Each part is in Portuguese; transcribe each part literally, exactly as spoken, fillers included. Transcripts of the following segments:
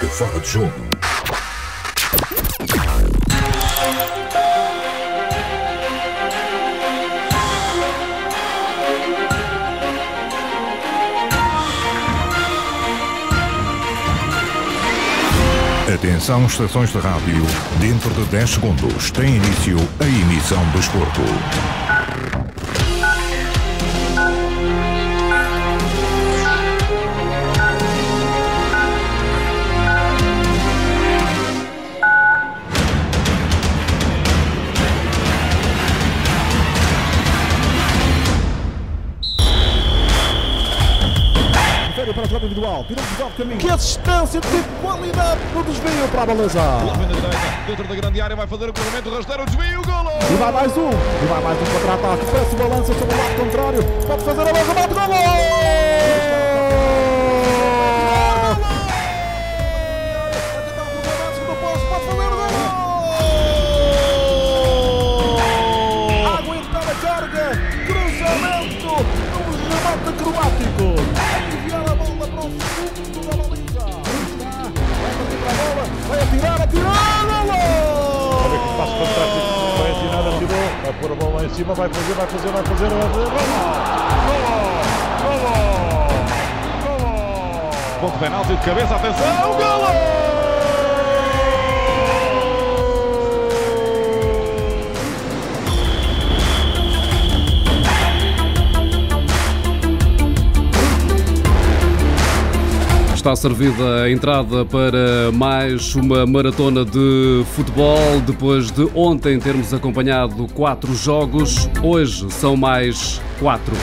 Fora de jogo. Atenção, estações de rádio. Dentro de dez segundos tem início a emissão do desporto. Individual, que assistência de qualidade no desvio para a baliza. Dentro da grande área vai fazer o cruzamento, o rasteiro, o desvio, o golo. E vai mais um, e vai mais um contra-ataque. Peço balança sobre o lado contrário. Pode fazer a baliza, bate, golo! Aguentar a carga, cruzamento, um remate croático. Vai atirar, atirou, golo! Olha que passo fantástico, vai atirar, atirou, vai pôr a bola lá em cima, vai fazer, vai fazer, vai fazer, vai fazer, golo! Golo! Golo! Ponto de penalti de cabeça, atenção, golo! Está servida a entrada para mais uma maratona de futebol. Depois de ontem termos acompanhado quatro jogos, hoje são mais quatro.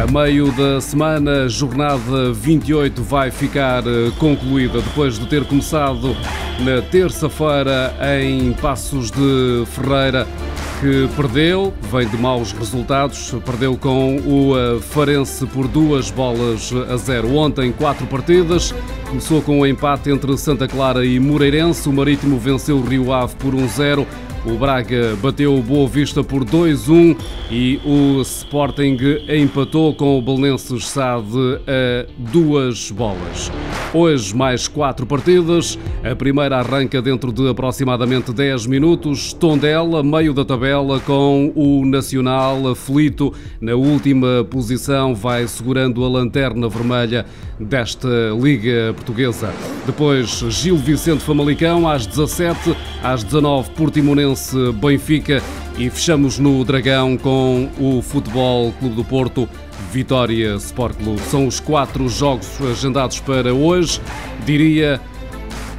A meio da semana, a jornada vinte e oito vai ficar concluída, depois de ter começado na terça-feira em Passos de Ferreira, que perdeu, vem de maus resultados, perdeu com o Farense por duas bolas a zero. Ontem, quatro partidas, começou com um empate entre Santa Clara e Moreirense, o Marítimo venceu o Rio Ave por um zero, o Braga bateu o Boa Vista por dois um e o Sporting empatou com o Belenenses Sade a duas bolas. Hoje mais quatro partidas, a primeira arranca dentro de aproximadamente dez minutos, Tondela, meio da tabela com o Nacional aflito, na última posição vai segurando a lanterna vermelha desta Liga Portuguesa. Depois Gil Vicente Famalicão às dezassete, às dezanove Portimonense Benfica e fechamos no Dragão com o Futebol Clube do Porto Vitória Sport Clube. São os quatro jogos agendados para hoje, diria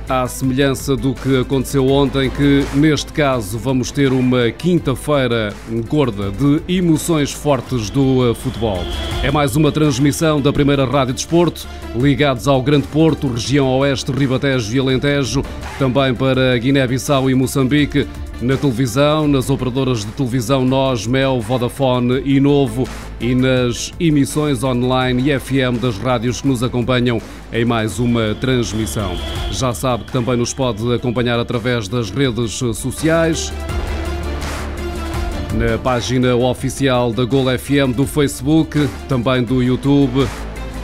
à semelhança do que aconteceu ontem, que neste caso vamos ter uma quinta-feira gorda de emoções fortes do futebol. É mais uma transmissão da primeira Rádio Desporto, ligados ao Grande Porto, região Oeste, Ribatejo e Alentejo, também para Guiné-Bissau e Moçambique, na televisão, nas operadoras de televisão Nós, Mel, Vodafone e Novo e nas emissões online e F M das rádios que nos acompanham em mais uma transmissão. Já sabe que também nos pode acompanhar através das redes sociais, na página oficial da Golo F M, do Facebook, também do YouTube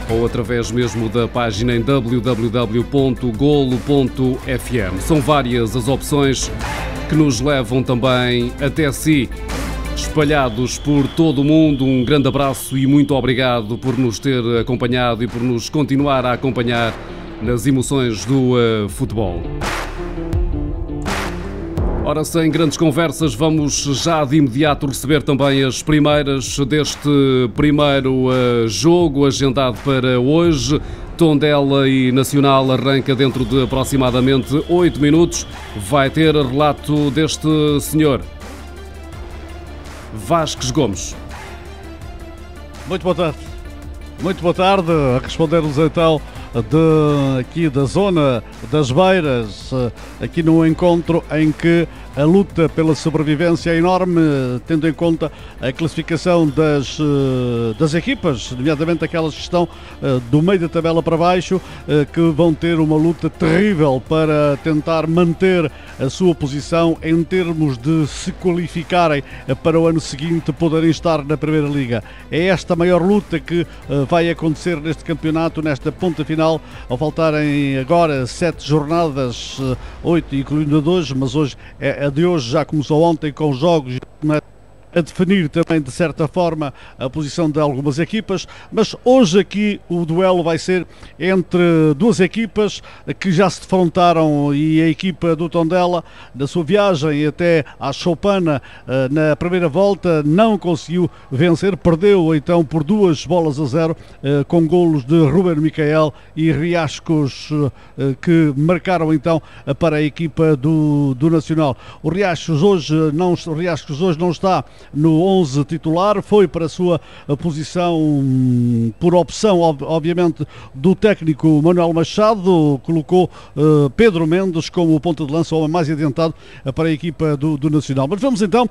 ou através mesmo da página em w w w ponto golo ponto f m. São várias as opções que nos levam também até si, espalhados por todo o mundo. Um grande abraço e muito obrigado por nos ter acompanhado e por nos continuar a acompanhar nas emoções do uh, futebol. Ora, sem grandes conversas, vamos já de imediato receber também as primeiras deste primeiro uh, jogo agendado para hoje. Tondela e Nacional arranca dentro de aproximadamente oito minutos. Vai ter relato deste senhor, Vasques Gomes. Muito boa tarde. Muito boa tarde. A responder-nos então de, aqui da zona das Beiras, aqui num encontro em que a luta pela sobrevivência é enorme, tendo em conta a classificação das, das equipas, nomeadamente aquelas que estão do meio da tabela para baixo, que vão ter uma luta terrível para tentar manter a sua posição em termos de se qualificarem para o ano seguinte poderem estar na Primeira Liga. É esta a maior luta que vai acontecer neste campeonato, nesta ponta final final, ao faltarem agora sete jornadas, oito incluindo a de hoje, mas hoje é a de hoje, já começou ontem com jogos a definir também de certa forma a posição de algumas equipas, mas hoje aqui o duelo vai ser entre duas equipas que já se defrontaram, e a equipa do Tondela, na sua viagem até à Choupana na primeira volta, não conseguiu vencer, perdeu então por duas bolas a zero, com golos de Rúben Micael e Riachos, que marcaram então para a equipa do, do Nacional. O Riachos hoje não, o Riachos hoje não está no onze titular, foi para a sua posição por opção, obviamente, do técnico Manuel Machado, colocou uh, Pedro Mendes como ponta de lança, o homem mais adiantado uh, para a equipa do, do Nacional. Mas vamos então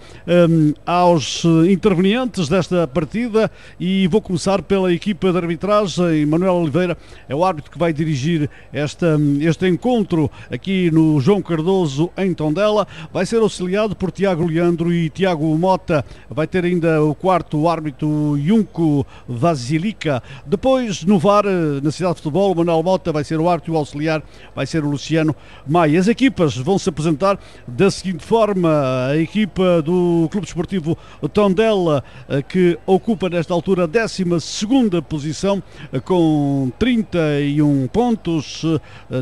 um, aos intervenientes desta partida, e vou começar pela equipa de arbitragem. Manuel Oliveira é o árbitro que vai dirigir esta, este encontro aqui no João Cardoso em Tondela, vai ser auxiliado por Tiago Leandro e Tiago Mota. Vai ter ainda o quarto árbitro Junco Vasilica. Depois no V A R, na Cidade de Futebol, Manuel Mota vai ser o árbitro, o auxiliar vai ser o Luciano Maia. As equipas vão se apresentar da seguinte forma: a equipa do Clube Desportivo Tondela, que ocupa nesta altura a décima segunda posição com trinta e um pontos,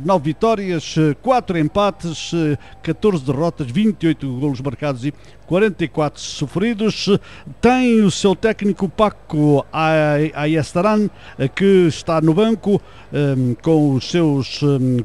nove vitórias, quatro empates, catorze derrotas, vinte e oito golos marcados e quarenta e quatro sofridos. Tem o seu técnico Paco Ayestaran, que está no banco com os seus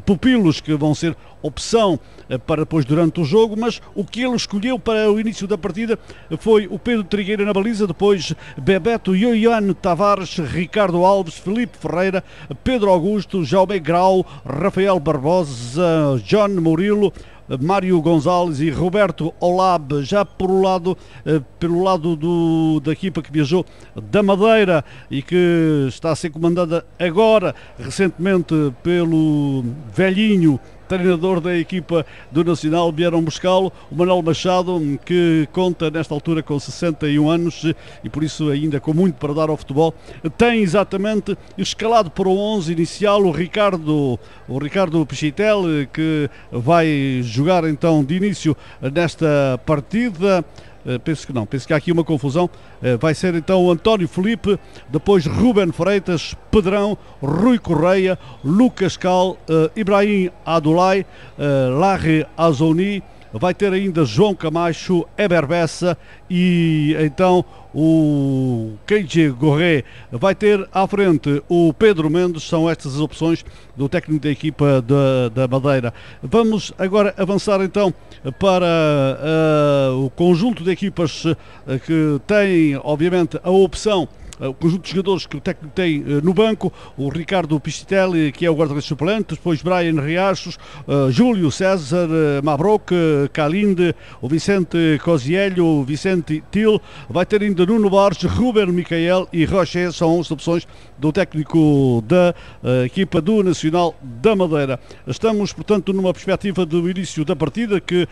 pupilos, que vão ser opção para depois durante o jogo, mas o que ele escolheu para o início da partida foi o Pedro Trigueira na baliza, depois Bebeto, Ioane Tavares, Ricardo Alves, Felipe Ferreira, Pedro Augusto, Jaume Grau, Rafael Barbosa, John Murilo, Mário González e Roberto Olabe. Já por um lado, pelo lado do, da equipa que viajou da Madeira e que está a ser comandada agora recentemente pelo velhinho treinador da equipa do Nacional, vieram buscá-lo, o Manuel Machado, que conta nesta altura com sessenta e um anos e por isso ainda com muito para dar ao futebol. Tem exatamente escalado para o onze inicial o Ricardo, o Ricardo Pichitel, que vai jogar então de início nesta partida. Uh, penso que não, penso que há aqui uma confusão. Uh, vai ser então o António Filipe, depois Ruben Freitas, Pedrão, Rui Correia, Lucas Cal, uh, Ibrahim Abdoulaye, uh, Larre Azouni, vai ter ainda João Camacho, Éber Bessa e então o Keiji Gorré. Vai ter à frente o Pedro Mendes. São estas as opções do técnico da equipa da, da Madeira. Vamos agora avançar então para uh, o conjunto de equipas uh, que tem obviamente a opção, o conjunto de jogadores que o técnico tem uh, no banco: o Ricardo Pichitelli, que é o guarda-redes suplente, depois Brian Riachos, uh, Júlio César, uh, Mabrouk, uh, Calinde, o Vicente Cosielho, o Vicente Til, vai ter ainda Nuno Borges, Rúben Micael e Rocher. São as opções do técnico da uh, equipa do Nacional da Madeira. Estamos, portanto, numa perspectiva do início da partida, que uh,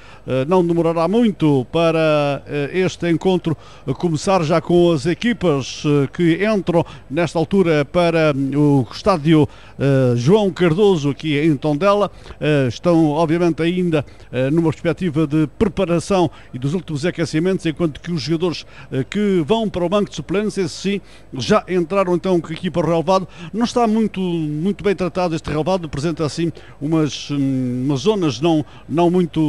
não demorará muito para uh, este encontro começar, já com as equipas uh, que entram nesta altura para o estádio uh, João Cardoso aqui em Tondela. Uh, estão obviamente ainda uh, numa perspectiva de preparação e dos últimos aquecimentos, enquanto que os jogadores uh, que vão para o banco de suplentes, esses sim, já entraram então aqui para o relevado. Não está muito, muito bem tratado este relevado, apresenta assim umas, umas zonas não, não muito,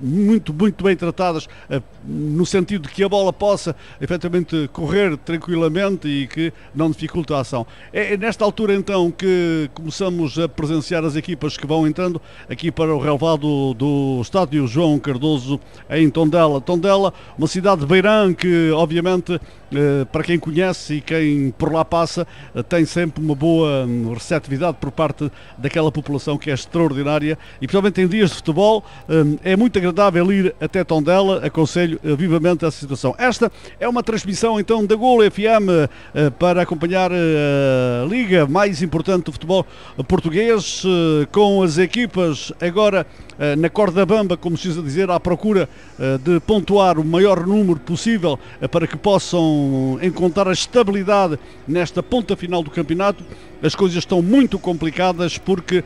muito, muito bem tratadas, uh, no sentido de que a bola possa efetivamente correr tranquilamente tranquilamente e que não dificulta a ação. É nesta altura então que começamos a presenciar as equipas que vão entrando aqui para o relevado do estádio João Cardoso em Tondela. Tondela, uma cidade de beirã que obviamente, para quem conhece e quem por lá passa, tem sempre uma boa receptividade por parte daquela população, que é extraordinária, e principalmente em dias de futebol é muito agradável ir até Tondela. Aconselho vivamente essa situação. Esta é uma transmissão então da Golo F M para acompanhar a liga mais importante do futebol português, com as equipas agora na corda bamba, como se usa dizer, à procura de pontuar o maior número possível para que possam encontrar a estabilidade nesta ponta final do campeonato. As coisas estão muito complicadas porque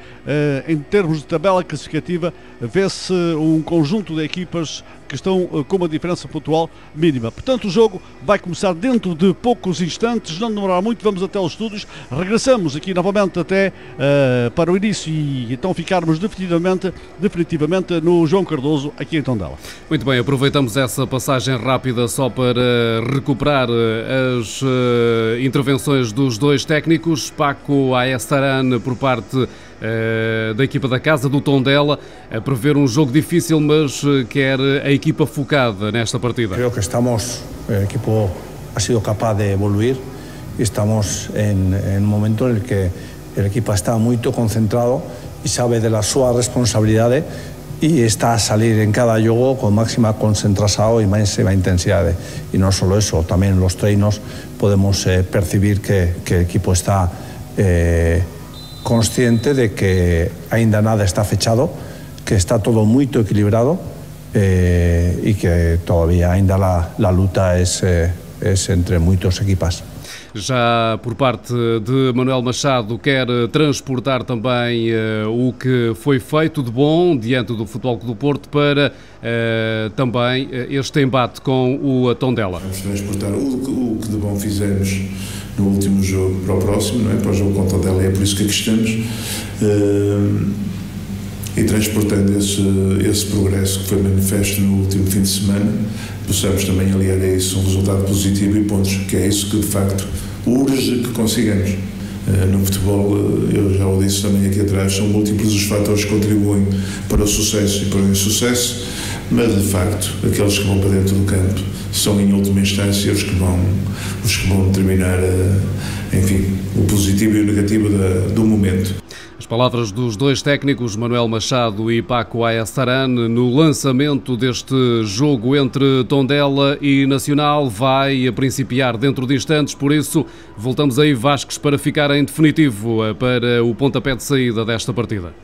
em termos de tabela classificativa vê-se um conjunto de equipas que estão com uma diferença pontual mínima. Portanto, o jogo vai começar dentro de poucos instantes, não demorará muito, vamos até aos estúdios, regressamos aqui novamente até uh, para o início e então ficarmos definitivamente, definitivamente no João Cardoso, aqui em Tondela. Muito bem, aproveitamos essa passagem rápida só para recuperar as uh, intervenções dos dois técnicos, Paco Aestaran por parte da equipa da casa, do Tondela, a prever um jogo difícil, mas quer a equipa focada nesta partida. Creo que estamos, el equipo ha sido capaz de evoluir y estamos en, en un momento en el que el equipo está muy concentrado y sabe de las sus responsabilidades y está a salir en cada juego con máxima concentración y máxima intensidad. Y no solo eso, también en los treinos podemos eh, percibir que, que el equipo está eh, consciente de que ainda nada está fechado, que está todo muy equilibrado eh, y que todavía ainda la, la luta es, eh, es entre muchos equipos. Já por parte de Manuel Machado, quer transportar também eh, o que foi feito de bom diante do Futebol Clube do Porto para eh, também este embate com o Tondela. Vamos transportar o, o que de bom fizemos no último jogo para o próximo, não é? Para o jogo com o Tondela, é por isso que aqui estamos. Uh, e transportando esse, esse progresso que foi manifesto no último fim de semana, possamos também aliar a isso um resultado positivo e pontos, que é isso que de facto urge que consigamos. No futebol, eu já o disse também aqui atrás, são múltiplos os fatores que contribuem para o sucesso e para o insucesso, mas de facto aqueles que vão para dentro do campo são em última instância os que vão, os que vão determinar, enfim, o positivo e o negativo da, do momento. As palavras dos dois técnicos, Manuel Machado e Paco Aestaran, no lançamento deste jogo entre Tondela e Nacional, vai a principiar dentro de instantes, por isso voltamos aí, Vasques, para ficar em definitivo para o pontapé de saída desta partida.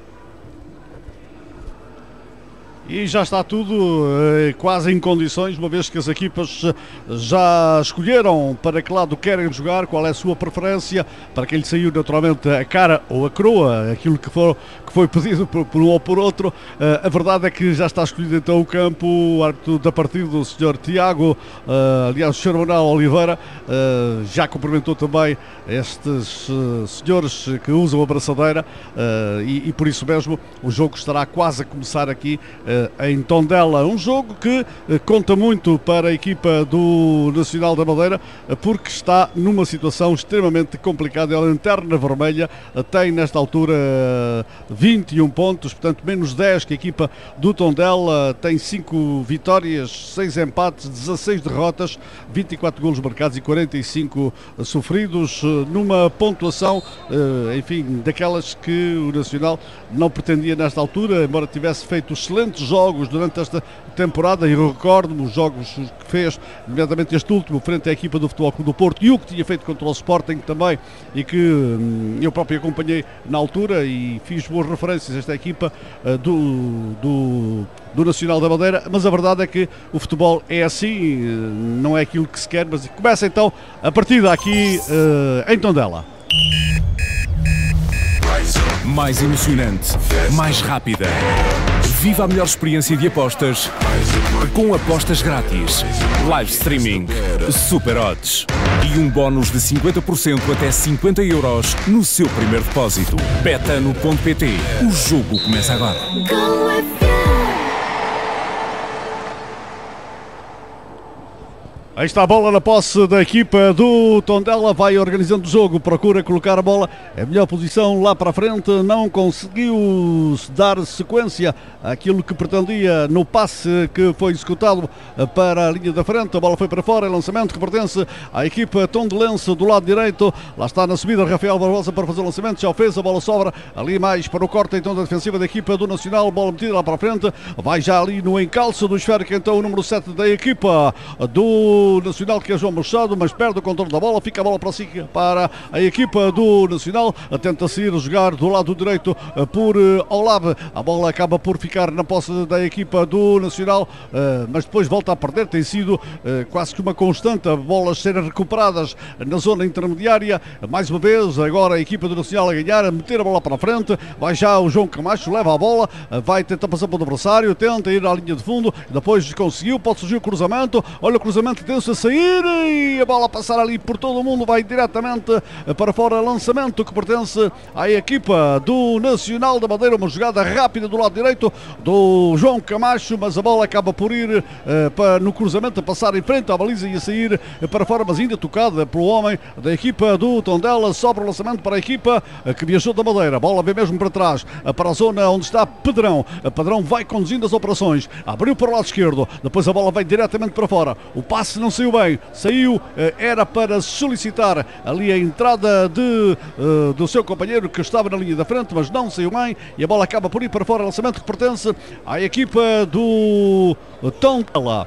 E já está tudo eh, quase em condições, uma vez que as equipas já escolheram para que lado querem jogar, qual é a sua preferência, para quem lhe saiu naturalmente a cara ou a croa, aquilo que, for, que foi pedido por, por um ou por outro. Uh, a verdade é que já está escolhido então o campo, o árbitro da partida, o senhor Tiago, uh, aliás o senhor Manuel Oliveira, uh, já cumprimentou também estes uh, senhores que usam a braçadeira uh, e, e por isso mesmo o jogo estará quase a começar aqui uh, em Tondela, um jogo que conta muito para a equipa do Nacional da Madeira, porque está numa situação extremamente complicada. A lanterna vermelha tem nesta altura vinte e um pontos, portanto menos dez que a equipa do Tondela, tem cinco vitórias, seis empates, dezasseis derrotas, vinte e quatro golos marcados e quarenta e cinco sofridos, numa pontuação, enfim, daquelas que o Nacional não pretendia nesta altura, embora tivesse feito excelentes jogos durante esta temporada, e recordo-me os jogos que fez, nomeadamente este último, frente à equipa do Futebol Clube do Porto, e o que tinha feito contra o Sporting também, e que hum, eu próprio acompanhei na altura e fiz boas referências a esta equipa uh, do, do, do Nacional da Madeira, mas a verdade é que o futebol é assim, não é aquilo que se quer, mas começa então a partida aqui uh, em Tondela. Mais emocionante, mais rápida. Viva a melhor experiência de apostas com apostas grátis, live streaming, super odds e um bónus de cinquenta por cento até cinquenta euros no seu primeiro depósito. Betano ponto pt. O jogo começa agora. Aí está a bola na posse da equipa do Tondela, vai organizando o jogo, procura colocar a bola em melhor posição lá para frente, não conseguiu dar sequência àquilo que pretendia no passe que foi executado para a linha da frente, a bola foi para fora, é lançamento que pertence à equipa tondelense do lado direito, lá está na subida Rafael Barbosa para fazer o lançamento, já o fez, a bola sobra ali mais para o corte então da defensiva da equipa do Nacional, bola metida lá para a frente, vai já ali no encalço do esférico então o número sete da equipa do do Nacional, que é João Machado, mas perde o controle da bola, fica a bola para, si, para a equipa do Nacional, tenta-se ir jogar do lado direito por Olabe, a bola acaba por ficar na posse da equipa do Nacional, mas depois volta a perder, tem sido quase que uma constante, bolas serem recuperadas na zona intermediária, mais uma vez, agora a equipa do Nacional a ganhar, a meter a bola para a frente, vai já o João Camacho, leva a bola, vai tentar passar para o adversário, tenta ir à linha de fundo, depois conseguiu, pode surgir o cruzamento, olha o cruzamento, deu-se a sair e a bola passar ali por todo o mundo, vai diretamente para fora, lançamento que pertence à equipa do Nacional da Madeira, uma jogada rápida do lado direito do João Camacho, mas a bola acaba por ir eh, para, no cruzamento, a passar em frente à baliza e a sair para fora, mas ainda tocada pelo homem da equipa do Tondela, sobra o lançamento para a equipa que viajou da Madeira, a bola vem mesmo para trás, para a zona onde está Pedrão, Pedrão vai conduzindo as operações, abriu para o lado esquerdo, depois a bola vai diretamente para fora, o passe não saiu bem, saiu, era para solicitar ali a entrada de, do seu companheiro que estava na linha da frente, mas não saiu bem e a bola acaba por ir para fora, lançamento que pertence à equipa do Tondela.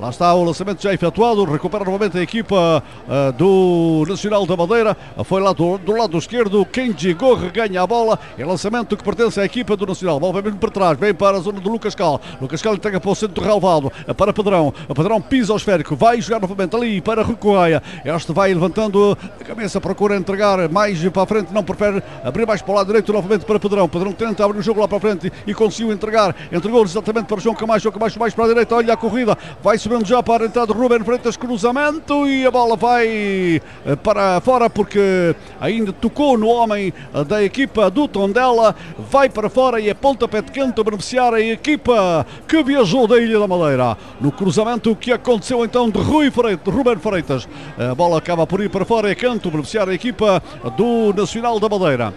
Lá está o lançamento já efetuado, recupera novamente a equipa uh, do Nacional da Madeira, foi lá do, do lado esquerdo, Keiji Gorré ganha a bola, é lançamento que pertence à equipa do Nacional, vem mesmo para trás, vem para a zona do Lucas Cal, Lucas Cal entrega para o centro do relvado, para Pedrão, Pedrão pisa o esférico, vai jogar novamente ali para Rui Correia, este vai levantando a cabeça, procura entregar mais para a frente, não prefere abrir mais para o lado direito novamente para Pedrão, Pedrão tenta abrir o jogo lá para a frente e conseguiu entregar, entregou exatamente para João Camacho, João Camacho mais para a direita, olha a corrida, vai subindo já para a entrada de Ruben Freitas, cruzamento e a bola vai para fora porque ainda tocou no homem da equipa do Tondela, vai para fora e é pontapé de canto a beneficiar a equipa que viajou da Ilha da Madeira. No cruzamento que aconteceu então de Rui Freitas, Ruben Freitas, a bola acaba por ir para fora e é canto a beneficiar a equipa do Nacional da Madeira.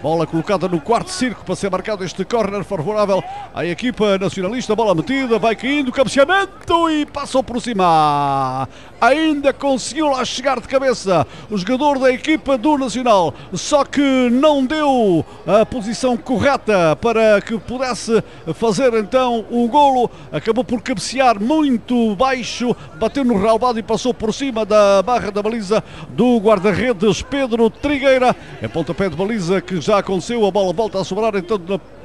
Bola colocada no quarto circo para ser marcado este córner favorável à equipa nacionalista. Bola metida, vai caindo, cabeceamento e passou por cima. Ainda conseguiu lá chegar de cabeça o jogador da equipa do Nacional. Só que não deu a posição correta para que pudesse fazer então o golo. Acabou por cabecear muito baixo, bateu no relvado e passou por cima da barra da baliza do guarda-redes Pedro Trigueira. É pontapé de baliza que já Já aconteceu, a bola volta a sobrar então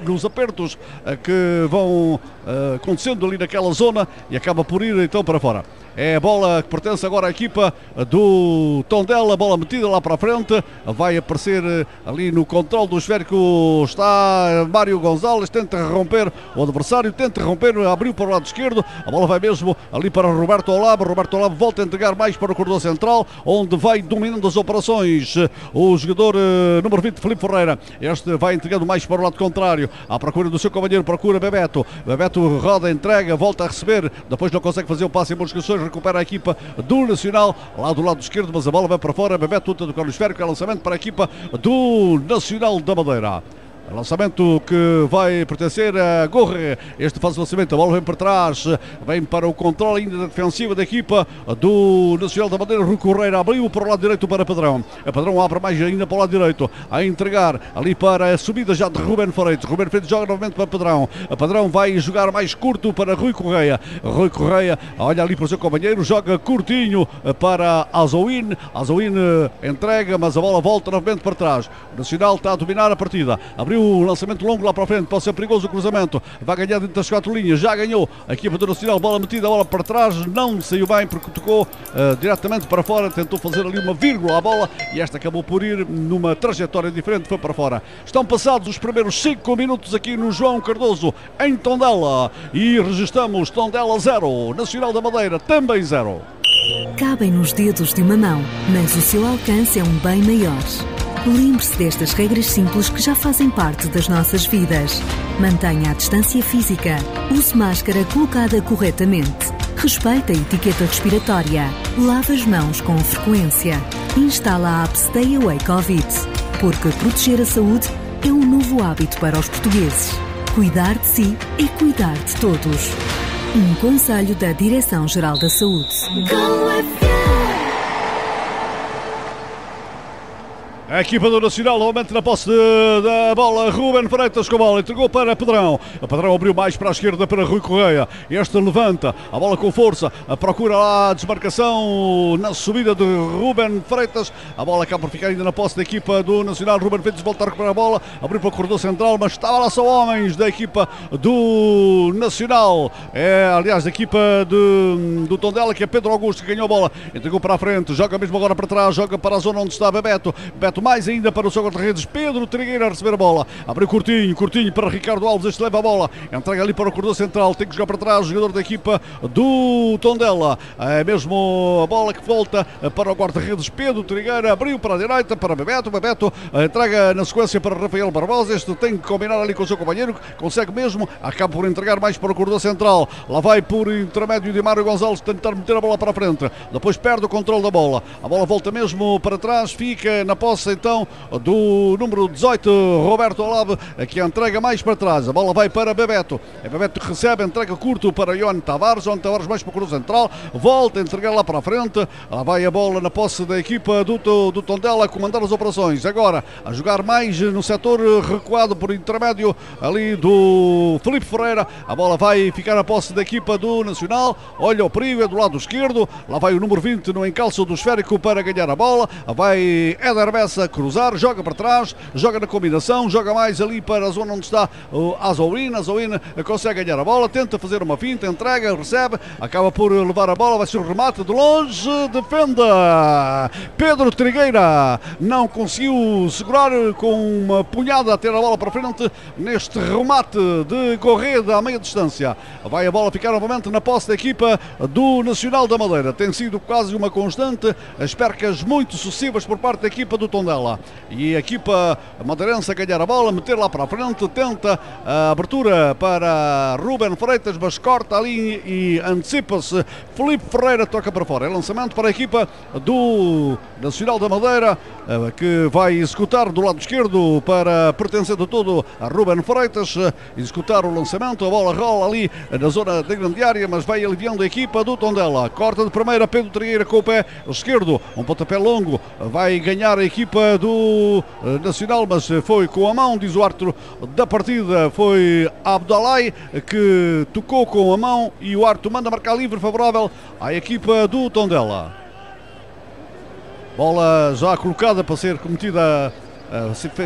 nos apertos que vão uh, acontecendo ali naquela zona e acaba por ir então para fora. É a bola que pertence agora à equipa do Tondela, bola metida lá para a frente, vai aparecer ali no controle do esférico, está Mário González, tenta romper o adversário, tenta romper, abriu para o lado esquerdo, a bola vai mesmo ali para Roberto Olabe, Roberto Olabe volta a entregar mais para o corredor central, onde vai dominando as operações o jogador uh, número vinte, Felipe Ferreira, este vai entregando mais para o lado contrário, à procura do seu companheiro, procura Bebeto, Bebeto roda, entrega, volta a receber, depois não consegue fazer o passe em boas condições, recupera a equipa do Nacional lá do lado esquerdo, mas a bola vai para fora, Bebeto tenta tocar no esférico, é lançamento para a equipa do Nacional da Madeira. Lançamento que vai pertencer a Gorré, este faz o lançamento, a bola vem para trás, vem para o controle ainda da defensiva da equipa do Nacional da Madeira, Rui Correia abriu para o lado direito para Pedrão, a Pedrão abre mais ainda para o lado direito, a entregar ali para a subida já de Ruben Freitas, Ruben Freitas joga novamente para Pedrão, a Pedrão vai jogar mais curto para Rui Correia, Rui Correia olha ali para o seu companheiro, joga curtinho para Azouni, Azouni entrega, mas a bola volta novamente para trás, o Nacional está a dominar a partida, abriu o lançamento longo lá para a frente, pode ser perigoso o cruzamento, vai ganhar dentro das quatro linhas, já ganhou a equipa do Nacional, bola metida, bola para trás, não saiu bem porque tocou uh, diretamente para fora, tentou fazer ali uma vírgula à bola e esta acabou por ir numa trajetória diferente, foi para fora. Estão passados os primeiros cinco minutos aqui no João Cardoso, em Tondela, e registamos Tondela zero, Nacional da Madeira também zero. Cabem nos dedos de uma mão, mas o seu alcance é um bem maior. Lembre-se destas regras simples que já fazem parte das nossas vidas. Mantenha a distância física. Use máscara colocada corretamente. Respeite a etiqueta respiratória. Lave as mãos com frequência. Instala a app Stay Away Covid. Porque proteger a saúde é um novo hábito para os portugueses. Cuidar de si e cuidar de todos. Um conselho da Direção-Geral da Saúde. A equipa do Nacional aumenta na posse de, da bola. Ruben Freitas com a bola, entregou para Pedrão. A Pedrão abriu mais para a esquerda para Rui Correia. Este levanta a bola com força, a procura lá a desmarcação na subida de Ruben Freitas. A bola acaba por ficar ainda na posse da equipa do Nacional. Ruben Freitas volta a recuperar a bola, abriu para o corredor central, mas estava lá só homens da equipa do Nacional. É, aliás, da equipa de, do Tondela, que é Pedro Augusto que ganhou a bola, entregou para a frente, joga mesmo agora para trás, joga para a zona onde está Bebeto. Bebeto mais ainda para o seu guarda-redes, Pedro Trigueira a receber a bola, abriu curtinho, curtinho para Ricardo Alves, este leva a bola, entrega ali para o corredor central, tem que jogar para trás, o jogador da equipa do Tondela, é mesmo a bola que volta para o guarda-redes, Pedro Trigueira abriu para a direita, para Bebeto, Bebeto entrega na sequência para Rafael Barbosa, este tem que combinar ali com o seu companheiro, consegue mesmo, acaba por entregar mais para o corredor central, lá vai por intermédio de Mário González tentar meter a bola para a frente, depois perde o controle da bola, a bola volta mesmo para trás, fica na posse então do número dezoito, Roberto Olabe, que entrega mais para trás, a bola vai para Bebeto, a Bebeto recebe, entrega curto para Ioane Tavares, Ioane Tavares mais para o cruzeiro central, volta a entregar lá para a frente, lá vai a bola na posse da equipa do, do Tondela a comandar as operações, agora a jogar mais no setor recuado por intermédio ali do Felipe Ferreira, a bola vai ficar na posse da equipa do Nacional, olha o perigo, é do lado esquerdo, lá vai o número vinte no encalço do esférico para ganhar a bola, vai Éber Bessa cruzar, joga para trás, joga na combinação, joga mais ali para a zona onde está o Azouni, Azouni consegue ganhar a bola, tenta fazer uma finta, entrega, recebe, acaba por levar a bola, vai ser o remate de longe, defenda Pedro Trigueira, não conseguiu segurar com uma punhada a ter a bola para frente neste remate de Gorré da meia distância, vai a bola ficar novamente na posse da equipa do Nacional da Madeira, tem sido quase uma constante, as percas muito sucessivas por parte da equipa do Tondela e a equipa madeirense a ganhar a bola, meter lá para a frente, tenta a abertura para Ruben Freitas, mas corta ali e antecipa-se, Felipe Ferreira toca para fora, é lançamento para a equipa do Nacional da Madeira que vai executar do lado esquerdo para pertencer de todo a Ruben Freitas, executar o lançamento, a bola rola ali na zona da grande área, mas vai aliviando a equipa do Tondela, corta de primeira Pedro Trigueira com o pé esquerdo, um pontapé longo, vai ganhar a equipa do Nacional, mas foi com a mão, diz o árbitro da partida, foi Abdoulaye que tocou com a mão e o árbitro manda marcar livre favorável à equipa do Tondela. Bola já colocada para ser cometida,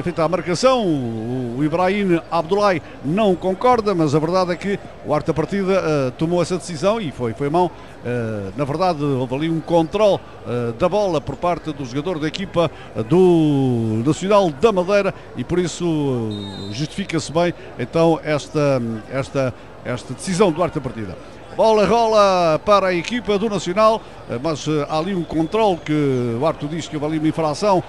feita a marcação, o Ibrahim Abdoulaye não concorda, mas a verdade é que o árbitro da partida uh, tomou essa decisão e foi, foi mão, uh, na verdade houve ali um controle uh, da bola por parte do jogador da equipa do Nacional da Madeira e por isso uh, justifica-se bem então esta, esta, esta decisão do árbitro da partida. Bola rola para a equipa do Nacional, mas há ali um controle que o árbitro diz que houve ali uma infração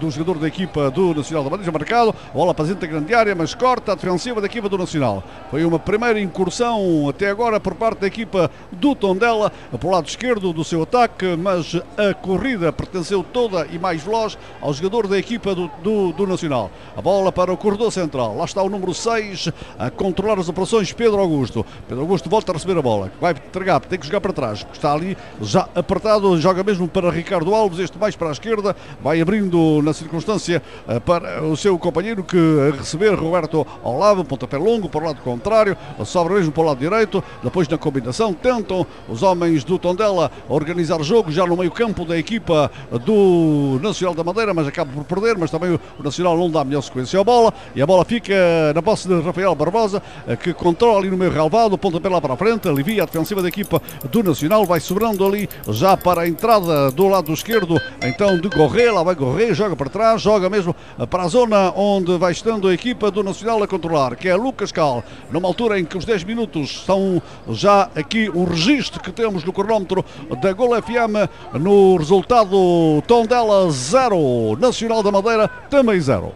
do jogador da equipa do Nacional da Madeira, marcado, bola para dentro da grande área, mas corta a defensiva da equipa do Nacional. Foi uma primeira incursão até agora por parte da equipa do Tondela, pelo lado esquerdo do seu ataque, mas a corrida pertenceu toda e mais veloz ao jogador da equipa do, do, do Nacional. A bola para o corredor central, lá está o número seis a controlar as operações, Pedro Augusto. Pedro Augusto volta a receber a bola. Vai entregar, tem que jogar para trás, está ali já apertado, joga mesmo para Ricardo Alves, este mais para a esquerda, vai abrindo na circunstância para o seu companheiro que a receber, Roberto Olabe, pontapé longo para o lado contrário, sobra mesmo para o lado direito, depois na combinação tentam os homens do Tondela organizar jogo já no meio campo da equipa do Nacional da Madeira, mas acaba por perder, mas também o Nacional não dá a melhor sequência à bola e a bola fica na posse de Rafael Barbosa, que controla ali no meio relevado, pontapé lá para a frente, alivia a defensiva da equipa do Nacional, vai sobrando ali já para a entrada do lado esquerdo, então de Gorré, lá vai Gorré, joga para trás, joga mesmo para a zona onde vai estando a equipa do Nacional a controlar, que é Lucas Cal, numa altura em que os dez minutos são já aqui o registro que temos no cronómetro da Golo F M no resultado Tondela zero, Nacional da Madeira também zero.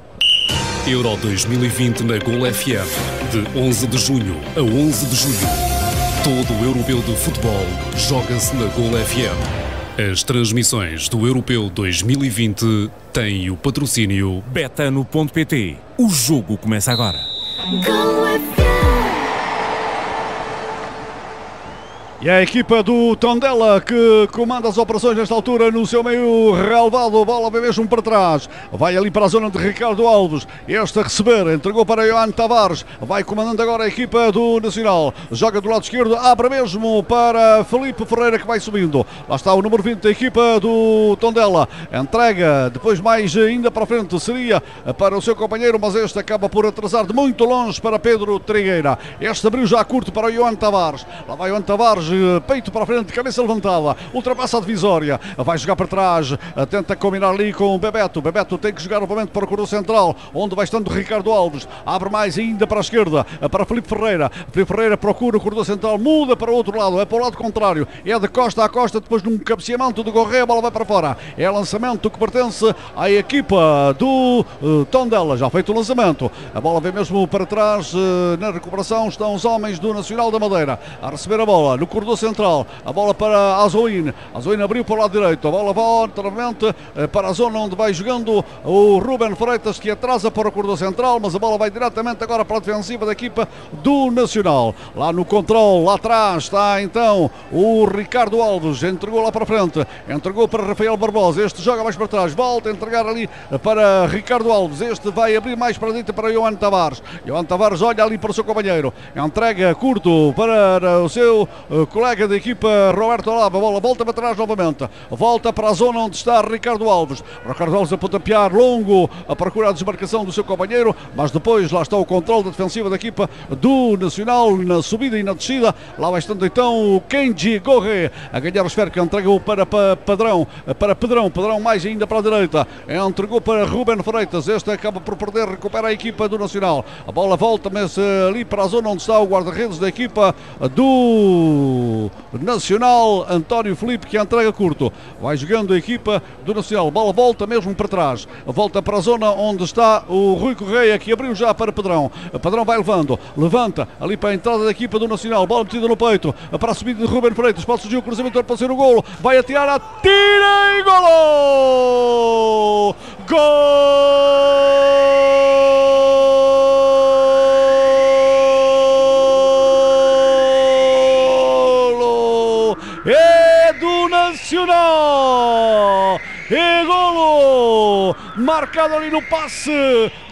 Euro dois mil e vinte na Golo F M, de onze de junho a onze de julho. Todo o Europeu de Futebol joga-se na Golo F M. As transmissões do Europeu dois mil e vinte têm o patrocínio betano ponto pt. O jogo começa agora. E a equipa do Tondela que comanda as operações nesta altura no seu meio relevado. Bola bem mesmo para trás. Vai ali para a zona de Ricardo Alves. Este a receber. Entregou para Ioane Tavares. Vai comandando agora a equipa do Nacional. Joga do lado esquerdo. Abre mesmo para Felipe Ferreira que vai subindo. Lá está o número vinte da equipa do Tondela. Entrega. Depois mais ainda para frente seria para o seu companheiro. Mas este acaba por atrasar de muito longe para Pedro Trigueira. Este abriu já curto para Ioane Tavares. Lá vai Ioane Tavares. Peito para frente, cabeça levantada, ultrapassa a divisória, vai jogar para trás, tenta combinar ali com o Bebeto. Bebeto tem que jogar novamente para o corredor central, onde vai estando Ricardo Alves. Abre mais ainda para a esquerda, para Felipe Ferreira. Felipe Ferreira procura o corredor central, muda para o outro lado, é para o lado contrário, é de costa a costa, depois num cabeceamento do Gorré, a bola vai para fora. É lançamento que pertence à equipa do uh, Tondela. Já feito o lançamento, a bola vem mesmo para trás. Uh, na recuperação estão os homens do Nacional da Madeira a receber a bola no corredor do central, a bola para Azouni. Azouni abriu para o lado direito, a bola vai novamente para a zona onde vai jogando o Ruben Freitas, que atrasa para o corredor central, mas a bola vai diretamente agora para a defensiva da equipa do Nacional. Lá no controle, lá atrás está então o Ricardo Alves, entregou lá para frente, entregou para Rafael Barbosa, este joga mais para trás, volta a entregar ali para Ricardo Alves, este vai abrir mais para a direita para Ioane Tavares. Ioane Tavares olha ali para o seu companheiro, entrega curto para o seu colega da equipa Roberto Olabe, a bola volta para trás novamente, volta para a zona onde está Ricardo Alves. Ricardo Alves a pontapear longo, a procurar a desmarcação do seu companheiro, mas depois lá está o controle da defensiva da equipa do Nacional, na subida e na descida. Lá vai estando então o Keiji Gorré a ganhar o esfero, que entregou para Pedrão, para Pedrão, Pedrão mais ainda para a direita, entregou para Ruben Freitas, este acaba por perder, recupera a equipa do Nacional, a bola volta mas ali para a zona onde está o guarda-redes da equipa do Nacional, António Filipe, que entrega curto, vai jogando a equipa do Nacional, bola volta mesmo para trás, volta para a zona onde está o Rui Correia, que abriu já para Pedrão. Pedrão vai levando, levanta ali para a entrada da equipa do Nacional, bola metida no peito, para a subida de Ruben Freitas, pode surgir o cruzamento para ser o golo, vai atirar, atira e golo! Gol! É do Nacional! É golo! Marcado ali no passe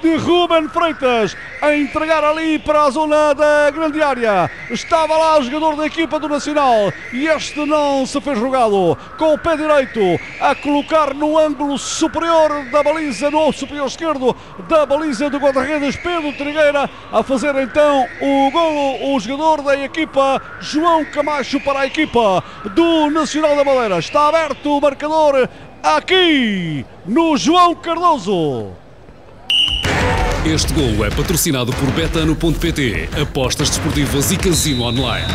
de Ruben Freitas, a entregar ali para a zona da grande área. Estava lá o jogador da equipa do Nacional e este não se fez jogado, com o pé direito a colocar no ângulo superior da baliza, no superior esquerdo da baliza do guarda-redes Pedro Trigueira, a fazer então o golo, o jogador da equipa João Camacho para a equipa do Nacional da Madeira. Está aberto o marcador aqui no João Cardoso. Este golo é patrocinado por Betano ponto pt, apostas desportivas e casino online.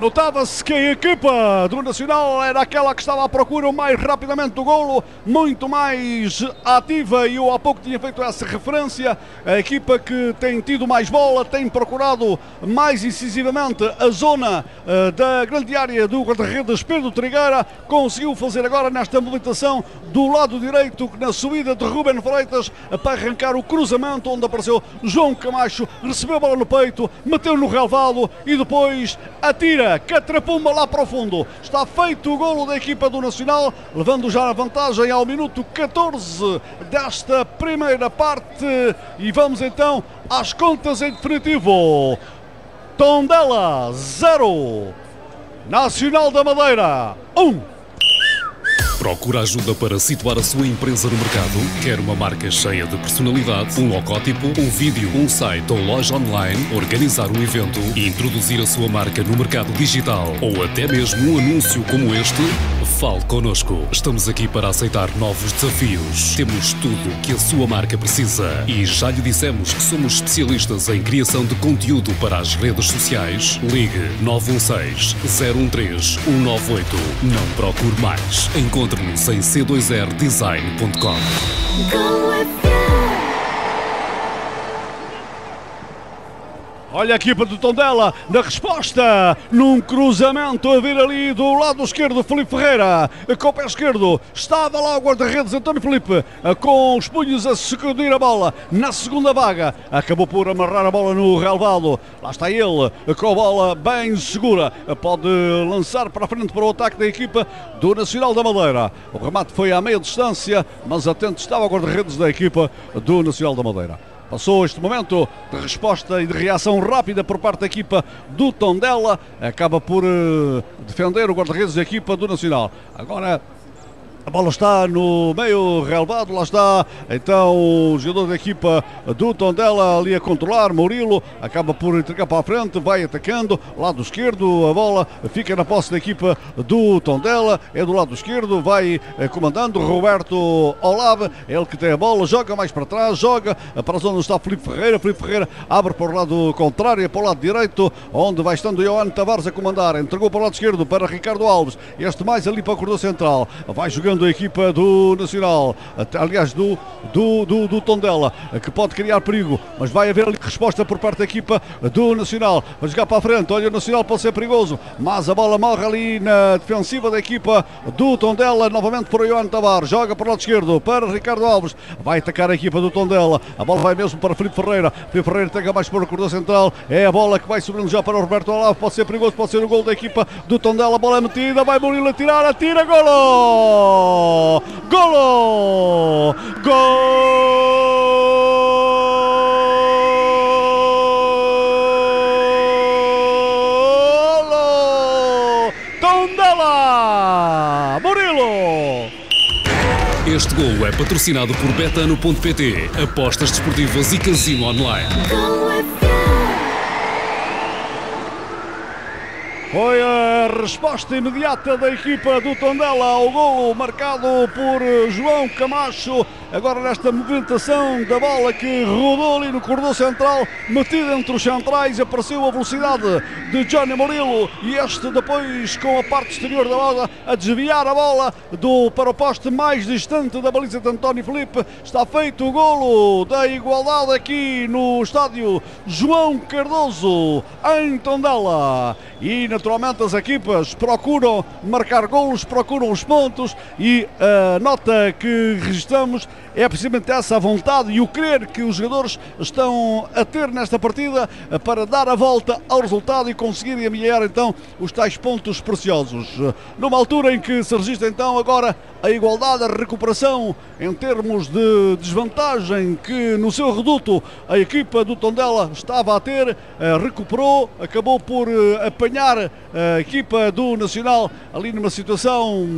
Notava-se que a equipa do Nacional era aquela que estava à procura mais rapidamente do golo, muito mais ativa, e eu há pouco tinha feito essa referência. A equipa que tem tido mais bola, tem procurado mais incisivamente a zona uh, da grande área do guarda-redes Pedro Trigueira, conseguiu fazer agora nesta movimentação do lado direito, na subida de Ruben Freitas, para arrancar o cruzamento onde apareceu João Camacho, recebeu a bola no peito, meteu no relvado e depois atira catrapumba lá para o fundo. Está feito o golo da equipa do Nacional, levando já a vantagem ao minuto catorze desta primeira parte. E vamos então às contas em definitivo: Tondela zero, Nacional da Madeira um. Procura ajuda para situar a sua empresa no mercado? Quer uma marca cheia de personalidade, um logótipo, um vídeo, um site ou loja online? Organizar um evento e introduzir a sua marca no mercado digital? Ou até mesmo um anúncio como este? Fale connosco. Estamos aqui para aceitar novos desafios. Temos tudo que a sua marca precisa. E já lhe dissemos que somos especialistas em criação de conteúdo para as redes sociais. Ligue nove um seis, zero um três, um nove oito. Não procure mais. Encontre Encontre-nos em c dois r design ponto com. Olha a equipa do Tondela na resposta, num cruzamento a vir ali do lado esquerdo, Felipe Ferreira, com o pé esquerdo, estava lá o guarda-redes António Filipe, com os punhos a sacudir a bola na segunda vaga, acabou por amarrar a bola no relvado, lá está ele, com a bola bem segura, pode lançar para a frente para o ataque da equipa do Nacional da Madeira, o remate foi à meia distância, mas atento estava o guarda-redes da equipa do Nacional da Madeira. Passou este momento de resposta e de reação rápida por parte da equipa do Tondela. Acaba por uh, defender o guarda-redes da equipa do Nacional. Agora a bola está no meio relevado. Lá está então o jogador da equipa do Tondela ali a controlar. Murilo acaba por entregar para a frente. Vai atacando. Lado esquerdo. A bola fica na posse da equipa do Tondela. É do lado esquerdo. Vai comandando Roberto Olabe. Ele que tem a bola. Joga mais para trás. Joga para a zona onde está Felipe Ferreira. Felipe Ferreira abre para o lado contrário. Para o lado direito. Onde vai estando Ioane Tavares a comandar. Entregou para o lado esquerdo para Ricardo Alves. Este mais ali para o corredor central. Vai jogando da equipa do Nacional, aliás do, do, do, do Tondela, que pode criar perigo, mas vai haver ali resposta por parte da equipa do Nacional, vai jogar para a frente, olha o Nacional pode ser perigoso, mas a bola morre ali na defensiva da equipa do Tondela, novamente para o Ioane Tavares, joga para o lado esquerdo, para Ricardo Alves, vai atacar a equipa do Tondela, a bola vai mesmo para Felipe Ferreira, Felipe Ferreira tenta mais para o corredor central, é a bola que vai subindo já para o Roberto Olabe, pode ser perigoso, pode ser o gol da equipa do Tondela, a bola é metida, vai Murilo atirar, atira, golo! Golo! Golo! Tondela! Murilo! Este golo é patrocinado por Betano ponto pt, apostas desportivas e casino online. Foi a resposta imediata da equipa do Tondela ao golo marcado por João Camacho. Agora nesta movimentação da bola que rodou ali no corredor central, metida entre os centrais, apareceu a velocidade de Johnny Murilo e este depois com a parte exterior da bola a desviar a bola do, para o poste mais distante da baliza de António Filipe. Está feito o golo da igualdade aqui no estádio João Cardoso em Tondela. E naturalmente as equipas procuram marcar golos, procuram os pontos e a nota que registramos é precisamente essa, a vontade e o querer que os jogadores estão a ter nesta partida para dar a volta ao resultado e conseguirem amelhar então os tais pontos preciosos. Numa altura em que se registra então agora a igualdade, a recuperação em termos de desvantagem que no seu reduto a equipa do Tondela estava a ter, recuperou, acabou por apanhar a equipa do Nacional ali numa situação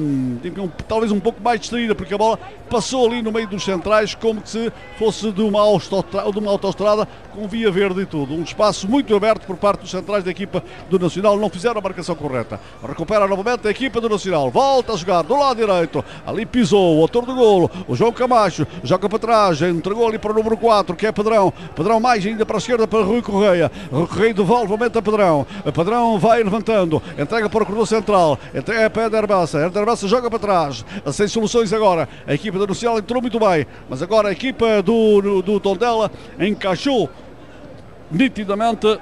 talvez um pouco mais distraída porque a bola passou ali no meio dos centrais como se fosse de uma autoestrada com via verde e tudo, um espaço muito aberto por parte dos centrais da equipa do Nacional, não fizeram a marcação correta, recupera novamente a equipa do Nacional, volta a jogar do lado direito, ali pisou o autor do golo, o João Camacho, joga para trás, entregou ali para o número quatro que é Pedrão, Pedrão mais ainda para a esquerda para Rui Correia, Rui Correia devolve, aumenta a Pedrão, a Pedrão vai levantando, entrega para o corredor central, entrega para a Éber Bessa, a Éber Bessa joga para trás, sem soluções agora, a equipa do Nacional entrou muito bem, mas agora a equipa do, do, do Tondela encaixou nitidamente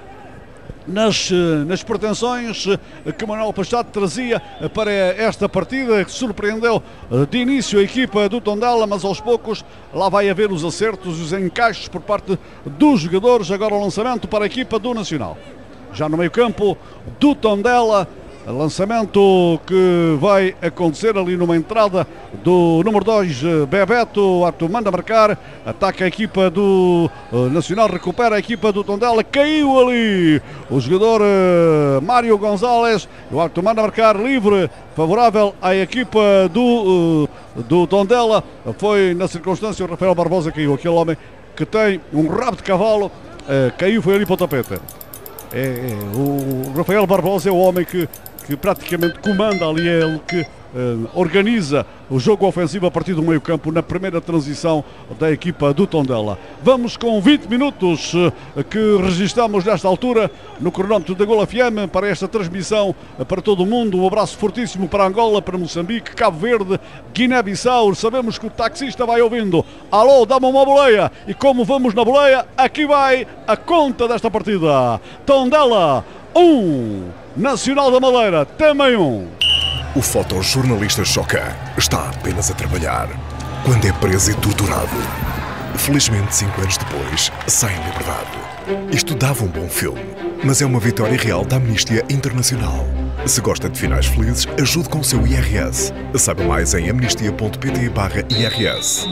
Nas, nas pretensões que Manuel Machado trazia para esta partida, que surpreendeu de início a equipa do Tondela, mas aos poucos lá vai haver os acertos, os encaixes por parte dos jogadores. Agora o lançamento para a equipa do Nacional, já no meio-campo do Tondela, lançamento que vai acontecer ali numa entrada do número dois, Bebeto. Arthur manda marcar, ataca a equipa do Nacional, recupera a equipa do Tondela, caiu ali o jogador uh, Mário González, o Arthur manda marcar, livre, favorável à equipa do, uh, do Tondela, foi na circunstância o Rafael Barbosa caiu, aquele homem que tem um rabo de cavalo, uh, caiu, foi ali para o tapete. É, é, o Rafael Barbosa é o homem que que praticamente comanda ali, é ele que eh, organiza o jogo ofensivo a partir do meio campo na primeira transição da equipa do Tondela. Vamos com vinte minutos eh, que registamos nesta altura no cronómetro da Golo F M para esta transmissão eh, para todo o mundo. Um abraço fortíssimo para Angola, para Moçambique, Cabo Verde, Guiné-Bissau. Sabemos que o taxista vai ouvindo. Alô, dá-me uma boleia. E como vamos na boleia, aqui vai a conta desta partida. Tondela um, Nacional da Maleira também um. O fotojornalista Choca está apenas a trabalhar quando é preso e torturado. Felizmente, cinco anos depois, sai em liberdade. Isto dava um bom filme, mas é uma vitória real da Amnistia Internacional. Se gosta de finais felizes, ajude com o seu I R S. Saiba mais em amnistia.pt barra IRS.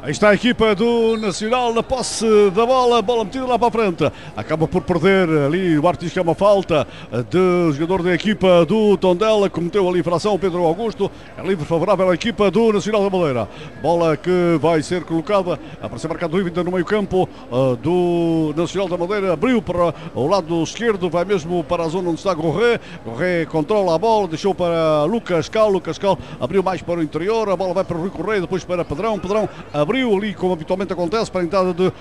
Aí está a equipa do Nacional na posse da bola, bola metida lá para a frente. Acaba por perder ali, o árbitro que é uma falta de jogador da equipa do Tondela, cometeu ali infração o Pedro Augusto, é livre favorável à equipa do Nacional da Maleira. Bola que vai ser colocada, apareceu marcado ainda no meio campo uh, do Nacional da Maleira, abriu para o lado esquerdo, vai mesmo para a zona onde está Gorré, Gorré controla a bola, deixou para Lucas Cal, Lucas Cal abriu mais para o interior, a bola vai para o Rui Correia, depois para Pedrão, Pedrão abriu ali, como habitualmente acontece, para a entrada de uh,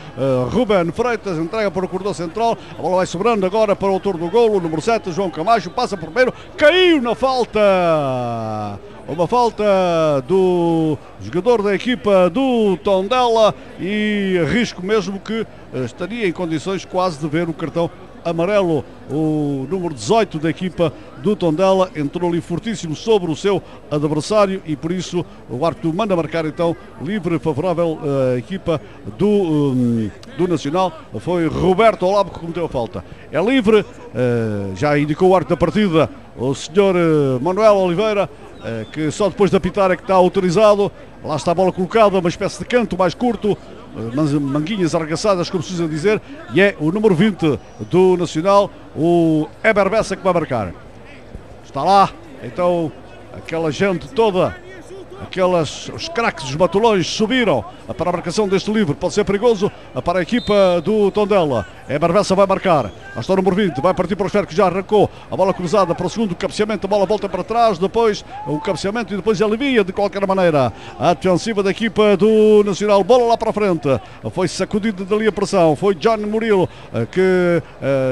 Ruben Freitas, entrega para o corredor central, a bola vai sobrando agora para o autor do golo, o número sete, João Camacho, passa por primeiro, caiu na falta, uma falta do jogador da equipa do Tondela e arrisco mesmo que estaria em condições quase de ver o cartão amarelo. O número dezoito da equipa do Tondela entrou ali fortíssimo sobre o seu adversário e por isso o árbitro manda marcar então livre favorável à equipa do, um, do Nacional. Foi Roberto Olabe que cometeu a falta. É livre, uh, já indicou o árbitro da partida o senhor uh, Manuel Oliveira, uh, que só depois de apitar é que está autorizado. Lá está a bola colocada, uma espécie de canto mais curto, manguinhas arregaçadas, como se usa dizer, e é o número vinte do Nacional, o Éber Bessa, que vai marcar. Está lá, então, aquela gente toda, aquelas, os craques, os batulões subiram para a marcação deste livre, pode ser perigoso para a equipa do Tondela. Éber Bessa vai marcar, está o número vinte, vai partir para o esférico, já arrancou, a bola cruzada para o segundo cabeceamento, a bola volta para trás, depois o cabeceamento e depois alivia de qualquer maneira a defensiva da equipa do Nacional. Bola lá para a frente, foi sacudida dali a pressão, foi John Murilo que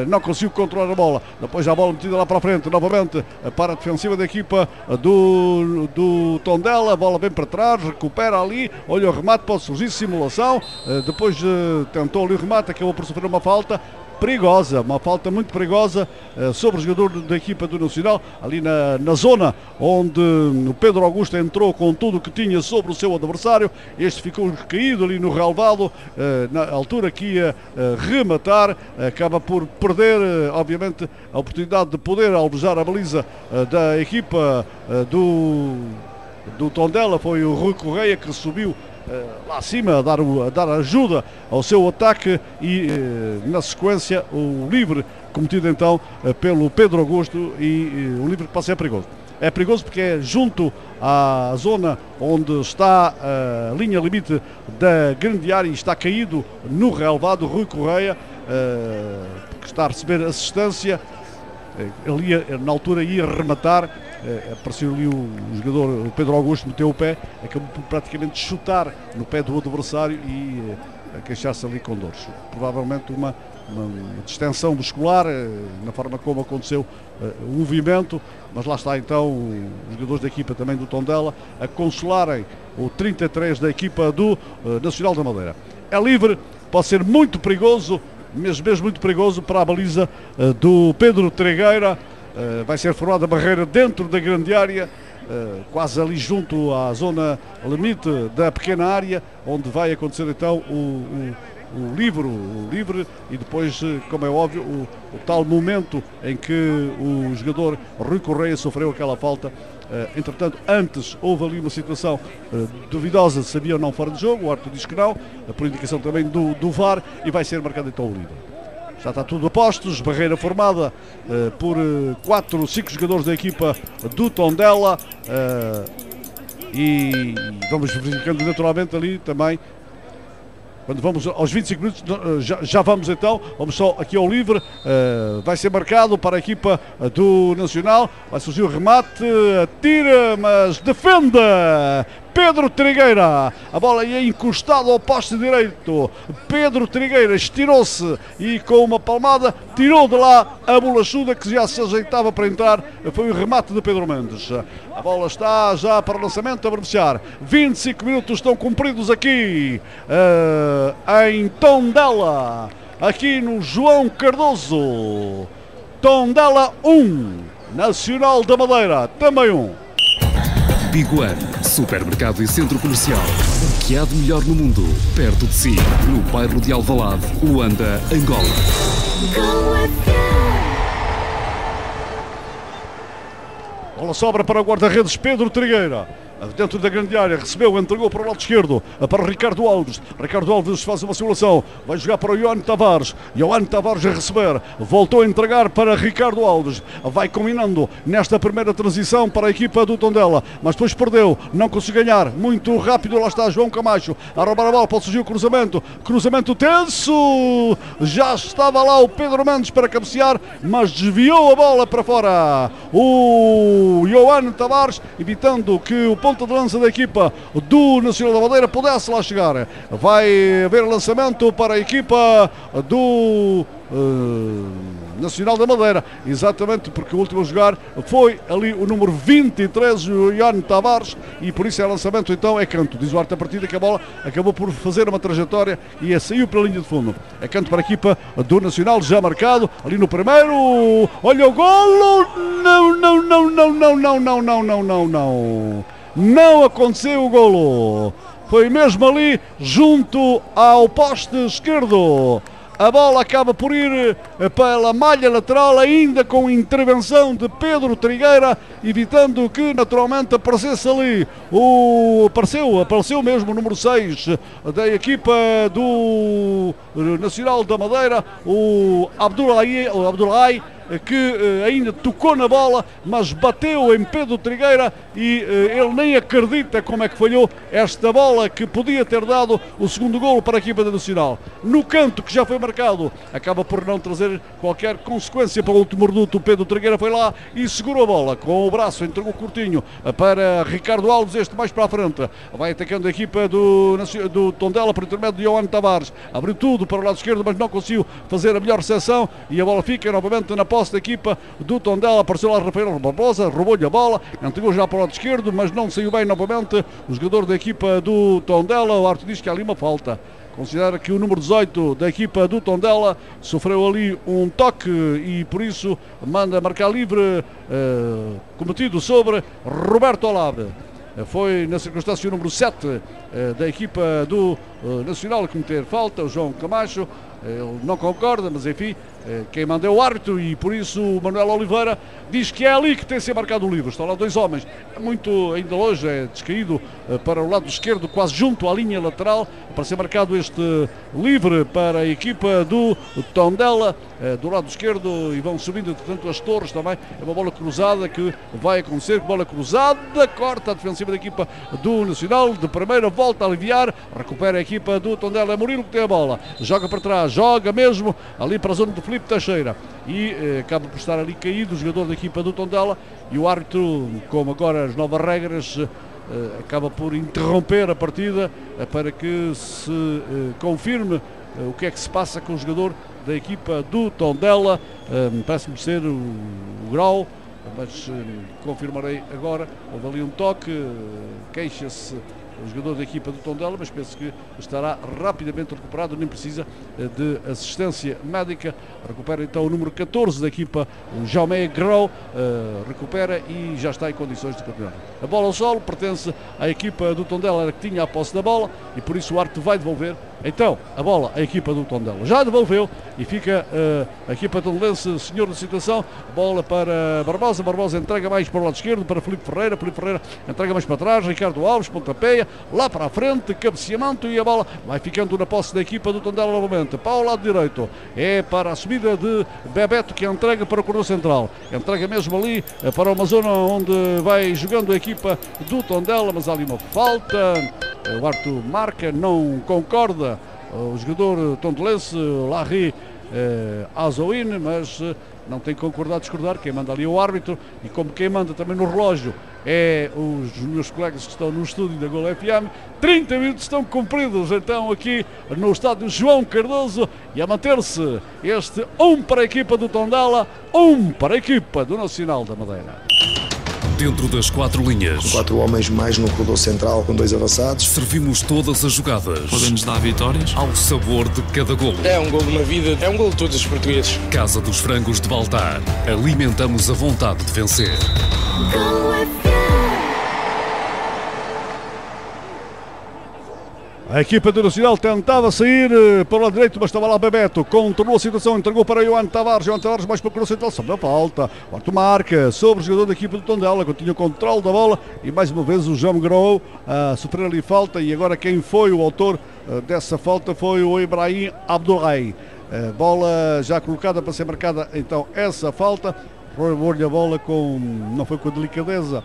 não conseguiu controlar a bola, depois a bola metida lá para a frente novamente para a defensiva da equipa do, do Tondela. A bola vem para trás, recupera ali, olha o remate, pode surgir simulação, depois tentou ali o remate, acabou por sofrer uma falta perigosa, uma falta muito perigosa sobre o jogador da equipa do Nacional, ali na, na zona onde o Pedro Augusto entrou com tudo o que tinha sobre o seu adversário, este ficou caído ali no relvado, na altura que ia rematar, acaba por perder, obviamente, a oportunidade de poder alvejar a baliza da equipa do... do Tondela. Foi o Rui Correia que subiu eh, lá acima a dar, o, a dar ajuda ao seu ataque e eh, na sequência o livre cometido então eh, pelo Pedro Augusto e eh, o livre que passa é perigoso. É perigoso porque é junto à zona onde está a linha limite da grande área e está caído no relvado Rui Correia, eh, que está a receber assistência. Ele ia, na altura ia rematar, eh, apareceu ali o, o jogador, o Pedro Augusto meteu o pé, acabou por praticamente chutar no pé do adversário e eh, queixar-se ali com dores. Provavelmente uma, uma distensão muscular, eh, na forma como aconteceu eh, o movimento, mas lá está então os jogadores da equipa também do Tondela a consolarem o trinta e três da equipa do eh, Nacional da Madeira. É livre, pode ser muito perigoso, mesmo, mesmo muito perigoso para a baliza uh, do Pedro Trigueira. Uh, vai ser formada a barreira dentro da grande área, uh, quase ali junto à zona limite da pequena área, onde vai acontecer então o, o, o, livre, o livre e depois, como é óbvio, o, o tal momento em que o jogador Rui Correia sofreu aquela falta. Uh, entretanto, antes houve ali uma situação uh, duvidosa, sabia ou não fora de jogo, o árbitro diz que não, uh, por indicação também do, do V A R, e vai ser marcado então o livre. Já está tudo a postos, barreira formada uh, por quatro ou cinco jogadores da equipa do Tondela, uh, e vamos verificando naturalmente ali também. Quando vamos aos vinte e cinco minutos, já, já vamos então, vamos só aqui ao livre, uh, vai ser marcado para a equipa do Nacional, vai surgir o remate, atira, mas defende Pedro Trigueira, a bola é encostada ao poste direito, Pedro Trigueira estirou-se e com uma palmada tirou de lá a bolachuda que já se ajeitava para entrar, foi o remate de Pedro Mendes. A bola está já para o lançamento a beneficiar, vinte e cinco minutos estão cumpridos aqui uh, em Tondela, aqui no João Cardoso, Tondela um, Nacional da Madeira também um. Biguan, supermercado e centro comercial. O que há de melhor no mundo, perto de si, no bairro de Alvalade, Luanda, Angola. Bola sobra para o guarda-redes Pedro Trigueira. Dentro da grande área, recebeu, entregou para o lado esquerdo, para o Ricardo Alves. Ricardo Alves faz uma simulação, vai jogar para o Ioane Tavares. Ioane Tavares a receber, voltou a entregar para Ricardo Alves. Vai combinando nesta primeira transição para a equipa do Tondela, mas depois perdeu, não conseguiu ganhar. Muito rápido, lá está João Camacho a roubar a bola, pode surgir o cruzamento. Cruzamento tenso, já estava lá o Pedro Mendes para cabecear, mas desviou a bola para fora. O Ioane Tavares, evitando que o ponta de lança da equipa do Nacional da Madeira pudesse lá chegar. Vai haver lançamento para a equipa do uh, Nacional da Madeira, exatamente porque o último a jogar foi ali o número vinte e três, o Ioane Tavares, e por isso é lançamento, então é canto. Diz o arte da partida que a bola acabou por fazer uma trajetória e saiu pela linha de fundo. É canto para a equipa do Nacional, já marcado ali no primeiro. Olha o golo! Não, não, não, não, não, não, não, não, não, não, não. Não aconteceu o golo, foi mesmo ali junto ao poste esquerdo. A bola acaba por ir pela malha lateral, ainda com intervenção de Pedro Trigueira, evitando que naturalmente aparecesse ali o... apareceu, apareceu mesmo o número seis da equipa do Nacional da Madeira, o Abdoulaye, o Abdoulaye, que ainda tocou na bola, mas bateu em Pedro Trigueira e ele nem acredita como é que falhou esta bola que podia ter dado o segundo golo para a equipa da Nacional. No canto que já foi marcado, acaba por não trazer qualquer consequência para o último reduto. Pedro Trigueira foi lá e segurou a bola com o braço, entregou curtinho para Ricardo Alves, este mais para a frente. Vai atacando a equipa do, do Tondela por intermédio de Ioane Tavares. Abriu tudo para o lado esquerdo, mas não conseguiu fazer a melhor recepção e a bola fica novamente na porta. Da equipa do Tondela, apareceu lá Rafael Barbosa, roubou-lhe a bola, entregou já para o lado esquerdo, mas não saiu bem novamente o jogador da equipa do Tondela. O árbitro diz que há ali uma falta. Considera que o número dezoito da equipa do Tondela sofreu ali um toque e por isso manda marcar livre eh, cometido sobre Roberto Olabe. Foi na circunstância o número sete eh, da equipa do eh, Nacional a cometer falta, o João Camacho. Ele não concorda, mas enfim, quem manda é o árbitro e por isso o Manuel Oliveira diz que é ali que tem ser marcado o livro. Estão lá dois homens, muito ainda longe, é descaído para o lado esquerdo, quase junto à linha lateral, para ser marcado este livre para a equipa do Tondela, do lado esquerdo, e vão subindo, entretanto, as torres também. É uma bola cruzada que vai acontecer, bola cruzada, corta a defensiva da equipa do Nacional, de primeira volta a aliviar, recupera a equipa do Tondela, é Murilo que tem a bola, joga para trás, joga mesmo ali para a zona do Felipe Teixeira e eh, acaba por estar ali caído o jogador da equipa do Tondela e o árbitro, como agora as novas regras, eh, acaba por interromper a partida eh, para que se eh, confirme eh, o que é que se passa com o jogador da equipa do Tondela. Eh, parece-me ser o, o grau, mas eh, confirmarei agora. Houve ali um toque, eh, queixa-se o jogador da equipa do Tondela, mas penso que estará rapidamente recuperado, nem precisa de assistência médica. Recupera então o número catorze da equipa, o Jaume Grau, uh, recupera e já está em condições de continuar. A bola ao solo pertence à equipa do Tondela, que tinha a posse da bola e por isso o árbitro vai devolver Então, a bola, a equipa do Tondela já devolveu e fica uh, a equipa tondelense senhor da situação. Bola para Barbosa, Barbosa entrega mais para o lado esquerdo, para Felipe Ferreira, Felipe Ferreira entrega mais para trás, Ricardo Alves pontapeia, lá para a frente, cabeceamento e a bola vai ficando na posse da equipa do Tondela novamente, para o lado direito, é para a subida de Bebeto que entrega para o corredor central, entrega mesmo ali para uma zona onde vai jogando a equipa do Tondela, mas há ali uma falta, o árbitro marca, não concorda o jogador tondelense Larre eh, Azouni, mas eh, não tem que concordar, discordar, quem manda ali é o árbitro, e como quem manda também no relógio é os meus colegas que estão no estúdio da Golo F M. trinta minutos estão cumpridos então aqui no estádio João Cardoso, e a manter-se este um para a equipa do Tondela, um para a equipa do Nacional da Madeira. Dentro das quatro linhas. Com quatro homens mais no corredor central, com dois avançados. Servimos todas as jogadas. Podemos dar vitórias ao sabor de cada golo. É um golo de uma vida, é um golo de todos os portugueses. Casa dos Frangos de Baltar. Alimentamos a vontade de vencer. A equipa do Nacional tentava sair para o lado direito, mas estava lá Bebeto, contornou a situação, entregou para Ioane Tavares, Ioane Tavares mais para o corredor central, sobre a falta, o Arthur marca sobre o jogador da equipa do Tondela, continua o controle da bola e mais uma vez o João Grou a sofrer ali falta, e agora quem foi o autor dessa falta foi o Ibrahim Abdoulaye. A bola já colocada para ser marcada, então essa falta, roubou-lhe a bola com, não foi com a delicadeza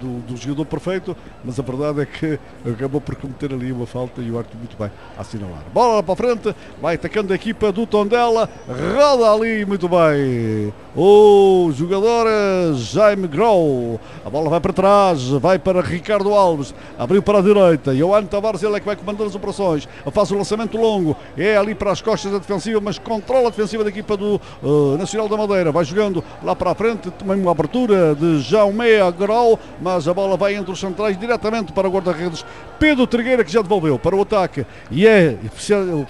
Do, do jogador perfeito, mas a verdade é que acabou por cometer ali uma falta e o árbitro muito bem a assinalar. Bola para a frente, vai atacando a equipa do Tondela, roda ali muito bem o jogador Jaime Grou, a bola vai para trás, vai para Ricardo Alves, abriu para a direita, Ioane Tavares, ele é que vai comandando as operações, faz o lançamento longo, é ali para as costas da defensiva, mas controla a defensiva da equipa do uh, Nacional da Madeira, vai jogando lá para a frente, também uma abertura de Jaume Grou, mas a bola vai entre os centrais diretamente para o guarda-redes Pedro Trigueira, que já devolveu para o ataque, e é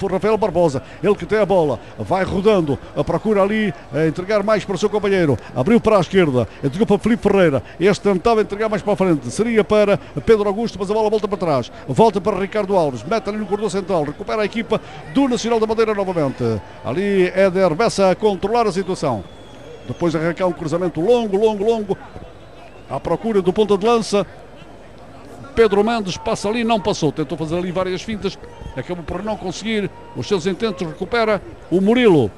o Rafael Barbosa, ele que tem a bola, vai rodando, procura ali entregar mais para o seu companheiro, abriu para a esquerda, entregou para Felipe Ferreira, este tentava entregar mais para a frente, seria para Pedro Augusto, mas a bola volta para trás, volta para Ricardo Alves, mete ali no corredor central, recupera a equipa do Nacional da Madeira novamente, ali Éber Bessa a controlar a situação, depois arrancar um cruzamento longo, longo, longo à procura do ponta de lança, Pedro Mendes passa ali, não passou, tentou fazer ali várias fintas, acabou por não conseguir os seus intentos, recupera o Murilo,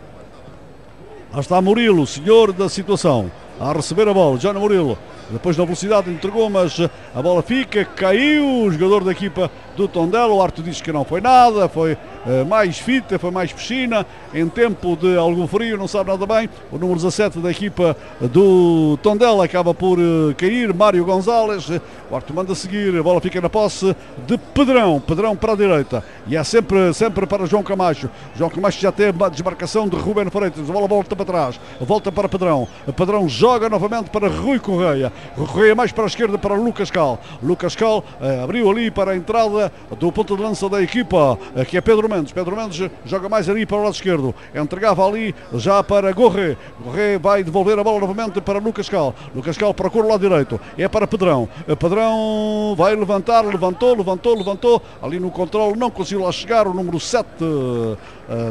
lá está Murilo, senhor da situação, a receber a bola, John Murilo, depois na velocidade entregou, mas a bola fica, caiu, o jogador da equipa do Tondela, o árbitro diz que não foi nada, foi eh, mais fita, foi mais piscina, em tempo de algum frio, não sabe nada bem, o número dezassete da equipa do Tondela acaba por eh, cair, Mário González, o árbitro manda seguir, a bola fica na posse de Pedrão, Pedrão para a direita, e é sempre, sempre para João Camacho, João Camacho já tem a desmarcação de Ruben Freitas, a bola volta para trás, volta para Pedrão, Pedrão joga novamente para Rui Correia, Correia mais para a esquerda para Lucas Cal, Lucas Cal eh, abriu ali para a entrada do ponto de lança da equipa, que é Pedro Mendes, Pedro Mendes joga mais ali para o lado esquerdo, entregava ali já para Gorré, Gorré vai devolver a bola novamente para Lucas Cal, Lucas Cal procura o lado direito, é para Pedrão, Pedrão vai levantar, levantou, levantou, levantou, ali no controle não conseguiu lá chegar, o número sete uh,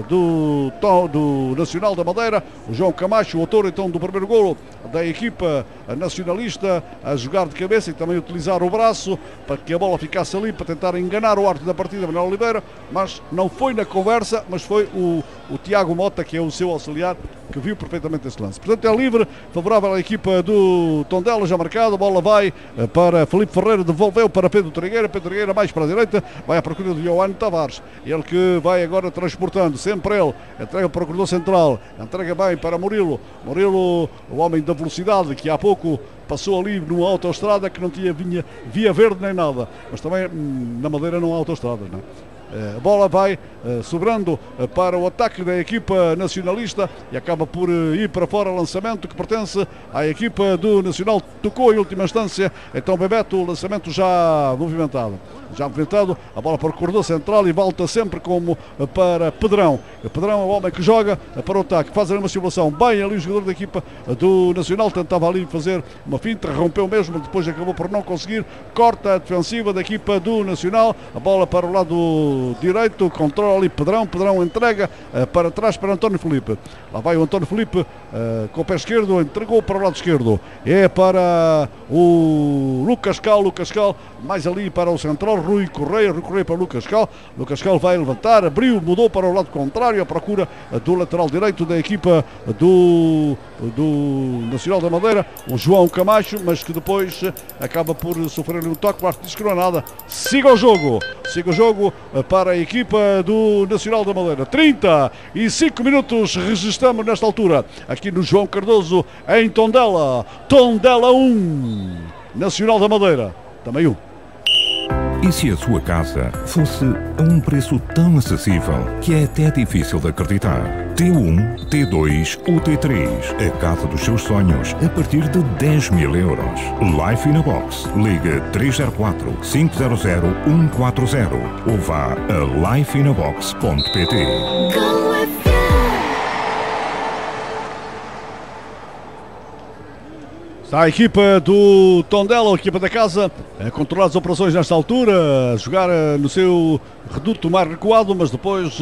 do, do Nacional da Madeira, o João Camacho, o autor então do primeiro golo da equipa nacionalista, a jogar de cabeça e também utilizar o braço para que a bola ficasse ali para tentar enganar o árbitro da partida, Manuel Oliveira, mas não foi na conversa, mas foi o, o Tiago Mota, que é o seu auxiliar, que viu perfeitamente esse lance. Portanto é livre, favorável à equipa do Tondela, já marcado, a bola vai para Felipe Ferreira, devolveu para Pedro Trigueira, Pedro Trigueira mais para a direita, vai à procura de Ioane Tavares, ele que vai agora transportando, sempre ele, entrega para o corredor central, entrega bem para Murilo, Murilo, o homem da velocidade, que há pouco passou ali numa autoestrada que não tinha vinha, via verde nem nada, mas também hum, na Madeira não há autoestradas, não é? A bola vai sobrando para o ataque da equipa nacionalista e acaba por ir para fora, lançamento que pertence à equipa do Nacional tocou em última instância, então Bebeto, o lançamento já movimentado. Já movimentado, a bola para o corredor central e volta sempre como para Pedrão. Pedrão é o homem que joga para o ataque, faz ali uma simulação, bem ali o jogador da equipa do Nacional, tentava ali fazer uma finta, rompeu mesmo, depois acabou por não conseguir, corta a defensiva da equipa do Nacional, a bola para o lado direito, controla ali Pedrão, Pedrão entrega para trás para António Filipe, lá vai o António Filipe com o pé esquerdo, entregou para o lado esquerdo, é para o Lucas Cal, Lucas Cal mais ali para o central, Rui Correia, Rui Correia para o Lucas Cal, Lucas Cal vai levantar, abriu, mudou para o lado contrário, à procura do lateral direito da equipa do, do Nacional da Madeira, o João Camacho, mas que depois acaba por sofrer um toque, o árbitro diz que não é nada, siga o jogo, siga o jogo para a equipa do Nacional da Madeira, trinta e cinco minutos registramos nesta altura, aqui no João Cardoso, em Tondela, Tondela um, Nacional da Madeira, também um. E se a sua casa fosse a um preço tão acessível que é até difícil de acreditar? T um, T dois ou T três. A casa dos seus sonhos a partir de dez mil euros. Life in a Box. Liga três zero quatro, cinco zero zero, um quatro zero ou vá a life in a box ponto p t. Está a equipa do Tondela, a equipa da casa, a controlar as operações nesta altura, a jogar no seu reduto mais recuado, mas depois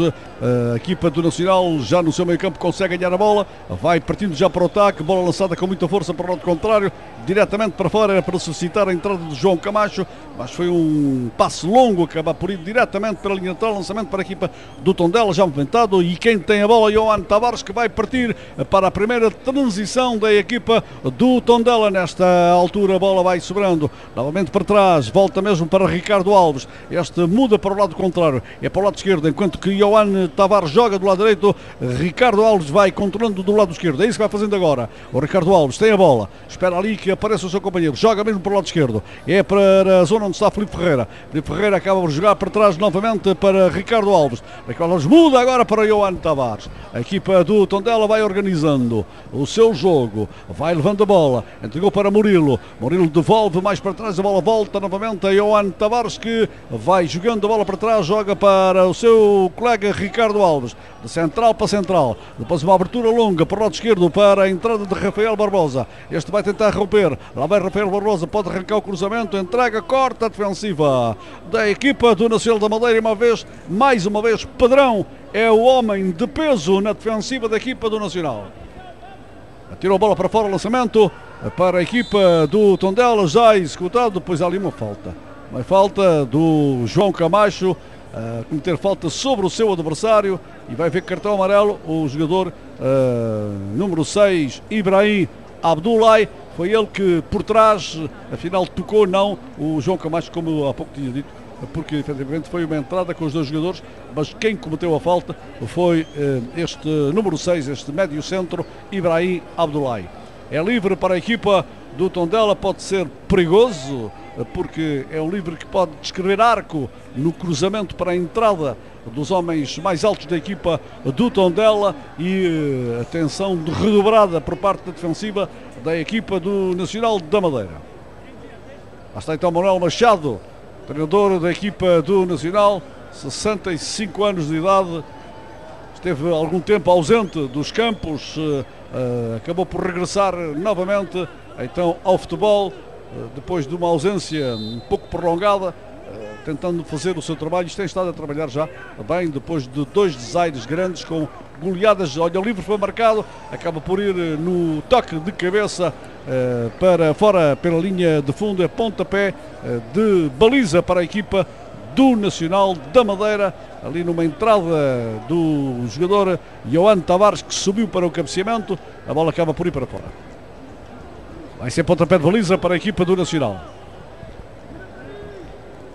a equipa do Nacional já no seu meio campo consegue ganhar a bola, vai partindo já para o ataque, bola lançada com muita força para o lado contrário, diretamente para fora, era para suscitar a entrada do João Camacho, mas foi um passo longo, acaba por ir diretamente pela linha lateral, lançamento para a equipa do Tondela, já movimentado, e quem tem a bola é Ioane Tavares, que vai partir para a primeira transição da equipa do Tondela. Nesta altura a bola vai sobrando novamente para trás, volta mesmo para Ricardo Alves, este muda para o lado contrário, é para o lado esquerdo, enquanto que Ioane Tavares joga do lado direito, Ricardo Alves vai controlando do lado esquerdo, é isso que vai fazendo agora, o Ricardo Alves tem a bola, espera ali que apareça o seu companheiro, joga mesmo para o lado esquerdo, é para a zona onde está Felipe Ferreira, Felipe Ferreira acaba por jogar para trás novamente para Ricardo Alves, Ricardo Alves muda agora para Ioane Tavares, a equipa do Tondela vai organizando o seu jogo, vai levando a bola, entregou para Murilo, Murilo devolve mais para trás, a bola volta novamente a Ioane Tavares que vai jogando a bola para trás, joga para o seu colega Ricardo Alves, de central para central, depois uma abertura longa para o lado esquerdo para a entrada de Rafael Barbosa, este vai tentar romper, lá vai Rafael Barbosa, pode arrancar o cruzamento, entrega, corta a defensiva da equipa do Nacional da Madeira, uma vez, mais uma vez Pedrão é o homem de peso na defensiva da equipa do Nacional. Atirou a bola para fora, lançamento para a equipa do Tondela, já executado, depois há ali uma falta. Uma falta do João Camacho, a cometer falta sobre o seu adversário e vai ver cartão amarelo o jogador uh, número seis, Ibrahim Abdoulaye. Foi ele que por trás, afinal tocou não o João Camacho, como há pouco tinha dito, porque efetivamente foi uma entrada com os dois jogadores, mas quem cometeu a falta foi uh, este número seis, este médio centro, Ibrahim Abdoulaye. É livre para a equipa do Tondela, pode ser perigoso, porque é um livre que pode descrever arco no cruzamento para a entrada dos homens mais altos da equipa do Tondela e atenção redobrada por parte da defensiva da equipa do Nacional da Madeira. Lá está então Manuel Machado, treinador da equipa do Nacional, sessenta e cinco anos de idade, esteve algum tempo ausente dos campos, Uh, acabou por regressar novamente então ao futebol uh, depois de uma ausência um pouco prolongada, uh, tentando fazer o seu trabalho, isto tem estado a trabalhar já bem depois de dois desaires grandes com goleadas, olha o livre foi marcado, acaba por ir uh, no toque de cabeça uh, para fora pela linha de fundo, é pontapé uh, de baliza para a equipa do Nacional da Madeira, ali numa entrada do jogador Ioane Tavares que subiu para o cabeceamento, a bola acaba por ir para fora. Vai ser pontapé de baliza para a equipa do Nacional.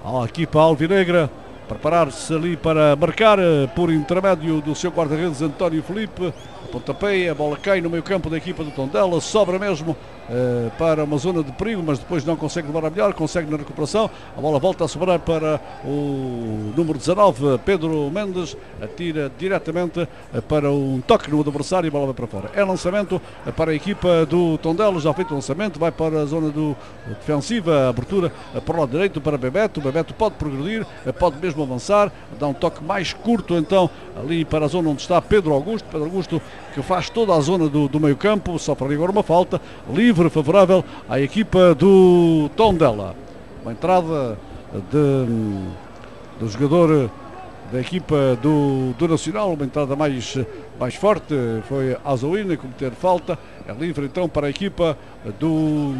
A equipa alvinegra preparar-se ali para marcar por intermédio do seu guarda-redes António Filipe, a pontapé, a bola cai no meio campo da equipa do Tondela, sobra mesmo uh, para uma zona de perigo, mas depois não consegue levar a melhor, consegue na recuperação, a bola volta a sobrar para o número dezanove, Pedro Mendes, atira diretamente para um toque no adversário e a bola vai para fora. É lançamento para a equipa do Tondela, já feito o lançamento, vai para a zona do defensiva, abertura para o lado direito para Bebeto, Bebeto pode progredir, pode mesmo avançar, dá um toque mais curto então ali para a zona onde está Pedro Augusto, Pedro Augusto que faz toda a zona do, do meio campo, só para agora uma falta, livre, favorável à equipa do Tondela. Uma entrada de, do jogador da equipa do, do Nacional, uma entrada mais, mais forte, foi Azouni cometer falta, é livre então para a equipa do,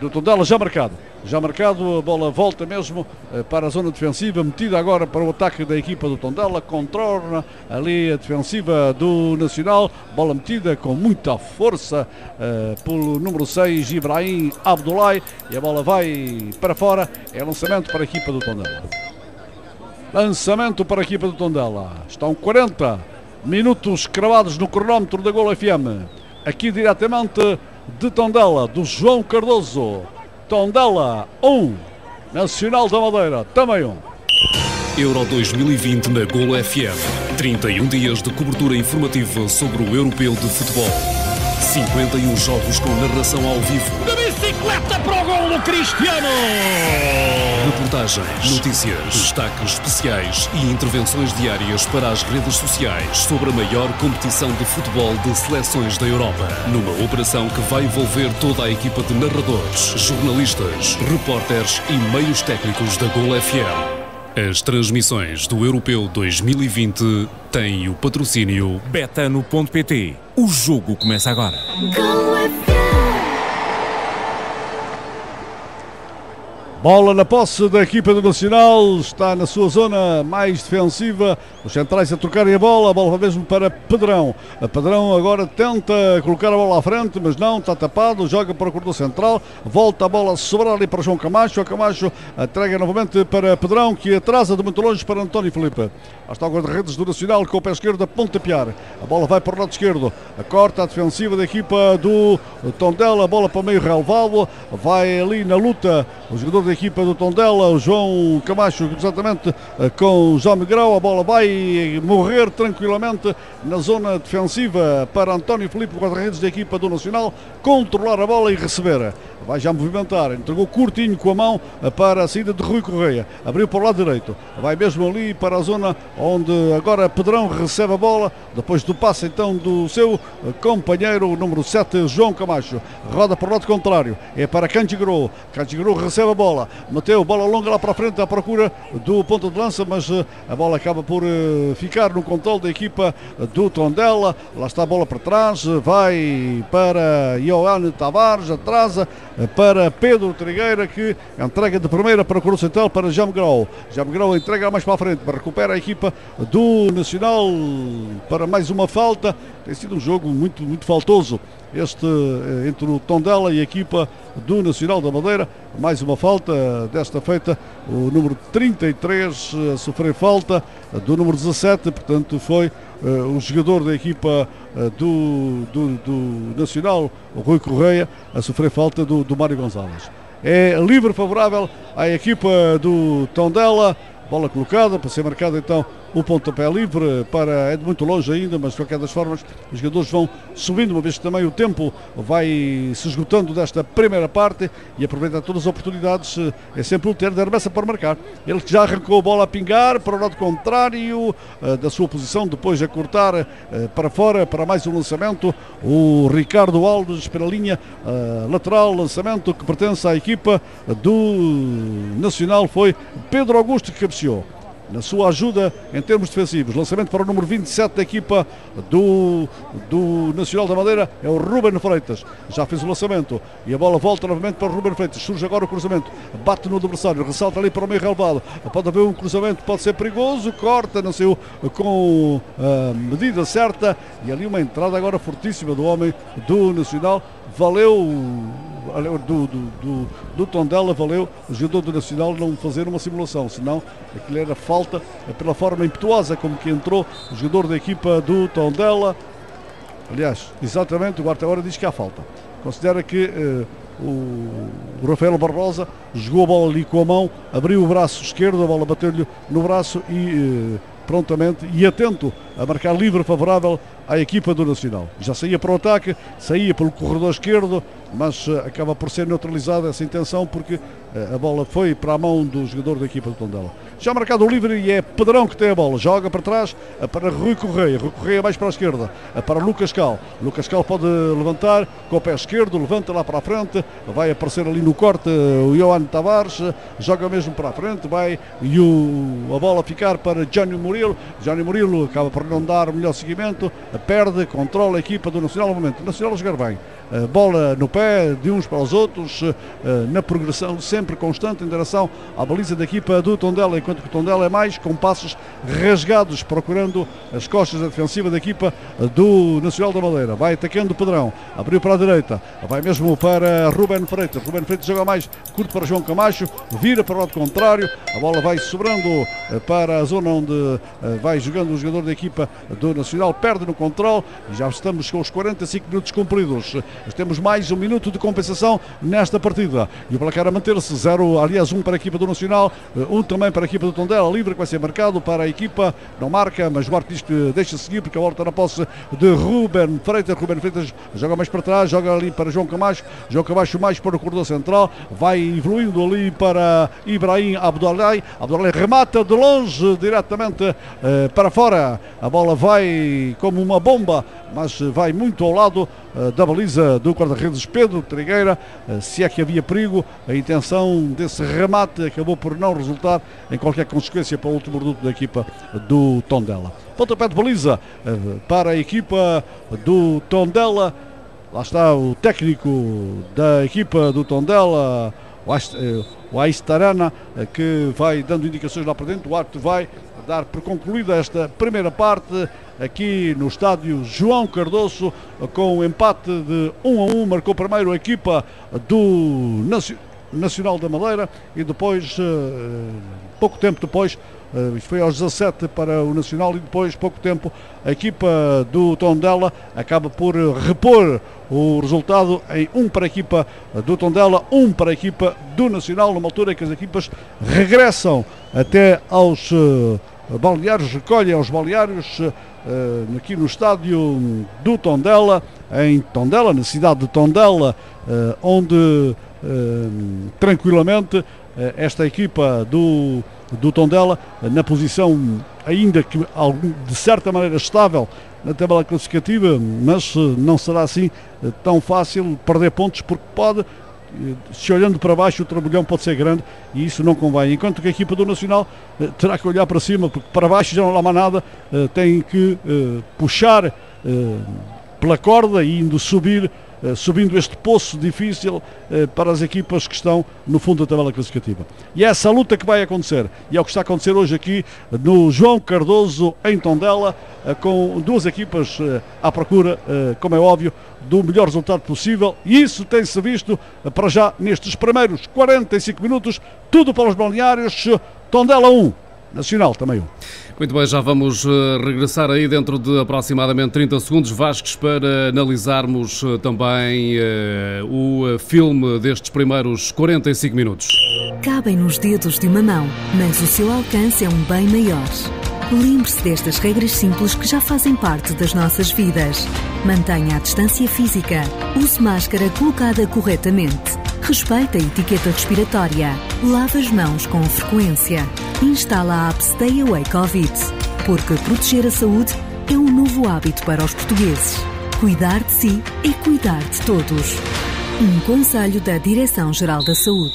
do Tondela, já marcado. Já marcado, a bola volta mesmo para a zona defensiva, metida agora para o ataque da equipa do Tondela, contorna ali a defensiva do Nacional, bola metida com muita força uh, pelo número seis, Ibrahim Abdoulaye, e a bola vai para fora, é lançamento para a equipa do Tondela. Lançamento para a equipa do Tondela, estão quarenta minutos cravados no cronómetro da Golo F M, aqui diretamente de Tondela, do João Cardoso. Tondela um, Nacional da Madeira também um. Euro dois mil e vinte na Golo F M. trinta e um dias de cobertura informativa sobre o europeu de futebol. cinquenta e um jogos com narração ao vivo. Da bicicleta para o golo, Cristiano! Reportagens, notícias, destaques especiais e intervenções diárias para as redes sociais sobre a maior competição de futebol de seleções da Europa. Numa operação que vai envolver toda a equipa de narradores, jornalistas, repórteres e meios técnicos da Golo F M. As transmissões do Europeu dois mil e vinte têm o patrocínio betano ponto pt. O jogo começa agora. Bola na posse da equipa do Nacional, está na sua zona mais defensiva, os centrais a trocarem a bola, a bola vai mesmo para Pedrão. A Pedrão agora tenta colocar a bola à frente, mas não, está tapado, joga para o corredor central, volta a bola a sobrar ali para João Camacho, o Camacho entrega novamente para Pedrão, que atrasa de muito longe para António Filipe. As tábuas de redes do Nacional com o pé esquerdo a pontapear, a bola vai para o lado esquerdo, a corta a defensiva da equipa do Tondela, a bola para o meio relevado, vai ali na luta, o jogador da equipa do Tondela, o João Camacho, exatamente com o João Miguel, a bola vai morrer tranquilamente na zona defensiva para António Filipe, o guarda-redes da equipa do Nacional, controlar a bola e receber. Vai já movimentar, entregou curtinho com a mão para a saída de Rui Correia, abriu para o lado direito, vai mesmo ali para a zona onde agora Pedrão recebe a bola, depois do passe então do seu companheiro, o número sete, João Camacho, roda para o lado contrário, é para Keiji Gorré, Keiji Gorré recebe a bola, Mateu, bola longa lá para a frente à procura do ponto de lança, mas a bola acaba por ficar no controle da equipa do Tondela. Lá está a bola para trás, vai para Ioane Tavares, atrasa para Pedro Trigueira, que entrega de primeira para o Cruz Central para Jam Grau. Jam Grau entrega mais para a frente, recupera a equipa do Nacional para mais uma falta. Tem sido um jogo muito, muito faltoso este entre o Tondela e a equipa do Nacional da Madeira. Mais uma falta, desta feita o número trinta e três a sofrer falta do número dezassete, portanto foi uh, o jogador da equipa uh, do, do, do Nacional, o Rui Correia, a sofrer falta do, do Mário González. É livre favorável à equipa do Tondela, bola colocada para ser marcado então o pontapé livre para, é de muito longe ainda, mas de qualquer das formas os jogadores vão subindo, uma vez que também o tempo vai se esgotando desta primeira parte e aproveitar todas as oportunidades, é sempre o ter da Bessa para marcar, ele que já arrancou a bola a pingar para o lado contrário da sua posição, depois a cortar para fora para mais um lançamento, o Ricardo Alves pela linha lateral, lançamento que pertence à equipa do Nacional, foi Pedro Augusto que cabeceou na sua ajuda em termos defensivos. Lançamento para o número vinte e sete da equipa do, do Nacional da Madeira, é o Ruben Freitas, já fez o lançamento e a bola volta novamente para o Ruben Freitas, surge agora o cruzamento, bate no adversário, ressalta ali para o meio relevado, pode haver um cruzamento, pode ser perigoso, corta, não saiu com a medida certa e ali uma entrada agora fortíssima do homem do Nacional, valeu Do, do, do, do Tondela, valeu o jogador do Nacional não fazer uma simulação, senão aquilo era falta pela forma impetuosa como que entrou o jogador da equipa do Tondela. Aliás, exatamente, o guarda-hora diz que há falta. Considera que eh, o Rafael Barbosa jogou a bola ali com a mão, abriu o braço esquerdo, a bola bateu-lhe no braço e eh, prontamente e atento a marcar livre favorável à equipa do Nacional. Já saía para o ataque, saía pelo corredor esquerdo, mas uh, acaba por ser neutralizada essa intenção porque uh, a bola foi para a mão do jogador da equipa do Tondela. Já marcado o livre e é Pedrão que tem a bola, joga para trás para Rui Correia, Rui Correia mais para a esquerda, para Lucas Cal, Lucas Cal pode levantar com o pé esquerdo, levanta lá para a frente, vai aparecer ali no corte o Ioane Tavares, joga mesmo para a frente, vai e o, a bola ficar para John Murilo. Johnny Murilo acaba por não dar o melhor seguimento, perde, controla a equipa do Nacional no momento. O Nacional a jogar bem, a bola no pé de uns para os outros, na progressão sempre constante em direção à baliza da equipa do Tondela, enquanto que o Tondela é mais com passos rasgados, procurando as costas da defensiva da equipa do Nacional da Madeira. Vai atacando o Pedrão, abriu para a direita, vai mesmo para Ruben Freitas, Ruben Freitas joga mais, curto para João Camacho, vira para o lado contrário, a bola vai sobrando para a zona onde vai jogando o jogador da equipa do Nacional, perde no controle. Já estamos com os quarenta e cinco minutos cumpridos, temos mais um minuto de compensação nesta partida e o placar a manter-se zero, aliás um para a equipa do Nacional, um também para a equipa do Tondela, livre que vai ser marcado para a equipa, não marca, mas o árbitro diz que deixa seguir porque a bola está na posse de Ruben Freitas, Ruben Freitas joga mais para trás, joga ali para João Camacho, João Camacho mais para o corredor central, vai evoluindo ali para Ibrahim Abdoulaye, Abdoulaye remata de longe diretamente para fora, a bola vai como uma bomba, mas vai muito ao lado da baliza do guarda-redes Pedro Trigueira. Se é que havia perigo, a intenção desse remate acabou por não resultar em qualquer consequência para o último reduto da equipa do Tondela. Pontapé de baliza para a equipa do Tondela, lá está o técnico da equipa do Tondela, o Aistarana, que vai dando indicações lá para dentro. O árbitro vai dar por concluída esta primeira parte aqui no estádio João Cardoso com um empate de um a um. Marcou primeiro a equipa do Nacional da Madeira e depois, pouco tempo depois, foi aos dezassete para o Nacional e depois, pouco tempo, a equipa do Tondela acaba por repor o resultado em um para a equipa do Tondela, um para a equipa do Nacional, numa altura em que as equipas regressam até aos Baleares, recolhem aos Baleares uh, aqui no estádio do Tondela, em Tondela, na cidade de Tondela, uh, onde uh, tranquilamente uh, esta equipa do, do Tondela, uh, na posição ainda que de certa maneira estável na tabela classificativa, mas uh, não será assim uh, tão fácil perder pontos, porque pode, se olhando para baixo, o trambolhão pode ser grande e isso não convém, enquanto que a equipa do Nacional eh, terá que olhar para cima, porque para baixo já não há mais nada, eh, tem que eh, puxar eh, pela corda e indo subir, eh, subindo este poço difícil eh, para as equipas que estão no fundo da tabela classificativa. E é essa a luta que vai acontecer e é o que está a acontecer hoje aqui no João Cardoso em Tondela, eh, com duas equipas eh, à procura, eh, como é óbvio, do melhor resultado possível, e isso tem-se visto para já nestes primeiros quarenta e cinco minutos, tudo para os balneários, Tondela um, Nacional também um. Muito bem, já vamos regressar aí dentro de aproximadamente trinta segundos, Vasques, para analisarmos também eh, o filme destes primeiros quarenta e cinco minutos. Cabem nos dedos de uma mão, mas o seu alcance é um bem maior. Lembre-se destas regras simples que já fazem parte das nossas vidas. Mantenha a distância física. Use máscara colocada corretamente. Respeite a etiqueta respiratória. Lave as mãos com frequência. Instala a app Stay Away Covid. Porque proteger a saúde é um novo hábito para os portugueses. Cuidar de si é cuidar de todos. Um conselho da Direção-Geral da Saúde.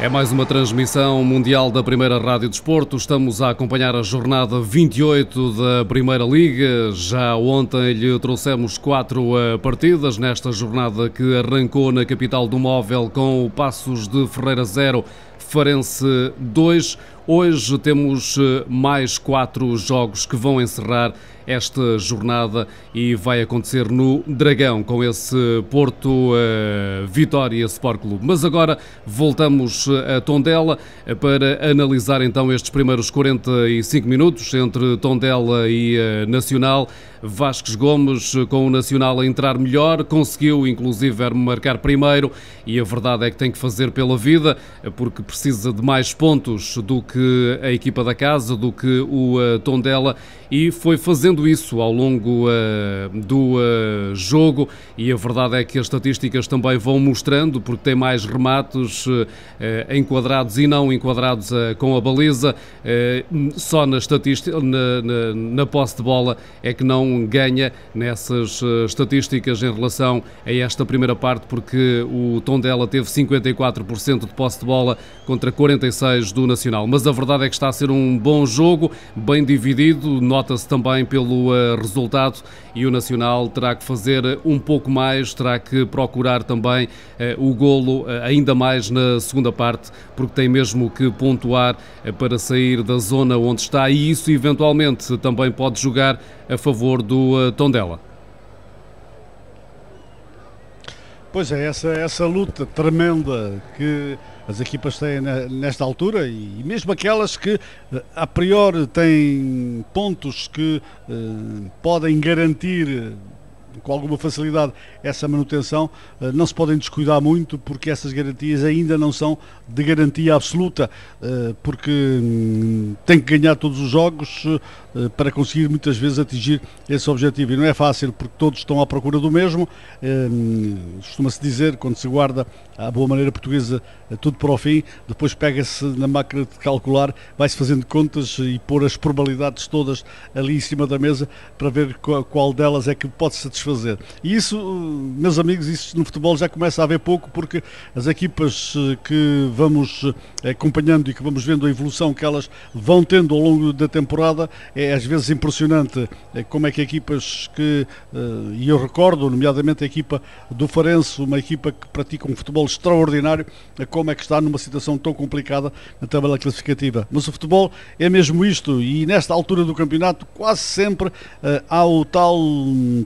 É mais uma transmissão mundial da Primeira Rádio Desporto. Estamos a acompanhar a jornada vinte e oito da Primeira Liga. Já ontem lhe trouxemos quatro partidas nesta jornada que arrancou na capital do móvel com o Passos de Ferreira zero, Farense dois, Hoje temos mais quatro jogos que vão encerrar esta jornada e vai acontecer no Dragão, com esse Porto uh, Vitória Sport Clube. Mas agora voltamos a Tondela para analisar então estes primeiros quarenta e cinco minutos entre Tondela e uh, Nacional. Vasques Gomes, com o Nacional a entrar melhor, conseguiu inclusive marcar primeiro, e a verdade é que tem que fazer pela vida, porque precisa de mais pontos do que a equipa da casa, do que o uh, Tondela, e foi fazendo isso ao longo uh, do uh, jogo, e a verdade é que as estatísticas também vão mostrando, porque tem mais rematos uh, enquadrados e não enquadrados uh, com a baliza. Uh, só na, na, na, na posse de bola é que não ganha nessas uh, estatísticas em relação a esta primeira parte, porque o Tondela teve cinquenta e quatro por cento de posse de bola contra quarenta e seis por cento do Nacional. Mas a verdade é que está a ser um bom jogo, bem dividido, nota-se também pelo Uh, resultado, e o Nacional terá que fazer um pouco mais, terá que procurar também uh, o golo uh, ainda mais na segunda parte, porque tem mesmo que pontuar uh, para sair da zona onde está, e isso eventualmente também pode jogar a favor do uh, Tondela. Pois é, essa, essa luta tremenda que as equipas têm nesta altura, e mesmo aquelas que a priori têm pontos que eh, podem garantir com alguma facilidade essa manutenção, não se podem descuidar muito, porque essas garantias ainda não são de garantia absoluta, porque tem que ganhar todos os jogos para conseguir muitas vezes atingir esse objetivo, e não é fácil, porque todos estão à procura do mesmo. Costuma-se dizer, quando se guarda à boa maneira portuguesa tudo para o fim, depois pega-se na máquina de calcular, vai-se fazendo contas e pôr as probabilidades todas ali em cima da mesa para ver qual delas é que pode satisfazer fazer. E isso, meus amigos, isso no futebol já começa a haver pouco, porque as equipas que vamos acompanhando e que vamos vendo a evolução que elas vão tendo ao longo da temporada, é às vezes impressionante como é que equipas que, e eu recordo nomeadamente a equipa do Farense, uma equipa que pratica um futebol extraordinário, como é que está numa situação tão complicada na tabela classificativa. Mas o futebol é mesmo isto, e nesta altura do campeonato quase sempre há o tal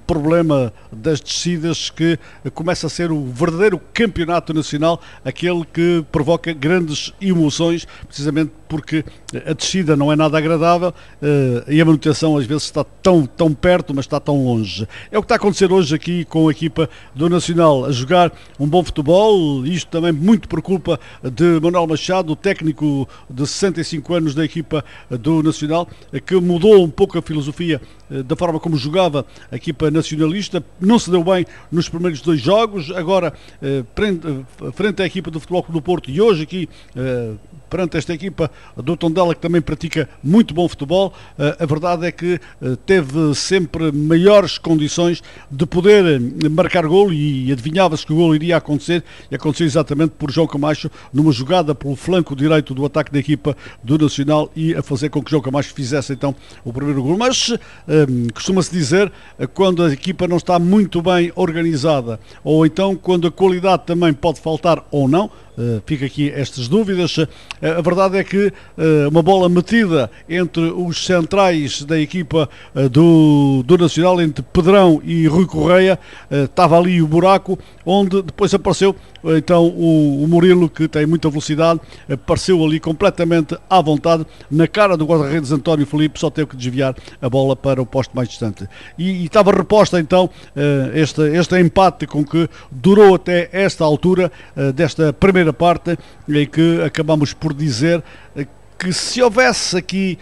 problema das descidas, que começa a ser o verdadeiro campeonato nacional, aquele que provoca grandes emoções, precisamente porque a descida não é nada agradável e a manutenção às vezes está tão, tão perto, mas está tão longe. É o que está a acontecer hoje aqui com a equipa do Nacional, a jogar um bom futebol, isto também muito por culpa de Manuel Machado, o técnico de sessenta e cinco anos da equipa do Nacional, que mudou um pouco a filosofia da forma como jogava a equipa nacionalista. Não se deu bem nos primeiros dois jogos, agora eh, frente à equipa do Futebol Clube do Porto, e hoje aqui eh, perante esta equipa do Tondela, que também pratica muito bom futebol, eh, a verdade é que eh, teve sempre maiores condições de poder eh, marcar golo, e adivinhava-se que o golo iria acontecer, e aconteceu exatamente por João Camacho, numa jogada pelo flanco direito do ataque da equipa do Nacional, e a fazer com que João Camacho fizesse então o primeiro golo. Mas eh, costuma-se dizer, eh, quando a equipa não está muito bem organizada, ou então quando a qualidade também pode faltar ou não, Uh, fica aqui estas dúvidas. Uh, a verdade é que uh, uma bola metida entre os centrais da equipa uh, do, do Nacional, entre Pedrão e Rui Correia, uh, estava ali o buraco, onde depois apareceu uh, então o, o Murilo, que tem muita velocidade, uh, apareceu ali completamente à vontade, na cara do guarda-redes António Filipe, só teve que desviar a bola para o posto mais distante. E, e estava reposta então uh, este, este empate, com que durou até esta altura uh, desta primeira parte, em que acabamos por dizer que, se houvesse aqui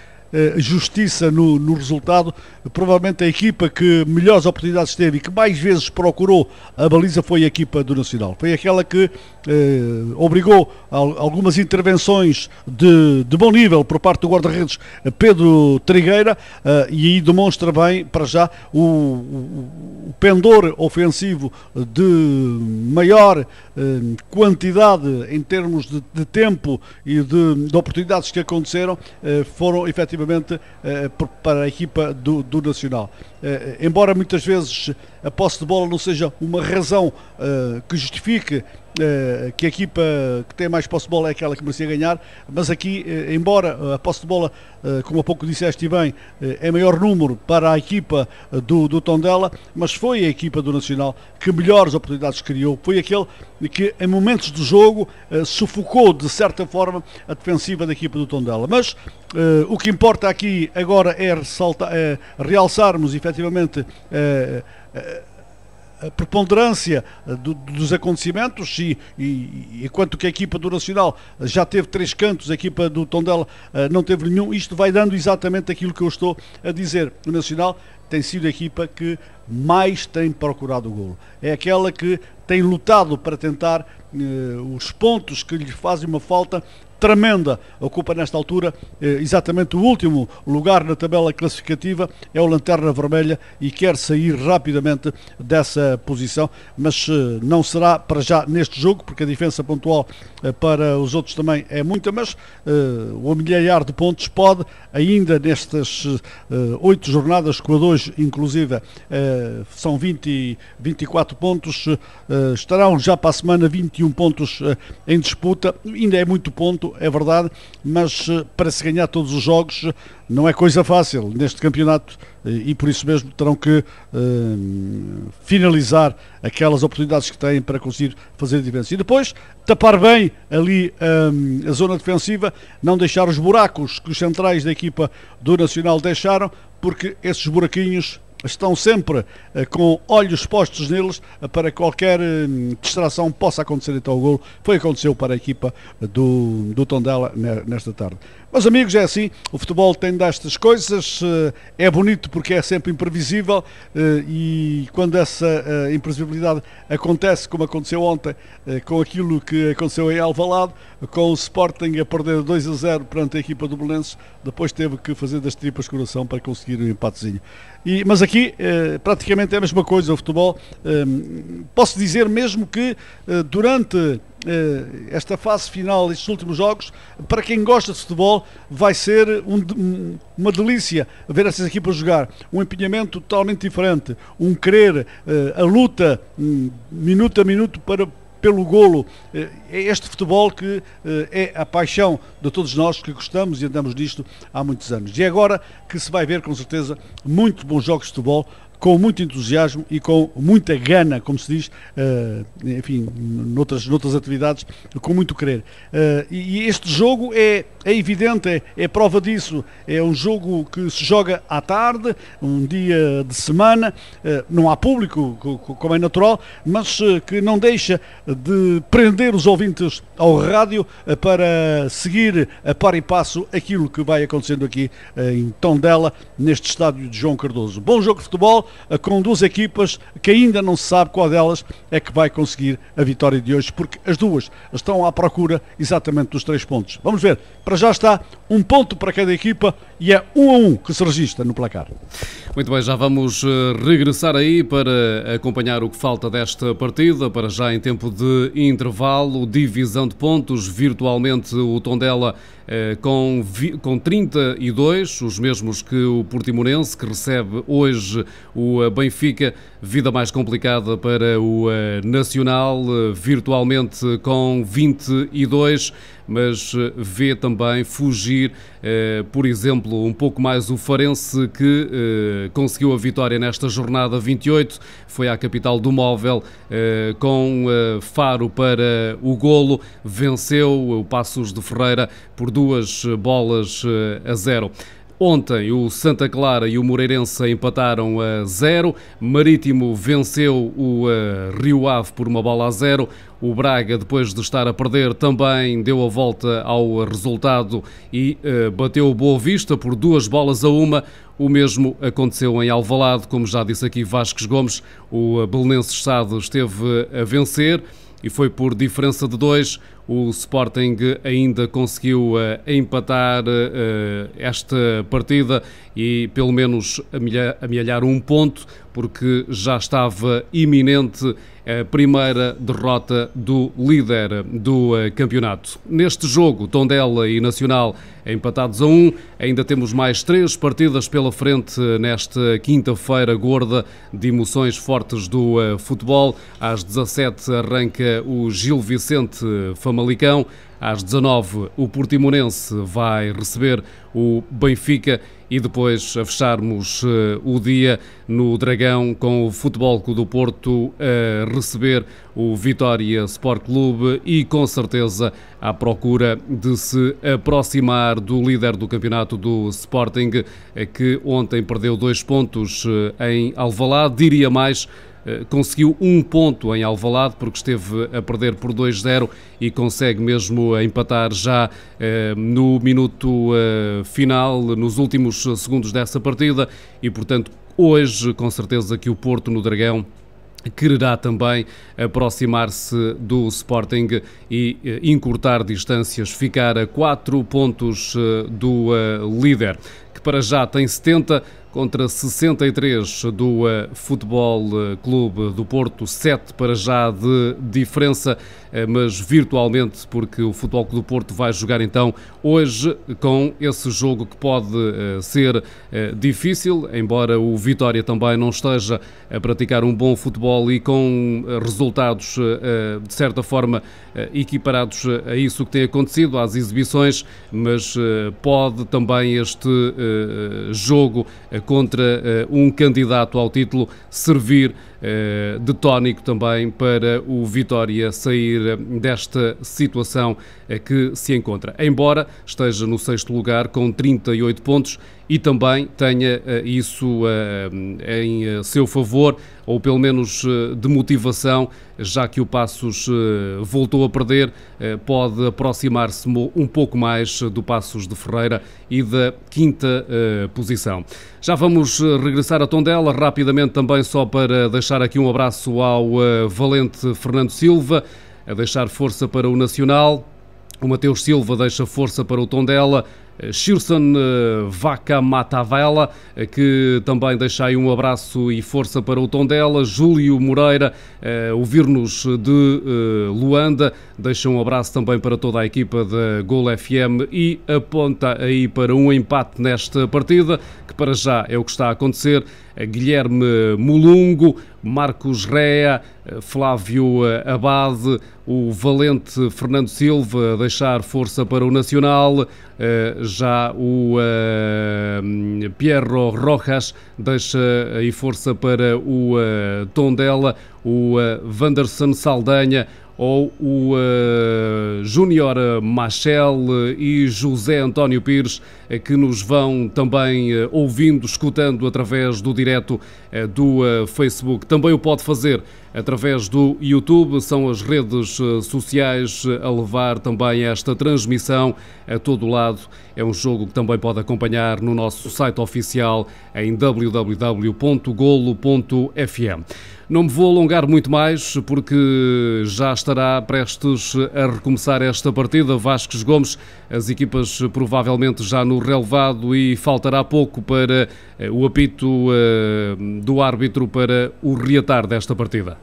justiça no, no resultado, provavelmente a equipa que melhores oportunidades teve e que mais vezes procurou a baliza foi a equipa do Nacional. Foi aquela que eh, obrigou a algumas intervenções de, de bom nível por parte do guarda-redes Pedro Trigueira, eh, e aí demonstra bem para já o, o, o pendor ofensivo de maior eh, quantidade em termos de, de tempo e de, de oportunidades que aconteceram, eh, foram efetivamente para a equipa do, do Nacional. Embora muitas vezes a posse de bola não seja uma razão que justifique uh, que a equipa que tem mais posse de bola é aquela que merecia ganhar, mas aqui, uh, embora a posse de bola, uh, como há pouco disseste bem, uh, é maior número para a equipa do, do Tondela, mas foi a equipa do Nacional que melhores oportunidades criou, foi aquele que em momentos do jogo uh, sufocou de certa forma a defensiva da equipa do Tondela, mas uh, o que importa aqui agora é ressaltar, é realçarmos efetivamente uh, uh, a preponderância do, dos acontecimentos e, e, e quanto que a equipa do Nacional já teve três cantos, a equipa do Tondela uh, não teve nenhum. Isto vai dando exatamente aquilo que eu estou a dizer. O Nacional tem sido a equipa que mais tem procurado o golo, é aquela que tem lutado para tentar uh, os pontos que lhe fazem uma falta tremenda. Ocupa nesta altura exatamente o último lugar na tabela classificativa, é o Lanterna Vermelha e quer sair rapidamente dessa posição, mas não será para já neste jogo, porque a diferença pontual para os outros também é muita, mas uh, o milhar de pontos pode ainda nestas oito uh, jornadas, com a dois inclusive, uh, são vinte, vinte e quatro pontos, uh, estarão já para a semana vinte e um pontos uh, em disputa, ainda é muito ponto, é verdade, mas para se ganhar todos os jogos não é coisa fácil neste campeonato e por isso mesmo terão que uh, finalizar aquelas oportunidades que têm para conseguir fazer a diferença e depois tapar bem ali uh, a zona defensiva, não deixar os buracos que os centrais da equipa do Nacional deixaram, porque esses buraquinhos estão sempre eh, com olhos postos neles para qualquer eh, distração possa acontecer. Então o golo foi o que aconteceu para a equipa do, do Tondela nesta tarde. Meus amigos, é assim, o futebol tem destas coisas, eh, é bonito porque é sempre imprevisível, eh, e quando essa eh, imprevisibilidade acontece, como aconteceu ontem, eh, com aquilo que aconteceu em Alvalade, com o Sporting a perder dois a zero perante a equipa do Belenenses, depois teve que fazer das tripas coração para conseguir um empatezinho. E, mas aqui eh, praticamente é a mesma coisa o futebol. Eh, posso dizer mesmo que eh, durante eh, esta fase final, estes últimos jogos, para quem gosta de futebol vai ser um, um, uma delícia ver essas equipas jogar, um empenhamento totalmente diferente, um querer, eh, a luta um, minuto a minuto para pelo golo. É este futebol que é a paixão de todos nós que gostamos e andamos disto há muitos anos. E é agora que se vai ver com certeza muitos bons jogos de futebol, com muito entusiasmo e com muita gana, como se diz, enfim, noutras, noutras atividades, com muito querer. E este jogo é, é evidente, é, é prova disso. É um jogo que se joga à tarde, um dia de semana, não há público, como é natural, mas que não deixa de prender os ouvintes ao rádio para seguir a par e passo aquilo que vai acontecendo aqui em Tondela, neste estádio de João Cardoso. Bom jogo de futebol, com duas equipas que ainda não se sabe qual delas é que vai conseguir a vitória de hoje, porque as duas estão à procura exatamente dos três pontos. Vamos ver, para já está um ponto para cada equipa e é um a um que se registra no placar. Muito bem, já vamos regressar aí para acompanhar o que falta desta partida. Para já em tempo de intervalo, divisão de pontos, virtualmente o Tondela eh, com, com trinta e dois, os mesmos que o Portimonense, que recebe hoje o Benfica. Vida mais complicada para o Nacional, virtualmente com vinte e dois, mas vê também fugir, eh, por exemplo, um pouco mais o Farense, que eh, conseguiu a vitória nesta jornada vinte e oito, foi à capital do móvel eh, com eh, faro para o golo, venceu o Passos de Ferreira por duas bolas eh, a zero. Ontem o Santa Clara e o Moreirense empataram a zero, Marítimo venceu o uh, Rio Ave por uma bola a zero, o Braga, depois de estar a perder, também deu a volta ao resultado e uh, bateu o Boa Vista por duas bolas a uma. O mesmo aconteceu em Alvalade, como já disse aqui Vasques Gomes, o Belenenses Sade esteve a vencer e foi por diferença de dois. O Sporting ainda conseguiu empatar esta partida e pelo menos amealhar um ponto, porque já estava iminente a primeira derrota do líder do campeonato. Neste jogo, Tondela e Nacional empatados a um, ainda temos mais três partidas pela frente nesta quinta-feira gorda de emoções fortes do futebol. Às dezassete arranca o Gil Vicente Famalicão, às dezanove o Portimonense vai receber o Benfica e depois a fecharmos uh, o dia no Dragão com o Futebol Clube do Porto a receber o Vitória Sport Clube e com certeza à procura de se aproximar do líder do campeonato do Sporting, que ontem perdeu dois pontos em Alvalade, diria mais, conseguiu um ponto em Alvalade porque esteve a perder por dois zero e consegue mesmo empatar já eh, no minuto eh, final, nos últimos segundos dessa partida e, portanto, hoje com certeza que o Porto no Dragão quererá também aproximar-se do Sporting e encurtar distâncias, ficar a quatro pontos do líder, que para já tem setenta contra sessenta e três do Futebol Clube do Porto, sete para já de diferença, mas virtualmente, porque o Futebol Clube do Porto vai jogar então hoje com esse jogo que pode ser difícil, embora o Vitória também não esteja a praticar um bom futebol e com resultados de certa forma equiparados a isso que tem acontecido, às exibições, mas pode também este jogo contra uh, um candidato ao título servir uh, de tónico também para o Vitória sair desta situação uh, que se encontra. Embora esteja no sexto lugar com trinta e oito pontos e também tenha uh, isso uh, em uh, seu favor, ou pelo menos uh, de motivação, já que o Passos uh, voltou a perder, uh, pode aproximar-se um pouco mais do Passos de Ferreira e da quinta uh, posição. Já vamos regressar a Tondela, rapidamente também só para deixar aqui um abraço ao uh, valente Fernando Silva, a deixar força para o Nacional, o Mateus Silva deixa força para o Tondela, Shirson Vaca Matavela, que também deixa aí um abraço e força para o Tondela, Júlio Moreira, ouvir-nos de Luanda, deixa um abraço também para toda a equipa da Golo F M e aponta aí para um empate nesta partida, que para já é o que está a acontecer. Guilherme Mulungo, Marcos Rea, Flávio Abade, o valente Fernando Silva deixar força para o Nacional, já o uh, Pierro Rojas deixa aí força para o uh, Tondela, o uh, Wanderson Saldanha ou o uh, Júnior Machel e José António Pires, que nos vão também uh, ouvindo, escutando através do direto uh, do uh, Facebook. Também o pode fazer através do YouTube, são as redes uh, sociais uh, a levar também esta transmissão a todo lado. É um jogo que também pode acompanhar no nosso site oficial em w w w ponto golo ponto f m. Não me vou alongar muito mais porque já estará prestes a recomeçar esta partida. Vasques Gomes, as equipas provavelmente já no relevado e faltará pouco para o apito uh, do árbitro para o reatar desta partida.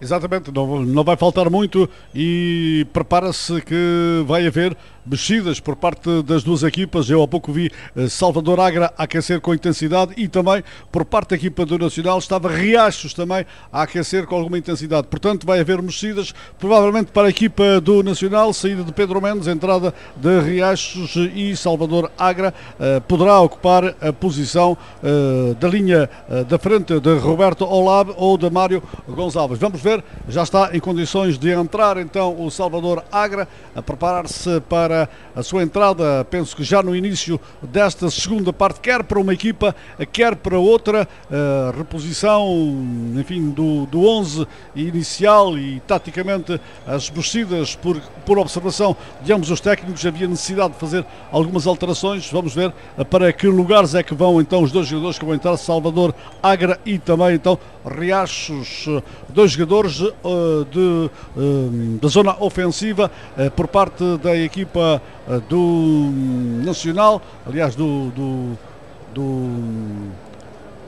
Exatamente, não, não vai faltar muito e prepara-se que vai haver mexidas por parte das duas equipas. Eu há pouco vi Salvador Agra a aquecer com intensidade e também por parte da equipa do Nacional estava Riachos também a aquecer com alguma intensidade. Portanto vai haver mexidas provavelmente para a equipa do Nacional, saída de Pedro Mendes, entrada de Riachos, e Salvador Agra eh, poderá ocupar a posição eh, da linha eh, da frente de Roberto Olabe ou de Mário González. Vamos ver, já está em condições de entrar então o Salvador Agra a preparar-se para para a sua entrada, penso que já no início desta segunda parte, quer para uma equipa, quer para outra, uh, reposição, enfim, do, do onze inicial e taticamente as mexidas por, por observação de ambos os técnicos. Havia necessidade de fazer algumas alterações, vamos ver para que lugares é que vão então os dois jogadores que vão entrar, Salvador Agra e também então Riachos, dois jogadores uh, de, uh, da zona ofensiva uh, por parte da equipa uh, do Nacional, aliás do do, do,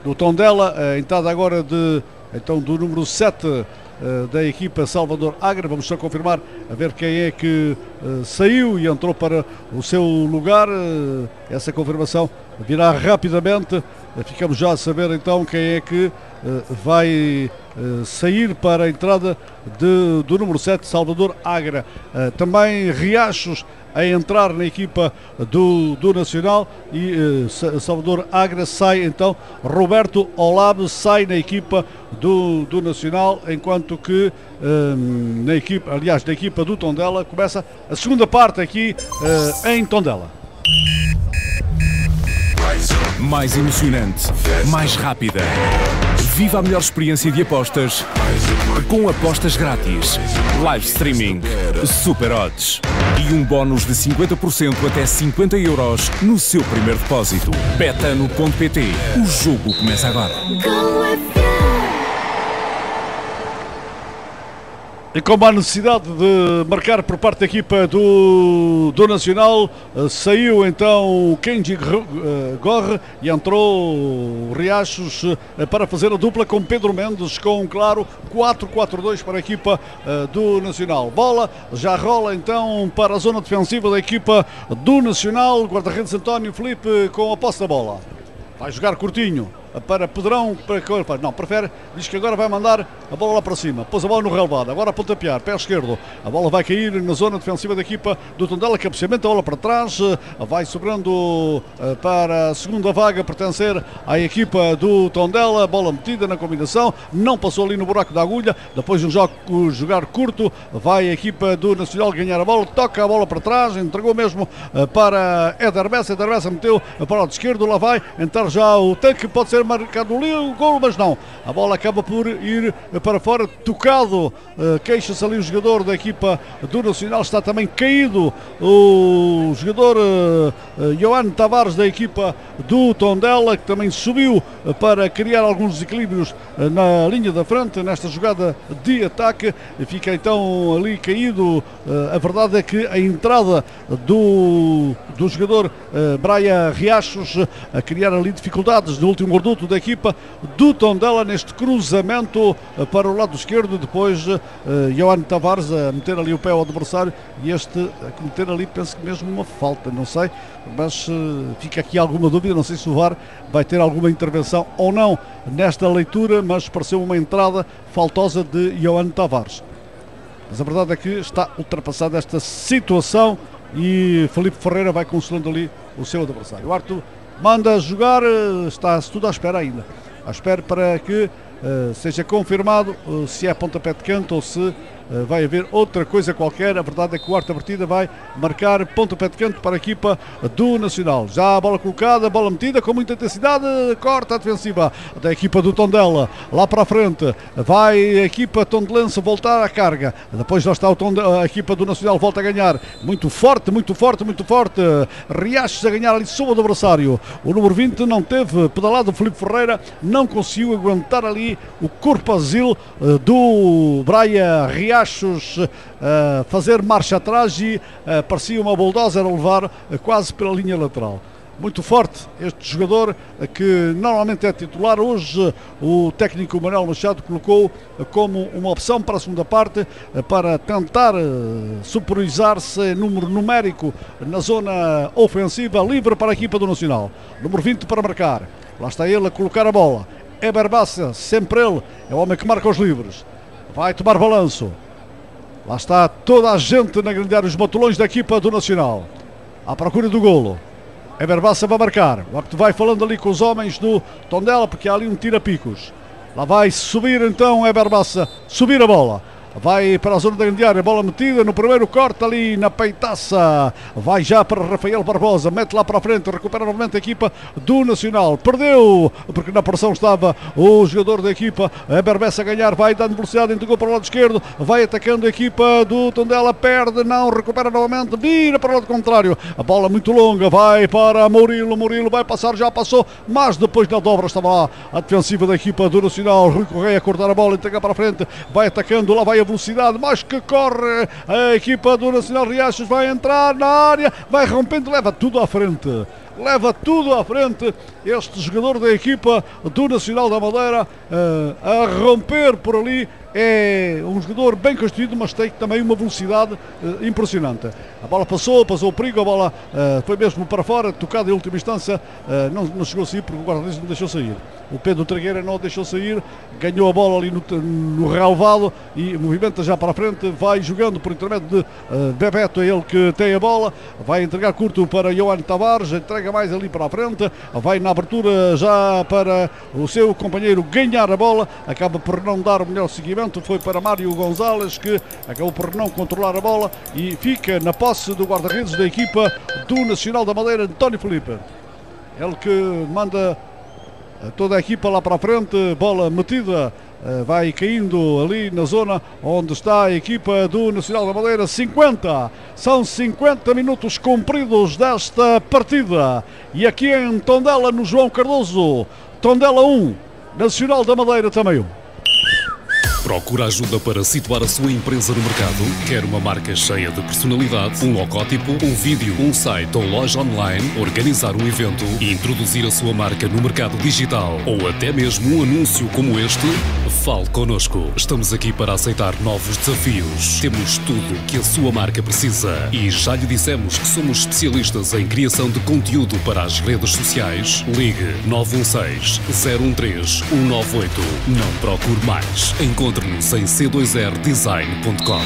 do Tondela, uh, entrada agora de, então, do número sete uh, da equipa, Salvador Agra. Vamos só confirmar a ver quem é que uh, saiu e entrou para o seu lugar, uh, essa confirmação virá rapidamente. Ficamos já a saber então quem é que uh, vai uh, sair para a entrada de, do número sete, Salvador Agra. Uh, também Riachos a entrar na equipa do, do Nacional e uh, Salvador Agra sai então. Roberto Olabe sai na equipa do, do Nacional, enquanto que um, na equipa, aliás, da equipa do Tondela começa a segunda parte aqui uh, em Tondela. Mais emocionante, mais rápida. Viva a melhor experiência de apostas com apostas grátis, live streaming, super odds e um bónus de cinquenta por cento até cinquenta euros no seu primeiro depósito. Betano ponto pt. O jogo começa agora. E como há necessidade de marcar por parte da equipa do, do Nacional, saiu então Keiji Gorré e entrou Riachos para fazer a dupla com Pedro Mendes, com um claro quatro quatro dois para a equipa do Nacional. Bola já rola então para a zona defensiva da equipa do Nacional. Guarda-redes António Filipe com a posse da bola. Vai jogar curtinho para Pedrão, para, não, prefere, diz que agora vai mandar a bola lá para cima, pôs a bola no relevado, agora pontapear, pé esquerdo, a bola vai cair na zona defensiva da equipa do Tondela, cabeceamento, a bola para trás, vai sobrando para a segunda vaga pertencer à equipa do Tondela, bola metida na combinação, não passou ali no buraco da agulha, depois de um jogo, jogar curto, vai a equipa do Nacional ganhar a bola, toca a bola para trás, entregou mesmo para Éber Bessa, Éber Bessa meteu para o lado esquerdo, lá vai entrar já o tanque, pode ser marcado ali o golo, mas não, a bola acaba por ir para fora, tocado, queixa-se ali o jogador da equipa do Nacional, está também caído o jogador Ioane Tavares da equipa do Tondela, que também subiu para criar alguns desequilíbrios na linha da frente, nesta jogada de ataque, fica então ali caído. A verdade é que a entrada do, do jogador Brian Riachos a criar ali dificuldades no último gorduto da equipa do Tondela neste cruzamento para o lado esquerdo, depois uh, Ioane Tavares a meter ali o pé ao adversário e este a cometer ali, penso que mesmo uma falta, não sei, mas uh, fica aqui alguma dúvida, não sei se o V A R vai ter alguma intervenção ou não nesta leitura, mas pareceu uma entrada faltosa de Ioane Tavares, mas a verdade é que está ultrapassada esta situação e Felipe Ferreira vai consolando ali o seu adversário. O Arthur manda jogar, está-se tudo à espera ainda, à espera para que uh, seja confirmado uh, se é pontapé de canto ou se uh, vai haver outra coisa qualquer. A verdade é que o quarta partida vai marcar pontapé de canto para a equipa do Nacional. Já a bola colocada, a bola metida com muita intensidade, corta a defensiva da equipa do Tondela, lá para a frente vai a equipa tondelense voltar à carga, depois já está o Tondela, a equipa do Nacional volta a ganhar, muito forte, muito forte, muito forte, Riachos a ganhar ali sobre o adversário, o número vinte não teve pedalado, o Felipe Ferreira não conseguiu aguentar ali o corpo asilo do Brian Riachos a fazer marcha atrás e parecia uma bulldozer a levar quase pela linha lateral. Muito forte este jogador que normalmente é titular, hoje o técnico Manuel Machado colocou como uma opção para a segunda parte para tentar superiorizar-se em número numérico na zona ofensiva, livre para a equipa do Nacional, número vinte para marcar, lá está ele a colocar a bola, Éber Bessa, sempre ele, é o homem que marca os livres, vai tomar balanço, lá está toda a gente na grande área, os matulões da equipa do Nacional à procura do golo. Éber Bessa vai marcar, o árbitro vai falando ali com os homens do Tondela porque há ali um tira-picos, lá vai subir então Éber Bessa, subir a bola, vai para a zona da grande área, bola metida no primeiro corte ali na peitaça, vai já para Rafael Barbosa, mete lá para a frente, recupera novamente a equipa do Nacional, perdeu, porque na pressão estava o jogador da equipa, Éber Bessa a ganhar, vai dando velocidade, entregou para o lado esquerdo, vai atacando a equipa do Tondela, perde, não, recupera novamente, vira para o lado contrário, a bola muito longa, vai para Murilo, Murilo vai passar, já passou, mas depois na dobra estava lá a defensiva da equipa do Nacional, Rui Correia a cortar a bola, entrega para a frente, vai atacando, lá vai a velocidade, mas que corre a equipa do Nacional, Riachos vai entrar na área, vai rompendo, leva tudo à frente. Leva tudo à frente este jogador da equipa do Nacional da Madeira a romper por ali. É um jogador bem construído, mas tem também uma velocidade impressionante. A bola passou, passou o perigo, a bola foi mesmo para fora, tocada em última instância. Não, não chegou a sair porque o guarda-redes não deixou sair. O Pedro Trigueira não deixou sair, ganhou a bola ali no, no relvado e movimenta já para a frente, vai jogando por intermédio de uh, Bebeto, é ele que tem a bola, vai entregar curto para Ioane Tavares, entrega mais ali para a frente, vai na abertura já para o seu companheiro ganhar a bola, acaba por não dar o melhor seguimento, foi para Mário González que acabou por não controlar a bola e fica na posse do guarda-redes da equipa do Nacional da Madeira, António Filipe, ele que manda toda a equipa lá para a frente, bola metida, vai caindo ali na zona onde está a equipa do Nacional da Madeira. cinquenta, são cinquenta minutos cumpridos desta partida. E aqui em Tondela, no João Cardoso, Tondela um, Nacional da Madeira também um. Procura ajuda para situar a sua empresa no mercado? Quer uma marca cheia de personalidade, um logótipo, um vídeo, um site ou loja online? Organizar um evento e introduzir a sua marca no mercado digital? Ou até mesmo um anúncio como este? Fale connosco. Estamos aqui para aceitar novos desafios. Temos tudo que a sua marca precisa. E já lhe dissemos que somos especialistas em criação de conteúdo para as redes sociais. Ligue nove um seis, zero um três, um nove oito. Não procure mais. Encontre Encontre-nos em c dois r design ponto com.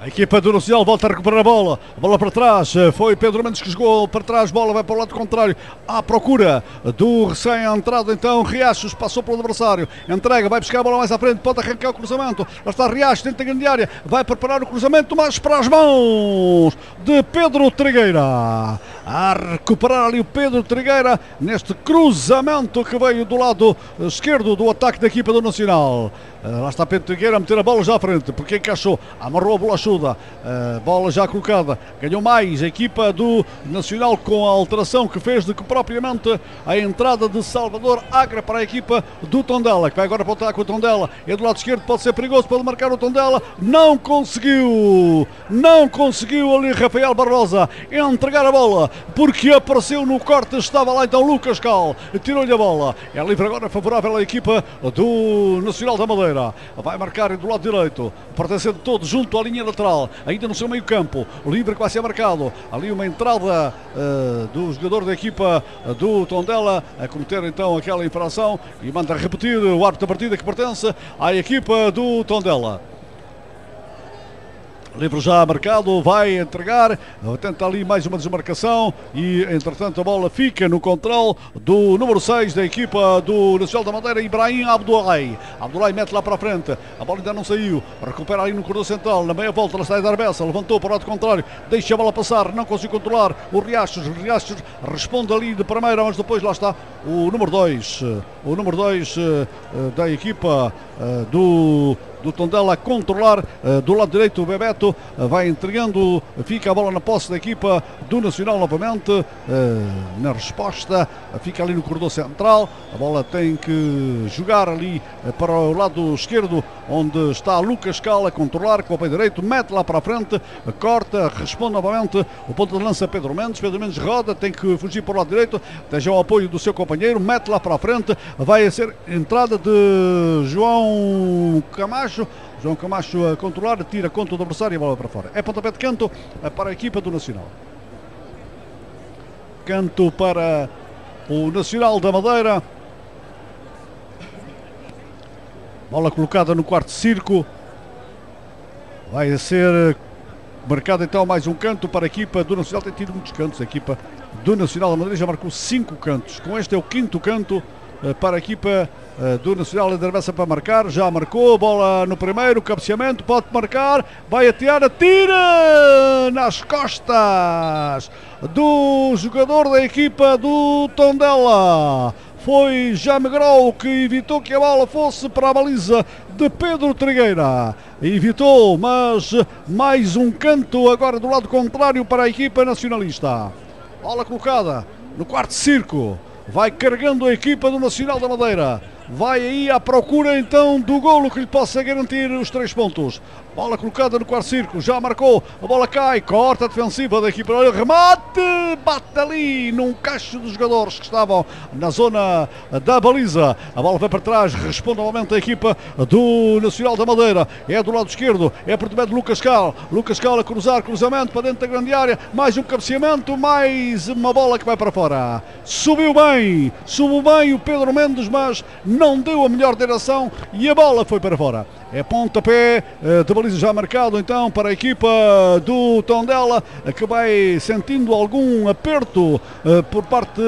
A equipa do Nacional volta a recuperar a bola, a bola para trás, foi Pedro Mendes que jogou para trás, bola vai para o lado contrário, à procura do recém-entrado então, Riachos passou pelo adversário, entrega, vai buscar a bola mais à frente, pode arrancar o cruzamento, lá está Riachos dentro da grande área, vai preparar o cruzamento, mas para as mãos de Pedro Trigueira, a recuperar ali o Pedro Trigueira, neste cruzamento que veio do lado esquerdo do ataque da equipa do Nacional, lá está Pedro Trigueira a meter a bola já à frente, porque encaixou, amarrou a bola chuta. Uh, bola já colocada, ganhou mais a equipa do Nacional com a alteração que fez de que propriamente a entrada de Salvador Agra para a equipa do Tondela, que vai agora para o ataque o Tondela, é do lado esquerdo, pode ser perigoso, pode marcar o Tondela, não conseguiu não conseguiu ali Rafael Barbosa entregar a bola, porque apareceu no corte, estava lá então Lucas Cal, tirou-lhe a bola, é livre agora favorável à equipa do Nacional da Madeira, vai marcar do lado direito, pertencendo todo junto à linha lateral ainda no seu meio campo, livre que vai ser marcado, ali uma entrada uh, do jogador da equipa uh, do Tondela, a cometer então aquela infração e manda repetir o árbitro da partida que pertence à equipa do Tondela. Livre já marcado, vai entregar, tenta ali mais uma desmarcação e entretanto a bola fica no controle do número seis da equipa do Nacional da Madeira, Ibrahim Abdoulaye. Abdoulaye mete lá para a frente, a bola ainda não saiu, recupera ali no corredor central, na meia volta, ela sai da Arbessa, levantou para o lado contrário, deixa a bola passar, não conseguiu controlar o Riachos, o Riachos responde ali de primeira, mas depois lá está o número dois, o número dois da equipa do... do Tondela a controlar, do lado direito o Bebeto vai entregando, fica a bola na posse da equipa do Nacional novamente, na resposta fica ali no corredor central, a bola tem que jogar ali para o lado esquerdo onde está Lucas Cal a controlar com o pé direito, mete lá para a frente, corta, responde novamente o ponto de lança Pedro Mendes, Pedro Mendes roda, tem que fugir para o lado direito, tem já o apoio do seu companheiro, mete lá para a frente, vai a ser entrada de João Camacho, João Camacho a controlar, tira contra o adversário e a bola para fora. É pontapé de canto para a equipa do Nacional. Canto para o Nacional da Madeira. Bola colocada no quarto circo. Vai ser marcado então mais um canto para a equipa do Nacional. Tem tido muitos cantos a equipa do Nacional da Madeira. Já marcou cinco cantos. Com este é o quinto canto para a equipa do Nacional. Éber Bessa para marcar, já marcou, bola no primeiro, cabeceamento, pode marcar, vai atirar, atira nas costas do jogador da equipa do Tondela. Foi Jaime Grau que evitou que a bola fosse para a baliza de Pedro Trigueira. Evitou, mas mais um canto agora do lado contrário para a equipa nacionalista. Bola colocada no quarto circo. Vai carregando a equipa do Nacional da Madeira. Vai aí à procura então do golo que lhe possa garantir os três pontos. Bola colocada no quarto círculo, já marcou, a bola cai, corta a defensiva da equipa, olha o remate, bate ali num cacho dos jogadores que estavam na zona da baliza. A bola vai para trás, responde novamente a equipa do Nacional da Madeira. É do lado esquerdo, é por debaixo de Lucas Cal. Lucas Cal a cruzar, cruzamento para dentro da grande área, mais um cabeceamento, mais uma bola que vai para fora. Subiu bem, subiu bem o Pedro Mendes, mas não deu a melhor direção e a bola foi para fora. É pontapé de baliza já marcado então para a equipa do Tondela, que vai sentindo algum aperto por parte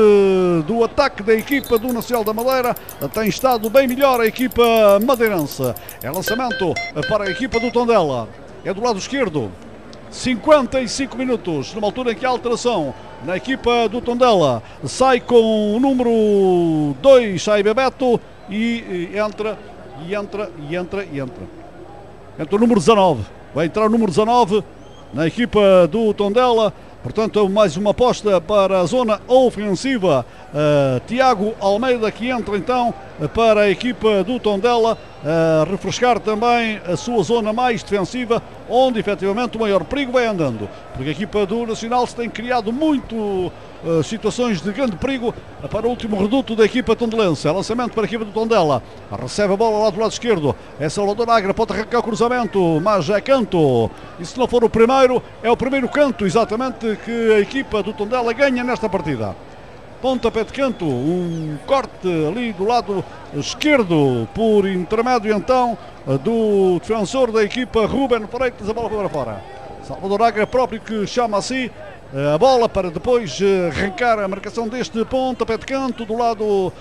do ataque da equipa do Nacional da Madeira. Tem estado bem melhor a equipa madeirense. É lançamento para a equipa do Tondela. É do lado esquerdo. cinquenta e cinco minutos, numa altura em que há alteração na equipa do Tondela. Sai com o número dois, sai Bebeto e, e entra, e entra, e entra, e entra. Entra o número dezanove, vai entrar o número dezanove na equipa do Tondela. Portanto, mais uma aposta para a zona ofensiva. Uh, Tiago Almeida, que entra então para a equipa do Tondela, uh, refrescar também a sua zona mais defensiva, onde efetivamente o maior perigo vai andando. Porque a equipa do Nacional se tem criado muito uh, situações de grande perigo para o último reduto da equipa tondelense. É lançamento para a equipa do Tondela. Recebe a bola lá do lado esquerdo. É Salvador Agra, pode arrancar o cruzamento, mas é canto. E se não for o primeiro, é o primeiro canto exatamente que a equipa do Tondela ganha nesta partida. Pontapé de canto, um corte ali do lado esquerdo por intermédio então do defensor da equipa Ruben Freitas, a bola para fora. Salvador Agra próprio que chama a si a bola para depois arrancar a marcação deste pontapé de canto do lado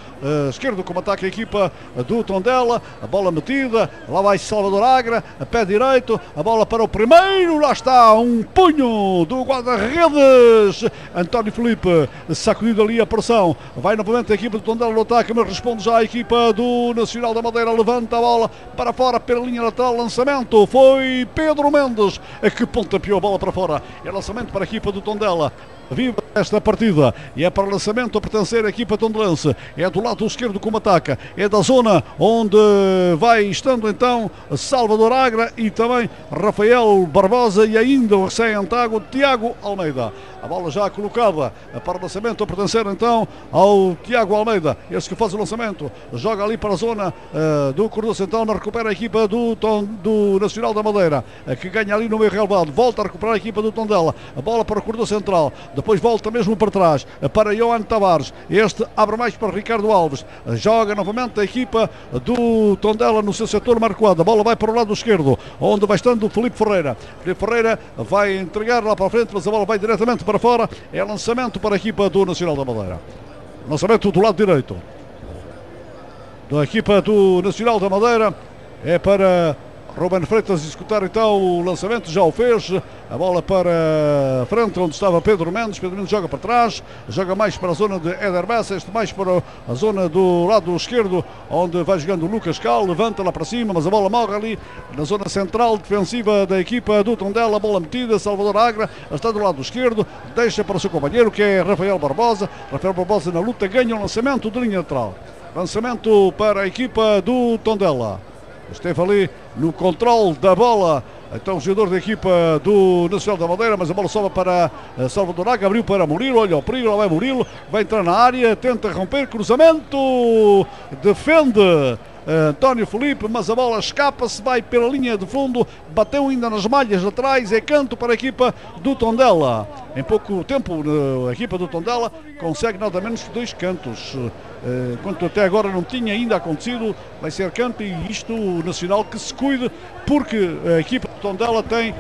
esquerdo, como ataca a equipa do Tondela. A bola metida, lá vai Salvador Agra, a pé direito, a bola para o primeiro, lá está um punho do guarda-redes António Filipe, sacudido ali a pressão. Vai novamente a equipa do Tondela no ataque, mas responde já a equipa do Nacional da Madeira, levanta a bola para fora pela linha lateral, lançamento foi Pedro Mendes que pontapeou a bola para fora. É lançamento para a equipa do Tondela, viva esta partida, e é para o lançamento a pertencer à equipa tondelense. É do lado esquerdo como ataca, é da zona onde vai estando então Salvador Agra e também Rafael Barbosa e ainda o recém-antago Tiago Almeida. A bola já colocada para o lançamento a pertencer então ao Tiago Almeida, esse que faz o lançamento, joga ali para a zona uh, do corredor central, mas recupera a equipa do, ton, do Nacional da Madeira, uh, que ganha ali no meio relevado, volta a recuperar a equipa do Tondela, a bola para o corredor central, depois volta mesmo para trás, para Ioane Tavares, este abre mais para Ricardo Alves, joga novamente a equipa do Tondela no seu setor marcado, a bola vai para o lado esquerdo, onde vai estando o Felipe Ferreira. Felipe Ferreira vai entregar lá para a frente, mas a bola vai diretamente para fora, é lançamento para a equipa do Nacional da Madeira. Lançamento do lado direito da equipa do Nacional da Madeira, é para Ruben Freitas executar então o lançamento, já o fez, a bola para a frente onde estava Pedro Mendes. Pedro Mendes joga para trás, joga mais para a zona de Éber Bessa, este mais para a zona do lado esquerdo, onde vai jogando o Lucas Cal, levanta lá para cima, mas a bola morre ali na zona central defensiva da equipa do Tondela. Bola metida, Salvador Agra está do lado esquerdo, deixa para o seu companheiro que é Rafael Barbosa. Rafael Barbosa na luta, ganha um lançamento de linha lateral. Lançamento para a equipa do Tondela. Esteve ali no controle da bola então o jogador da equipa do Nacional da Madeira, mas a bola sobe para Salvador Agra, abriu para Murilo, olha o perigo, lá vai Murilo, vai entrar na área, tenta romper, cruzamento, defende António Filipe, mas a bola escapa-se, vai pela linha de fundo, bateu ainda nas malhas atrás, é canto para a equipa do Tondela. Em pouco tempo, a equipa do Tondela consegue nada menos que dois cantos. Quanto até agora não tinha ainda acontecido, vai ser canto, e isto o Nacional que se cuide, porque a equipa do Tondela tem,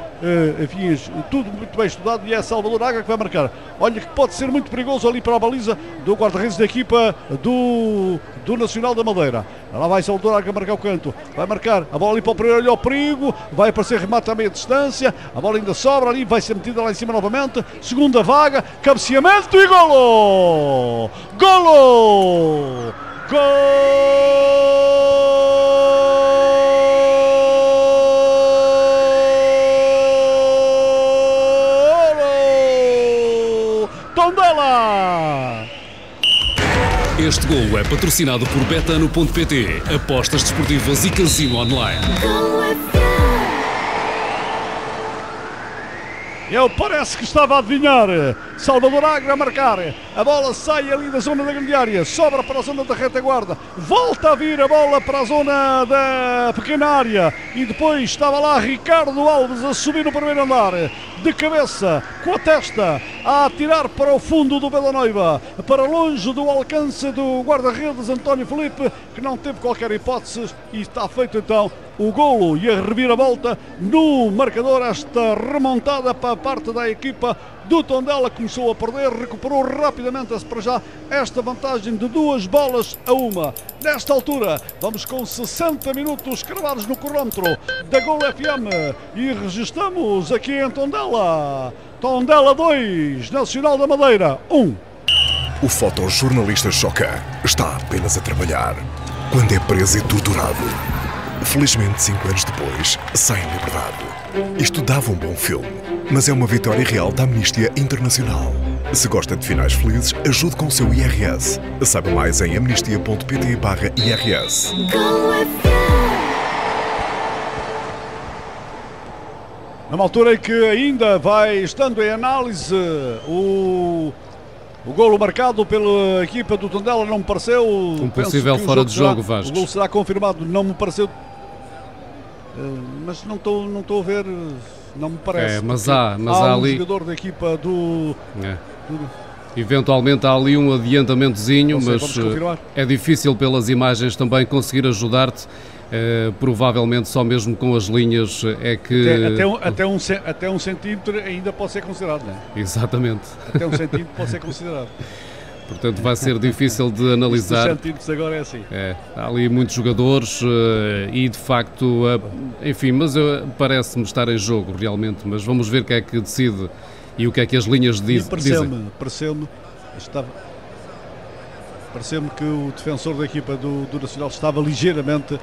enfim, tudo muito bem estudado, e é Salvador Agra que vai marcar. Olha que pode ser muito perigoso ali para a baliza do guarda-redes da equipa do, do Nacional da Madeira. Lá vai Salvador Agra marcar o canto, vai marcar a bola ali para o primeiro, olha o perigo, vai aparecer remate à meia distância, a bola ainda sobra ali, vai ser metida lá em cima novamente, segunda vaga, cabeceamento e golo! Golo! Golo! Tondela! Este golo é patrocinado por Betano ponto pt, apostas desportivas e casino online. Ele parece que estava a adivinhar. Salvador Agra a marcar. A bola sai ali da zona da grande área, sobra para a zona da retaguarda, volta a vir a bola para a zona da pequena área, e depois estava lá Ricardo Alves a subir no primeiro andar, de cabeça, com a testa, a atirar para o fundo do Vila Noiva, para longe do alcance do guarda-redes António Filipe, que não teve qualquer hipótese, e está feito então o golo e a reviravolta no marcador. Esta remontada para a parte da equipa do Tondela, começou a perder, recuperou rapidamente para já esta vantagem de duas bolas a uma. Nesta altura vamos com sessenta minutos cravados no cronómetro da Golo F M e registamos aqui em Tondela, Tondela dois, Nacional da Madeira um. O fotojornalista Choca está apenas a trabalhar quando é preso e torturado. Felizmente, cinco anos depois, sai em liberdade. Isto dava um bom filme, mas é uma vitória real da Amnistia Internacional. Se gosta de finais felizes, ajude com o seu I R S. Saiba mais em amnistia ponto pt barra I R S. Numa altura em que ainda vai estando em análise o... O golo marcado pela equipa do Tondela, não me pareceu... Um possível fora de jogo, Vasco. O golo será confirmado, não me pareceu... Mas não estou não estou a ver, não me parece. É, mas há, mas há, há um ali... jogador da equipa do... É. do... Eventualmente há ali um adiantamentozinho, sei, mas é difícil pelas imagens também conseguir ajudar-te. Uh, provavelmente só mesmo com as linhas é que... Até, até, um, até, um, até um centímetro ainda pode ser considerado, não é? Exatamente. Até um centímetro pode ser considerado. Portanto, vai ser difícil de analisar. Os centímetros agora é assim. É, há ali muitos jogadores uh, e, de facto, uh, enfim, mas uh, parece-me estar em jogo, realmente. Mas vamos ver o que é que decide e o que é que as linhas diz, pareceu-me, dizem. Pareceu-me, estava... Pareceu-me que o defensor da equipa do, do Nacional estava ligeiramente uh,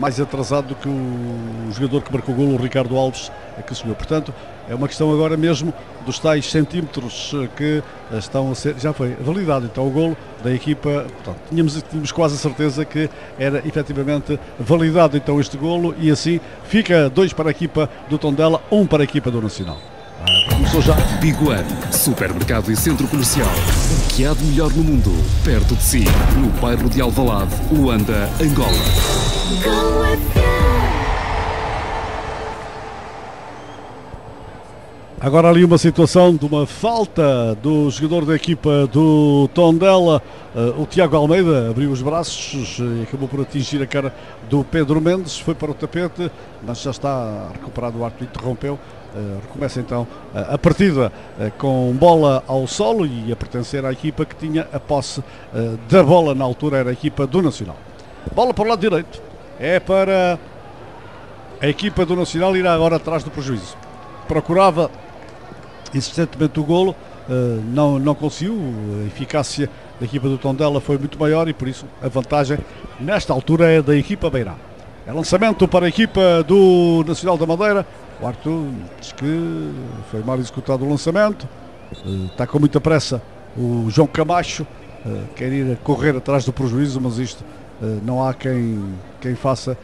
mais atrasado do que o, o jogador que marcou o golo, o Ricardo Alves, que subiu. Portanto, é uma questão agora mesmo dos tais centímetros que estão a ser... Já foi validado então o golo da equipa. Portanto, tínhamos, tínhamos quase a certeza que era efetivamente validado então este golo, e assim fica dois para a equipa do Tondela, um para a equipa do Nacional. Começou já. Big One, supermercado e centro comercial. O que há de melhor no mundo, perto de si, no bairro de Alvalade, Luanda, Angola. Agora ali uma situação de uma falta do jogador da equipa do Tondela. O Tiago Almeida abriu os braços e acabou por atingir a cara do Pedro Mendes. Foi para o tapete, mas já está recuperado, o árbitro interrompeu. Uh, recomeça então uh, a partida uh, com bola ao solo e a pertencer à equipa que tinha a posse uh, da bola na altura, era a equipa do Nacional. Bola para o lado direito, é para a equipa do Nacional ir agora atrás do prejuízo. Procurava insistentemente o golo, uh, não, não conseguiu, a eficácia da equipa do Tondela foi muito maior e por isso a vantagem nesta altura é da equipa beirá. É lançamento para a equipa do Nacional da Madeira. O árbitro diz que foi mal executado o lançamento. Está com muita pressa o João Camacho, quer ir correr atrás do prejuízo, mas isto não há quem, quem faça,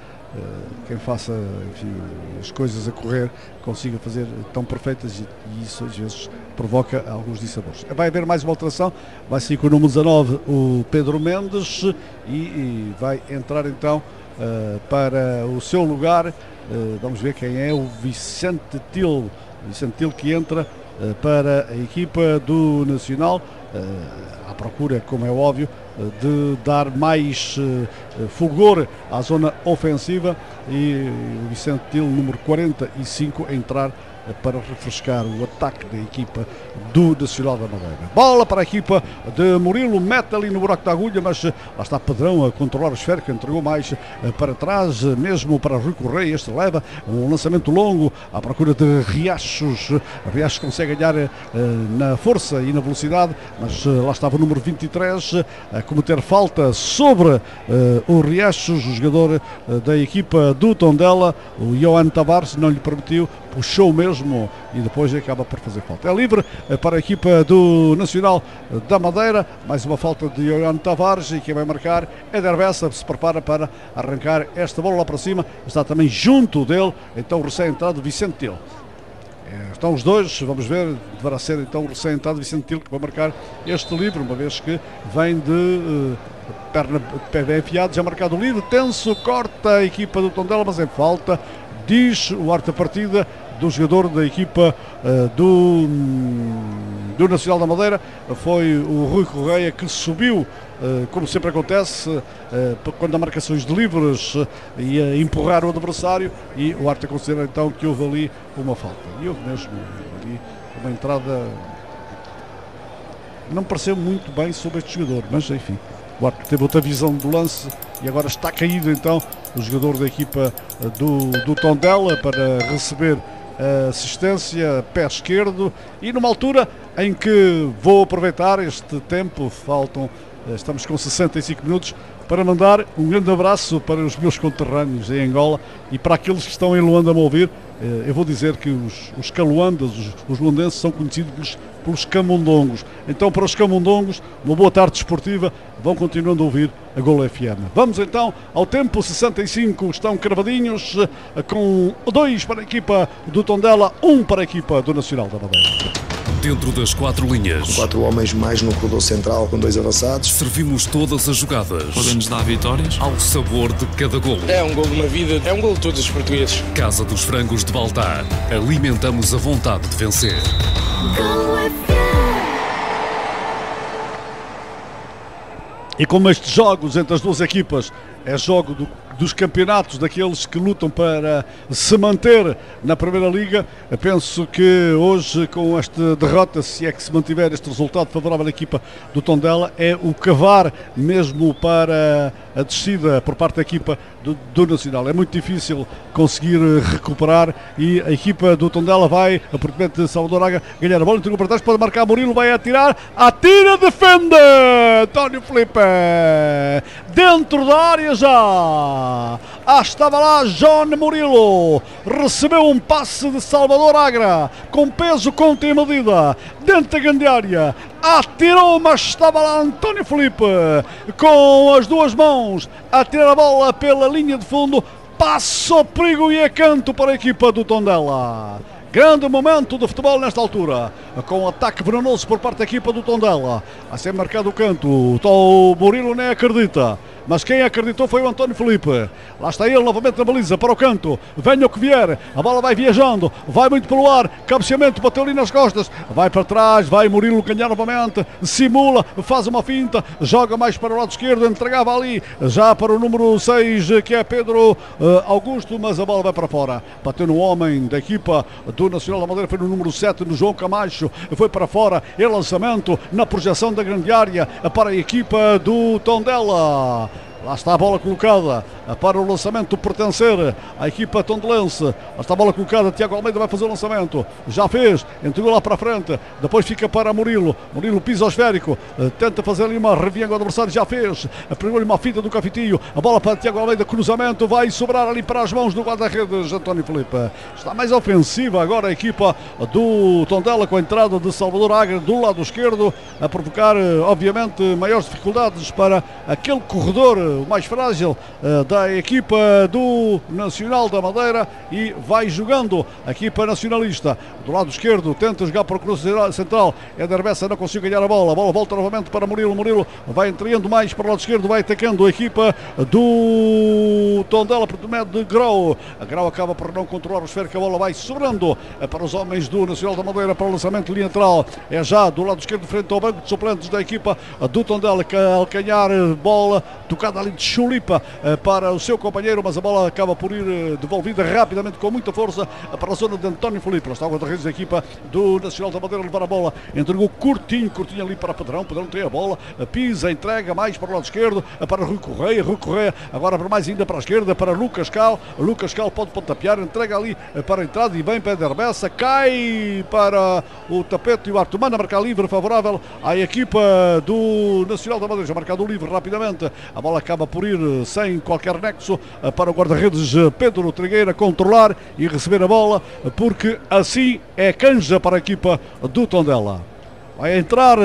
quem faça enfim, as coisas a correr, consiga fazer tão perfeitas, e isso às vezes provoca alguns dissabores. Vai haver mais uma alteração, vai sair com o número dezenove o Pedro Mendes e, e vai entrar então Uh, para o seu lugar, uh, vamos ver quem é, o Vicente Til Vicente Til que entra para a equipa do Nacional, à procura, como é óbvio, de dar mais fulgor à zona ofensiva, e o Vicente Til, número quarenta e cinco, a entrar para refrescar o ataque da equipa do Nacional da Madeira. Bola para a equipa de Murilo, mete ali no buraco da agulha, mas lá está Pedrão a controlar o esférico, entregou mais para trás, mesmo para Rui Correia. Este leva um lançamento longo à procura de Riachos. Riachos consegue ganhar eh, na força e na velocidade, mas eh, lá estava o número vinte e três a cometer falta sobre eh, o Riachos, o jogador eh, da equipa do Tondela. O Ioane Tavares não lhe permitiu, puxou mesmo e depois acaba por fazer falta. É livre para a equipa do Nacional da Madeira, mais uma falta de Ioane Tavares, e quem vai marcar é Éber Bessa, se prepara para arrancar esta bola lá para cima, está também junto dele, então o recém-entrado Vicente Til. Estão os dois, vamos ver, deverá ser então o recém-entrado Vicente Til que vai marcar este livre, uma vez que vem de perna, pé bem enfiado, já marcado o livre, tenso, corta a equipa do Tondela, mas é falta, diz o arte da partida do jogador da equipa uh, do, do Nacional da Madeira. Foi o Rui Correia que subiu, uh, como sempre acontece, uh, quando há marcações de livres, uh, e a empurrar o adversário, e o arte considera então que houve ali uma falta. E houve mesmo ali uma entrada, não pareceu muito bem sobre este jogador, mas enfim, o arte teve outra visão do lance e agora está caído então o jogador da equipa do, do Tondela para receber assistência, pé esquerdo, e numa altura em que vou aproveitar este tempo, faltam, estamos com sessenta e cinco minutos, para mandar um grande abraço para os meus conterrâneos em Angola e para aqueles que estão em Luanda a me ouvir. Eu vou dizer que os, os caluandas, os, os luandenses, são conhecidos pelos, pelos camundongos. Então, para os camundongos, uma boa tarde desportiva, vão continuando a ouvir a Golo F M. Vamos então ao tempo, sessenta e cinco estão cravadinhos, com dois para a equipa do Tondela, um para a equipa do Nacional da Madeira. Dentro das quatro linhas, com quatro homens mais no corredor central, com dois avançados, servimos todas as jogadas, podemos dar vitórias ao sabor de cada golo. É um golo de uma vida, é um golo de todos os portugueses. Casa dos Frangos de Baltar, alimentamos a vontade de vencer. E como estes jogos entre as duas equipas é jogo do, dos campeonatos, daqueles que lutam para se manter na Primeira Liga, eu penso que hoje, com esta derrota, se é que se mantiver este resultado favorável à equipa do Tondela, é o cavar mesmo para a descida por parte da equipa do, do Nacional. É muito difícil conseguir recuperar, e a equipa do Tondela vai, a portamento de Salvador Agra, ganhar a bola, entregou para trás, pode marcar Murilo, vai atirar, atira, defende António Filipe, dentro da área já. Ah, estava lá John Murilo, recebeu um passe de Salvador Agra, com peso, contra e medida, dentro da grande área, atirou, mas estava lá António Filipe, com as duas mãos, a tirar a bola pela linha de fundo, passa o perigo e é canto para a equipa do Tondela. Grande momento de futebol nesta altura, com um ataque venenoso por parte da equipa do Tondela. A ser marcado o canto, o Murilo nem acredita, mas quem acreditou foi o António Filipe. Lá está ele novamente na baliza, para o canto, venha o que vier, a bola vai viajando, vai muito pelo ar, cabeceamento, bateu ali nas costas, vai para trás, vai Murilo ganhar novamente, simula, faz uma finta, joga mais para o lado esquerdo, entregava ali já para o número seis, que é Pedro uh, Augusto, mas a bola vai para fora, bateu no homem da equipa do Nacional da Madeira, foi no número sete, no João Camacho, foi para fora, e lançamento na projeção da grande área para a equipa do Tondela. Lá está a bola colocada para o lançamento pertencer à equipa tondelense. Lá está a bola colocada, Tiago Almeida vai fazer o lançamento. Já fez, entregou lá para a frente. Depois fica para Murilo. Murilo pisa o esférico, tenta fazer ali uma revianga ao adversário, já fez. Pegou-lhe uma fita do Cafitinho. A bola para Tiago Almeida, cruzamento, vai sobrar ali para as mãos do guarda-redes António Filipe. Está mais ofensiva agora a equipa do Tondela, com a entrada de Salvador Agra do lado esquerdo, a provocar obviamente maiores dificuldades para aquele corredor mais frágil uh, da da equipa do Nacional da Madeira e vai jogando a equipa nacionalista. Do lado esquerdo tenta jogar para o cruz central, Éber Bessa não consegue ganhar a bola, a bola volta novamente para Murilo, Murilo vai entrando mais para o lado esquerdo, vai atacando a equipa do Tondela por meio de Grau, a Grau acaba por não controlar o esférico, a bola vai sobrando para os homens do Nacional da Madeira para o lançamento de linha lateral, é já do lado esquerdo frente ao banco de suplentes da equipa do Tondela, que alcanhar bola tocada ali de chulipa para o seu companheiro, mas a bola acaba por ir devolvida rapidamente com muita força para a zona de António Filipe. Lá está o guarda-redes da equipa do Nacional da Madeira a levar a bola, entregou curtinho, curtinho ali para Pedrão, Pedrão tem a bola, pisa, entrega mais para o lado esquerdo, para Rui Correia, Rui Correia agora para mais ainda para a esquerda, para Lucas Cal, Lucas Cal pode pontapear, entrega ali para a entrada e bem para Éber Bessa, cai para o tapete e o Arthur Mana marca livre favorável à equipa do Nacional da Madeira, já marcado o livre rapidamente, a bola acaba por ir sem qualquer nexo para o guarda-redes Pedro Trigueira controlar e receber a bola, porque assim é canja para a equipa do Tondela. Vai entrar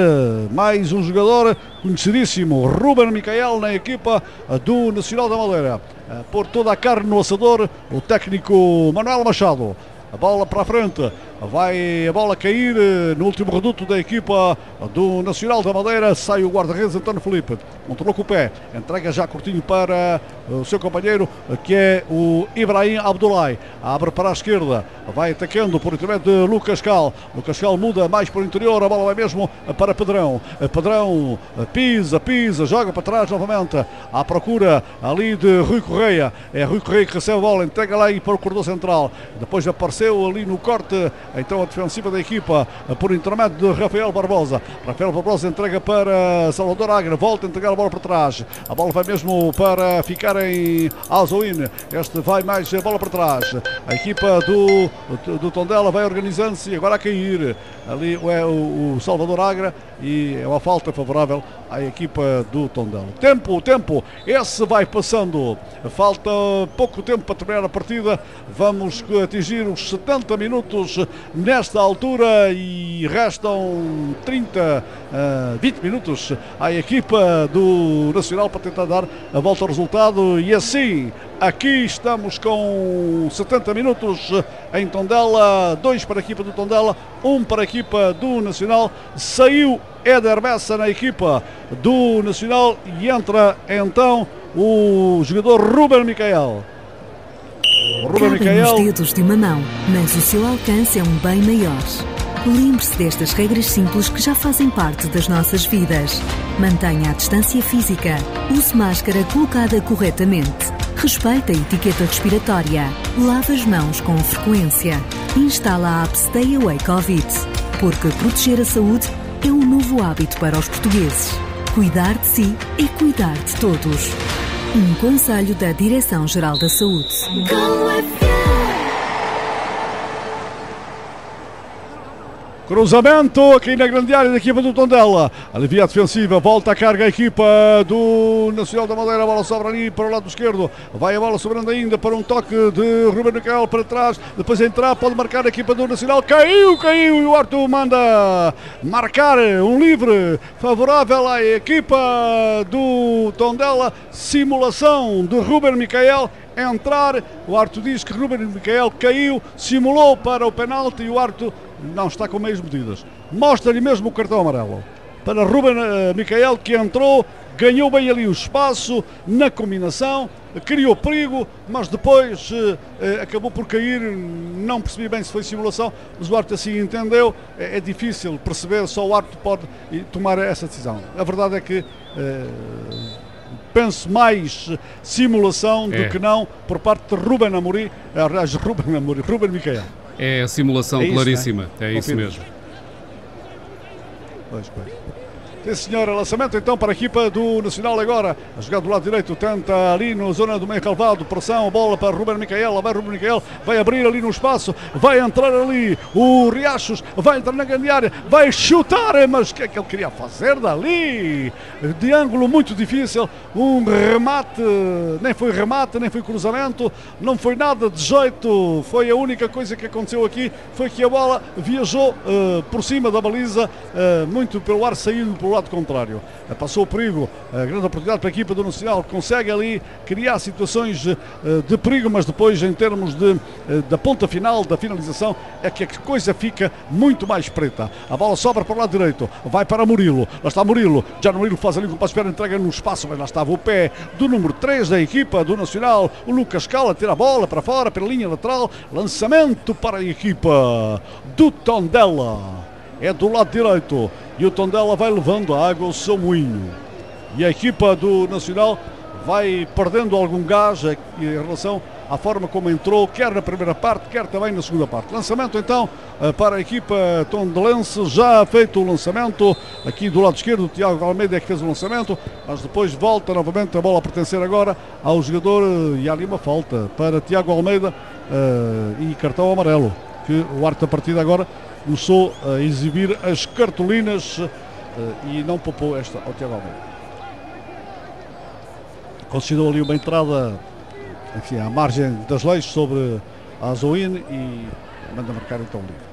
mais um jogador conhecidíssimo, Rúben Micael, na equipa do Nacional da Madeira. Por toda a carne no assador, o técnico Manuel Machado. A bola para a frente, vai a bola cair no último reduto da equipa do Nacional da Madeira, sai o guarda-redes António Filipe, controlou com o pé, entrega já curtinho para o seu companheiro que é o Ibrahim Abdoulaye, abre para a esquerda, vai atacando por intermédio de Lucas Cal, Lucas Cal muda mais para o interior, a bola vai mesmo para Pedrão, Pedrão pisa, pisa, joga para trás novamente, à procura ali de Rui Correia, é Rui Correia que recebe a bola, entrega lá e para o corredor central, depois apareceu ali no corte então a defensiva da equipa por intermédio de Rafael Barbosa. Rafael Barbosa entrega para Salvador Agra, volta a entregar a bola para trás. A bola vai mesmo para ficar em Azouni. Este vai mais a bola para trás. A equipa do, do Tondela vai organizando-se e agora a cair. Ali é o, o Salvador Agra e é uma falta favorável à equipa do Tondela. Tempo, tempo. Esse vai passando. Falta pouco tempo para terminar a partida. Vamos atingir os setenta minutos nesta altura e restam trinta, vinte minutos à equipa do Nacional para tentar dar a volta ao resultado e assim aqui estamos com setenta minutos em Tondela, dois para a equipa do Tondela, um para a equipa do Nacional, saiu Éber Bessa na equipa do Nacional e entra então o jogador Rúben Micael. Cabem os dedos de uma mão, mas o seu alcance é um bem maior. Lembre-se destas regras simples que já fazem parte das nossas vidas. Mantenha a distância física, use máscara colocada corretamente, respeite a etiqueta respiratória, lave as mãos com frequência, instala a app Stay Away Covid, porque proteger a saúde é um novo hábito para os portugueses. Cuidar de si é cuidar de todos. Um conselho da Direção-Geral da Saúde. Cruzamento aqui na grande área da equipa do Tondela. Alivia a defensiva, volta a carga a equipa do Nacional da Madeira. A bola sobra ali para o lado esquerdo. Vai a bola sobrando ainda para um toque de Rúben Micael para trás. Depois entrar, pode marcar a equipa do Nacional. Caiu, caiu e o Arthur manda marcar um livre favorável à equipa do Tondela. Simulação de Rúben Micael. Entrar, o Arthur diz que Rúben Micael caiu, simulou para o penalti e o Arthur não está com meias medidas, mostra-lhe mesmo o cartão amarelo para Rúben Micael, que entrou, ganhou bem ali o espaço na combinação, criou perigo, mas depois eh, acabou por cair, não percebi bem se foi simulação, mas o árbitro assim entendeu, é, é difícil perceber, só o árbitro pode tomar essa decisão, a verdade é que eh, penso mais simulação é. do que não por parte de Ruben Amorim, aliás, Ruben Amorim, Rúben Micael. É a simulação é isso, claríssima, é, é isso mesmo. Pois, pois. Sim, senhora, lançamento então para a equipa do Nacional agora. A jogada do lado direito, tenta ali na zona do meio calvado, pressão, bola para Rúben Micael, lá vai Rúben Micael, vai abrir ali no espaço, vai entrar ali o Riachos, vai entrar na grande área, vai chutar, mas o que é que ele queria fazer dali? De ângulo muito difícil, um remate, nem foi remate, nem foi cruzamento, não foi nada de jeito, foi a única coisa que aconteceu aqui, foi que a bola viajou uh, por cima da baliza, uh, muito pelo ar, saindo por pelo lado contrário. Passou o perigo, a grande oportunidade para a equipa do Nacional, que consegue ali criar situações de perigo, mas depois em termos de, da ponta final, da finalização, é que a coisa fica muito mais preta. A bola sobra para o lado direito, vai para Murilo, lá está Murilo, já Murilo faz ali com o passo espera, entrega no espaço, mas lá estava o pé do número três da equipa do Nacional, o Lucas Cal, tira a bola para fora, pela linha lateral, lançamento para a equipa do Tondela. É do lado direito e o Tondela vai levando a água ao seu moinho. E a equipa do Nacional vai perdendo algum gás em relação à forma como entrou, quer na primeira parte, quer também na segunda parte. Lançamento então para a equipa tondelense, já feito o lançamento, aqui do lado esquerdo o Tiago Almeida é que fez o lançamento, mas depois volta novamente a bola a pertencer agora ao jogador, e há ali uma falta para Tiago Almeida e cartão amarelo, que o árbitro da partida agora começou a exibir as cartolinas e não poupou esta ao Tiago Almeida. Considerou ali uma entrada, enfim, à margem das leis sobre a Azouni e manda marcar então livre.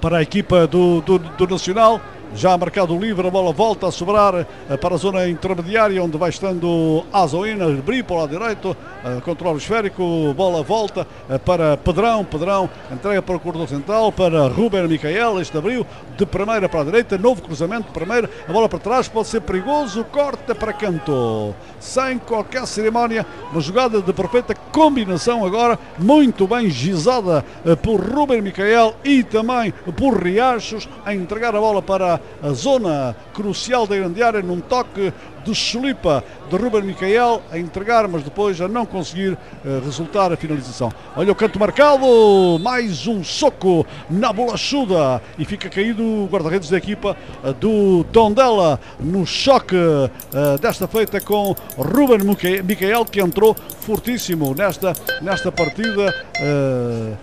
Para a equipa do, do, do Nacional, já marcado o livre, a bola volta a sobrar para a zona intermediária, onde vai estando a Azouni, abrir para o lado direito, controla o esférico, bola volta para Pedrão, Pedrão entrega para o corredor central, para Rúben Micael, este abriu de primeira para a direita, novo cruzamento de primeira, a bola para trás, pode ser perigoso, corta para canto, sem qualquer cerimónia, uma jogada de perfeita combinação agora, muito bem gizada por Rúben Micael e também por Riachos, a entregar a bola para a zona crucial da grande área, num toque de chulipa de Rúben Micael, a entregar, mas depois a não conseguir uh, resultar a finalização. Olha o canto marcado, mais um soco na bolachuda e fica caído o guarda-redes da equipa uh, do Tondela no choque uh, desta feita com Rúben Micael, que entrou fortíssimo nesta, nesta partida, uh,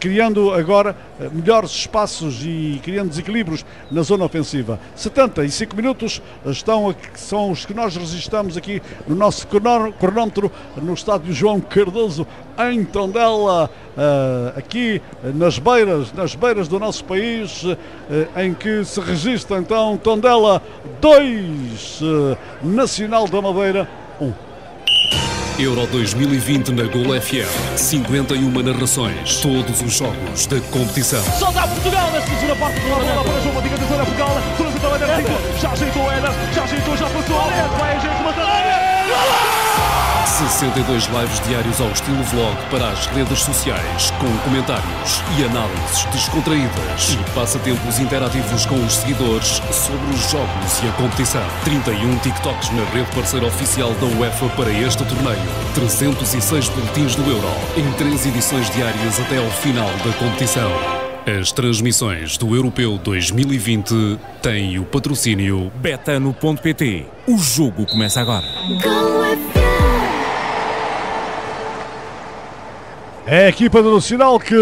criando agora melhores espaços e criando desequilíbrios na zona ofensiva. setenta e cinco minutos estão, são os que nós registramos aqui no nosso cronómetro no estádio João Cardoso em Tondela, aqui nas beiras, nas beiras do nosso país, em que se registra então Tondela dois, Nacional da Madeira um. Euro dois mil e vinte na Golo F M. cinquenta e uma narrações. Todos os jogos da competição. Só dá Portugal nesta segunda parte. Bola para João Matiga, terceira Portugal. Trouxe também da Éder. Já ajeitou Éder. Já ajeitou, já passou. Vai a gente matar. sessenta e dois lives diários ao estilo vlog para as redes sociais. Com comentários e análises descontraídas. E passatempos interativos com os seguidores sobre os jogos e a competição. trinta e um TikToks na rede parceira oficial da UEFA para este torneio. trezentos e seis boletins do Euro, em três edições diárias até ao final da competição. As transmissões do Europeu dois mil e vinte têm o patrocínio betano ponto pt. O jogo começa agora. É a equipa do Nacional que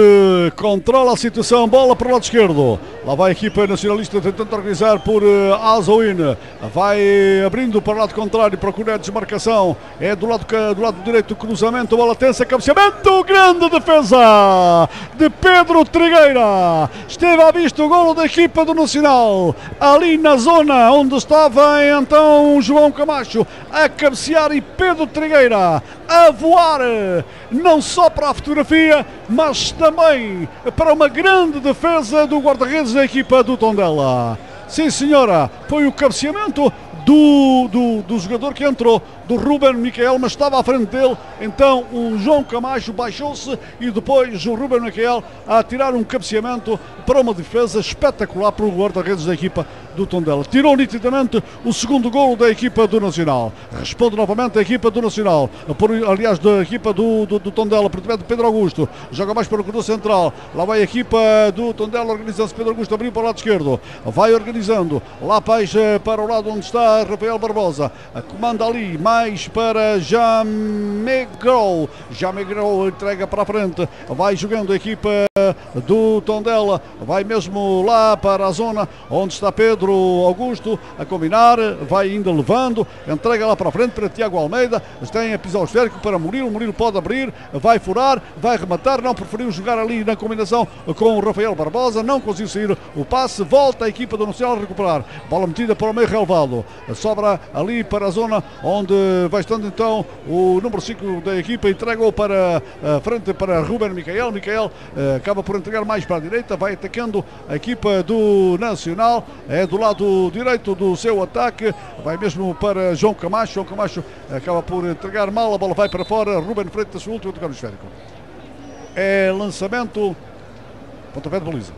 controla a situação, bola para o lado esquerdo. Lá vai a equipa nacionalista tentando organizar por uh, Azouni. Vai abrindo para o lado contrário, procura a desmarcação. É do lado, do lado direito o cruzamento, bola tensa, cabeceamento, grande defesa de Pedro Trigueira. Esteve à vista o golo da equipa do Nacional, ali na zona onde estava então João Camacho a cabecear e Pedro Trigueira a voar, não só para a fotografia, mas também para uma grande defesa do guarda-redes da equipa do Tondela. Sim senhora, foi o cabeceamento do, do, do jogador que entrou, do Rúben Micael, mas estava à frente dele então o João Camacho, baixou-se e depois o Rúben Micael a atirar um cabeceamento para uma defesa espetacular para o guarda-redes da equipa do Tondela. Tirou nitidamente o segundo golo da equipa do Nacional. Responde novamente a equipa do Nacional, por, aliás da equipa do, do, do Tondela, por trás de Pedro Augusto, joga mais para o corredor central, lá vai a equipa do Tondela, organizando-se, Pedro Augusto abriu para o lado esquerdo, vai organizando, lá para o lado onde está para Rafael Barbosa. Comanda ali mais para Jamegrou. Jamegrou entrega para a frente. Vai jogando a equipa do Tondela. Vai mesmo lá para a zona onde está Pedro Augusto a combinar. Vai ainda levando. Entrega lá para a frente para Tiago Almeida. Tem a pisão esférico para Murilo. Murilo pode abrir. Vai furar. Vai rematar. Não preferiu jogar ali na combinação com o Rafael Barbosa. Não conseguiu sair o passe. Volta a equipa do Nacional a recuperar. Bola metida para o meio relevado. Sobra ali para a zona onde vai estando então o número cinco da equipa. Entregou para a frente para Rúben Micael. Micael acaba por entregar mais para a direita. Vai atacando a equipa do Nacional. É do lado direito do seu ataque. Vai mesmo para João Camacho. João Camacho acaba por entregar mal. A bola vai para fora. Ruben Freitas, o último tocar no esférico. É lançamento. Pontapé de baliza.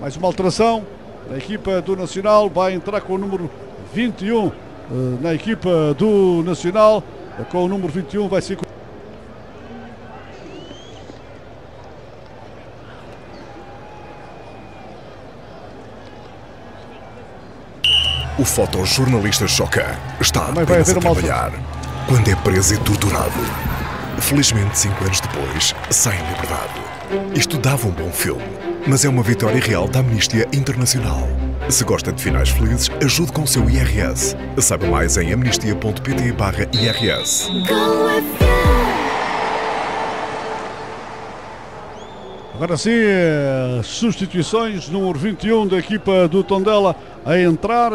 Mais uma alteração. A equipa do Nacional vai entrar com o número vinte e um. Na equipa do Nacional, com o número vinte e um, vai ser. O fotojornalista Choca está apenas a trabalhar quando é preso e torturado. Felizmente, cinco anos depois, sai em liberdade. Isto dava um bom filme, mas é uma vitória real da Amnistia Internacional. Se gosta de finais felizes, ajude com o seu I R S. Saiba mais em amnistia.pt barra IRS. Agora sim, substituições, número vinte e um da equipa do Tondela a entrar.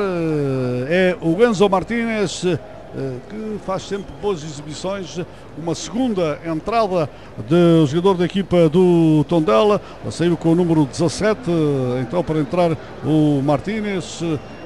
É o Enzo Martínez, que faz sempre boas exibições. Uma segunda entrada do jogador da equipa do Tondela, saiu com o número dezassete, então para entrar o Martínez,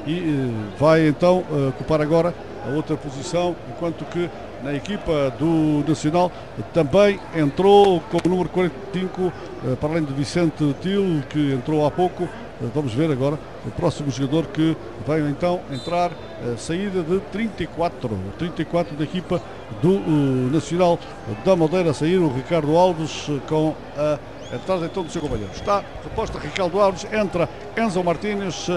e vai então ocupar agora a outra posição, enquanto que na equipa do Nacional também entrou com o número quarenta e cinco, para além de Vicente Til, que entrou há pouco. Vamos ver agora o próximo jogador que vai então entrar, a saída de trinta e quatro, trinta e quatro da equipa do uh, Nacional da Madeira, a sair o Ricardo Alves com a entrada então do seu companheiro. Está reposta Ricardo Alves, entra Enzo Martínez,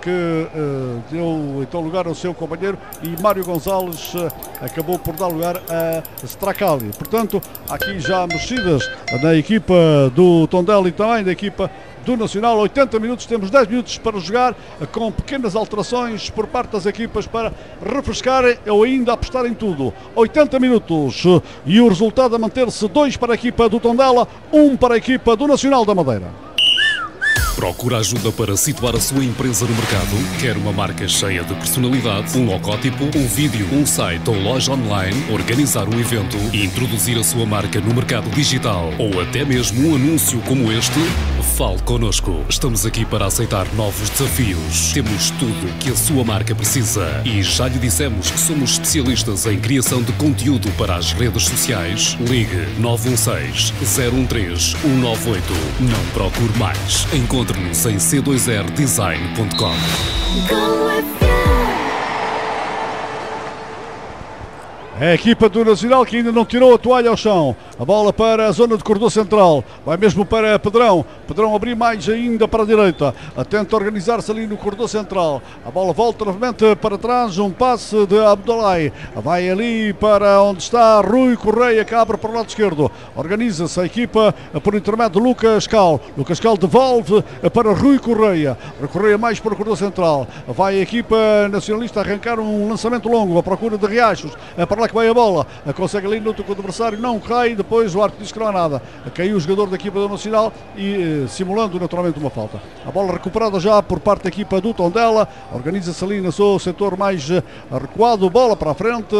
que uh, deu então lugar ao seu companheiro, e Mário González uh, acabou por dar lugar a Stracali. Portanto, aqui já mexidas na equipa do Tondela e também da equipa do Nacional. oitenta minutos, temos dez minutos para jogar, com pequenas alterações por parte das equipas para refrescar ou ainda apostar em tudo. oitenta minutos e o resultado a manter-se dois para a equipa do Tondela, um para a equipa do Nacional da Madeira. Procura ajuda para situar a sua empresa no mercado? Quer uma marca cheia de personalidade, um logótipo, um vídeo, um site ou loja online? Organizar um evento e introduzir a sua marca no mercado digital? Ou até mesmo um anúncio como este? Fale connosco. Estamos aqui para aceitar novos desafios. Temos tudo que a sua marca precisa. E já lhe dissemos que somos especialistas em criação de conteúdo para as redes sociais. Ligue nove um seis, zero um três, um nove oito. Não procure mais. Encontre Encontre-nos em c dois r design ponto com. É a equipa do Nacional que ainda não tirou a toalha ao chão. A bola para a zona de corredor central. Vai mesmo para Pedrão. Pedrão abrir mais ainda para a direita. Tenta organizar-se ali no corredor central. A bola volta novamente para trás. Um passe de Abdoulaye. Vai ali para onde está Rui Correia, que abre para o lado esquerdo. Organiza-se a equipa por intermédio de Lucas Cal. Lucas Cal devolve para Rui Correia. Correia mais para o corredor central. Vai a equipa nacionalista arrancar um lançamento longo à procura de Riachos. Para lá que vai a bola, consegue ali no toco do adversário, não cai, depois o árbitro diz que não há nada. Caiu o jogador da equipa do Nacional e simulando naturalmente uma falta. A bola recuperada já por parte da equipa do Tondela, organiza-se ali no seu setor mais recuado, bola para a frente,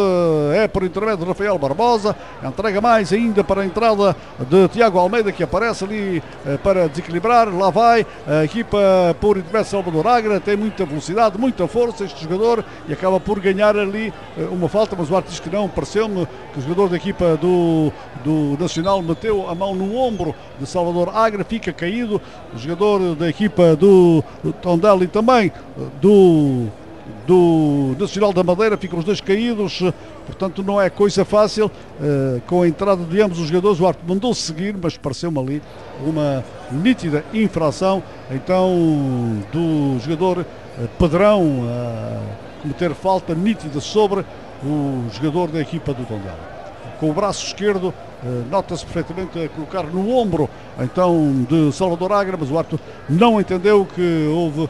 é por intermédio de Rafael Barbosa, entrega mais ainda para a entrada de Tiago Almeida, que aparece ali para desequilibrar. Lá vai a equipa por intermédio de Salvador Agra, tem muita velocidade, muita força este jogador, e acaba por ganhar ali uma falta, mas o árbitro diz que não. Pareceu-me que o jogador da equipa do, do Nacional meteu a mão no ombro de Salvador Agra, fica caído. O jogador da equipa do, do Tondela e também do, do Nacional da Madeira, ficam os dois caídos. Portanto, não é coisa fácil. Uh, com a entrada de ambos os jogadores, o árbitro mandou seguir, mas pareceu-me ali uma nítida infração então do jogador Pedrão. Uh, cometer falta nítida sobre o jogador da equipa do Tondela. Com o braço esquerdo, nota-se perfeitamente a colocar no ombro, então, de Salvador Agra, mas o árbitro não entendeu que houve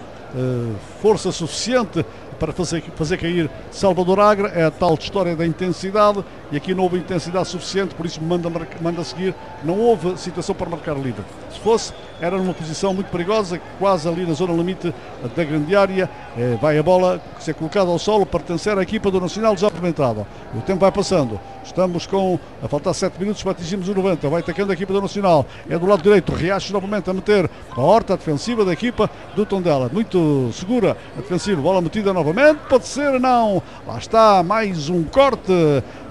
força suficiente para fazer, fazer cair Salvador Agra. É a tal história da intensidade, e aqui não houve intensidade suficiente, por isso manda, manda seguir. Não houve situação para marcar livre. Se fosse, era numa posição muito perigosa, quase ali na zona limite da grande área. É, vai a bola ser colocada ao solo, pertencer à equipa do Nacional já experimentada. O tempo vai passando, estamos com, a faltar sete minutos para atingirmos o noventa, vai atacando a equipa do Nacional, é do lado direito, Riachos novamente a meter a horta defensiva da equipa do Tondela, muito segura a defensiva, bola metida novamente, pode ser, não, lá está, mais um corte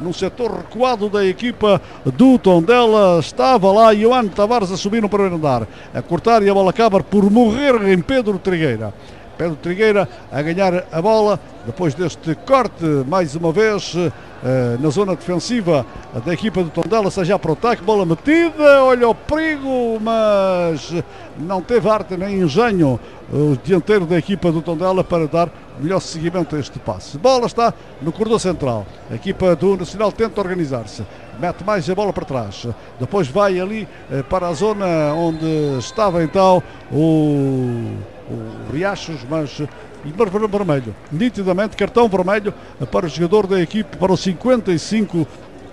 no setor recuado da equipa do Tondela, estava lá Ioane Tavares a subir no primeiro andar, a cortar, e a bola acaba por morrer em Pedro Trigueira. Pedro Trigueira a ganhar a bola depois deste corte, mais uma vez na zona defensiva da equipa do Tondela, seja para o ataque, bola metida, olha o perigo, mas não teve arte nem engenho o dianteiro da equipa do Tondela para dar melhor seguimento a este passe. Bola está no corredor central, a equipa do Nacional tenta organizar-se, mete mais a bola para trás, depois vai ali para a zona onde estava então o... o Riachos, mas vermelho, nitidamente cartão vermelho para o jogador da equipe, para o cinquenta e cinco,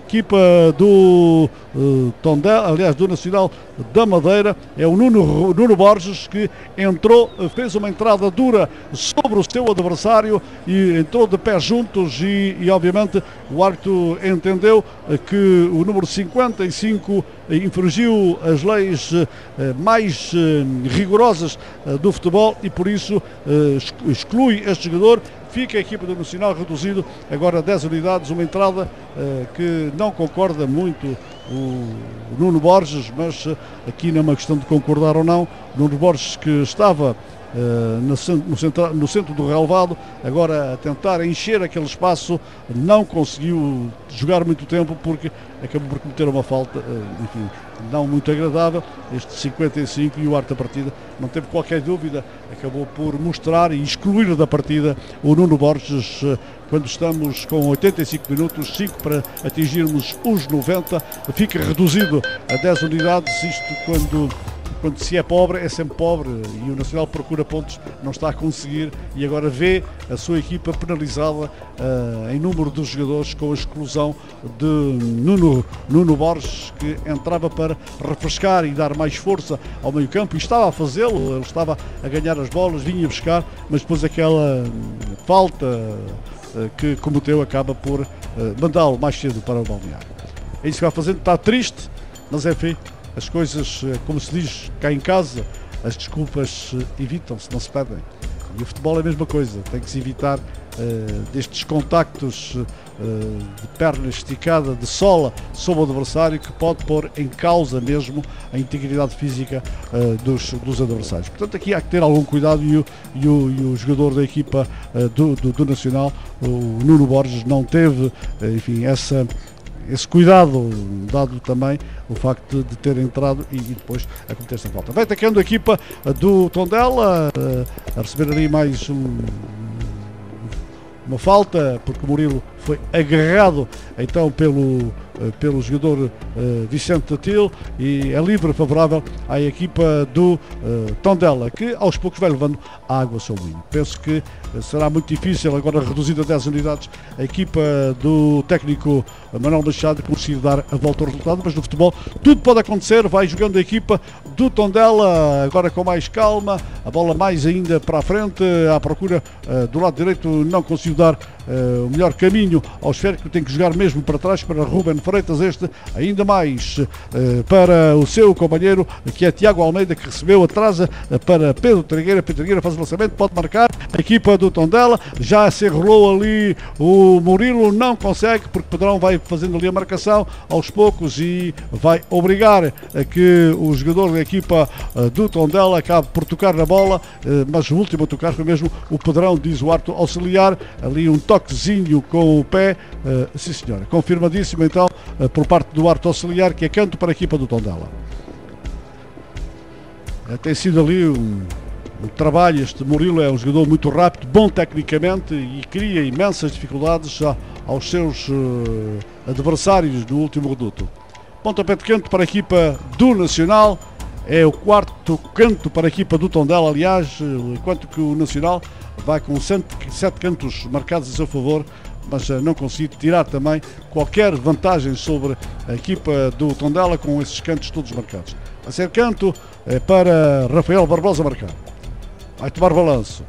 equipa do uh, Tondela, aliás do Nacional da Madeira, é o Nuno, Nuno Borges, que entrou, fez uma entrada dura sobre o seu adversário e entrou de pé juntos, e, e obviamente o árbitro entendeu que o número cinquenta e cinco infringiu as leis mais rigorosas do futebol e por isso exclui este jogador. Fica a equipa do Nacional reduzido agora a dez unidades, uma entrada eh, que não concorda muito o Nuno Borges, mas aqui não é uma questão de concordar ou não. Nuno Borges, que estava eh, no, no, centra, no centro do relevado, agora a tentar encher aquele espaço, não conseguiu jogar muito tempo porque acabou por cometer uma falta, eh, enfim, não muito agradável. Este cinquenta e cinco, e o árbitro da partida não teve qualquer dúvida, acabou por mostrar e excluir da partida o Nuno Borges. Quando estamos com oitenta e cinco minutos, cinco para atingirmos os noventa, fica reduzido a dez unidades. Isto quando, quando se é pobre, é sempre pobre, e o Nacional procura pontos, não está a conseguir, e agora vê a sua equipa penalizada uh, em número de jogadores, com a exclusão de Nuno, Nuno Borges, que entrava para refrescar e dar mais força ao meio campo, e estava a fazê-lo, ele estava a ganhar as bolas, vinha buscar, mas depois aquela falta uh, que cometeu acaba por uh, mandá-lo mais cedo para o balneário. É isso que vai fazendo, está triste, mas enfim, as coisas, como se diz cá em casa, as desculpas evitam-se, não se pedem. E o futebol é a mesma coisa, tem que se evitar uh, destes contactos uh, de perna esticada, de sola, sobre o adversário, que pode pôr em causa mesmo a integridade física uh, dos, dos adversários. Portanto, aqui há que ter algum cuidado, e o, e o, e o jogador da equipa uh, do, do, do Nacional, o Nuno Borges, não teve, uh, enfim, essa... esse cuidado, dado também o facto de ter entrado e, e depois acontecer esta falta. Vai atacando a equipa do Tondela, a receber ali mais um, uma falta, porque o Murilo foi agarrado então pelo, pelo jogador uh, Vicente Til, e é livre favorável à equipa do uh, Tondela, que aos poucos vai levando a água ao seu vinho. Penso que uh, será muito difícil, agora reduzida a dez unidades, a equipa do técnico Manuel Machado conseguir dar a volta ao resultado, mas no futebol tudo pode acontecer. Vai jogando a equipa do Tondela, agora com mais calma, a bola mais ainda para a frente, à procura uh, do lado direito, não conseguiu dar uh, o melhor caminho ao esférico, tem que jogar mesmo para trás para Ruben Freitas, este ainda mais uh, para o seu companheiro, que é Tiago Almeida, que recebeu, atrasa uh, para Pedro Trigueira. Pedro Trigueira faz o lançamento, pode marcar a equipa do Tondela, já se enrolou ali o Murilo, não consegue, porque Pedrão vai fazendo ali a marcação aos poucos e vai obrigar a que o jogador da equipa uh, do Tondela acabe por tocar na bola, uh, mas o último a tocar foi mesmo o Pedrão, diz o árbitro auxiliar, ali um toquezinho com o pé, uh, sim senhora, confirmadíssimo então por parte do árbitro auxiliar, que é canto para a equipa do Tondela. Tem sido ali um, trabalho. Este Murilo é um jogador muito rápido, bom tecnicamente e cria imensas dificuldades aos seus adversários no último reduto. Pontapé de canto para a equipa do Nacional, é o quarto canto para a equipa do Tondela, aliás, enquanto que o Nacional vai com sete cantos marcados a seu favor, mas não consegue tirar também qualquer vantagem sobre a equipa do Tondela com esses cantos todos marcados. A ser canto é para Rafael Barbosa marcar. Vai tomar balanço.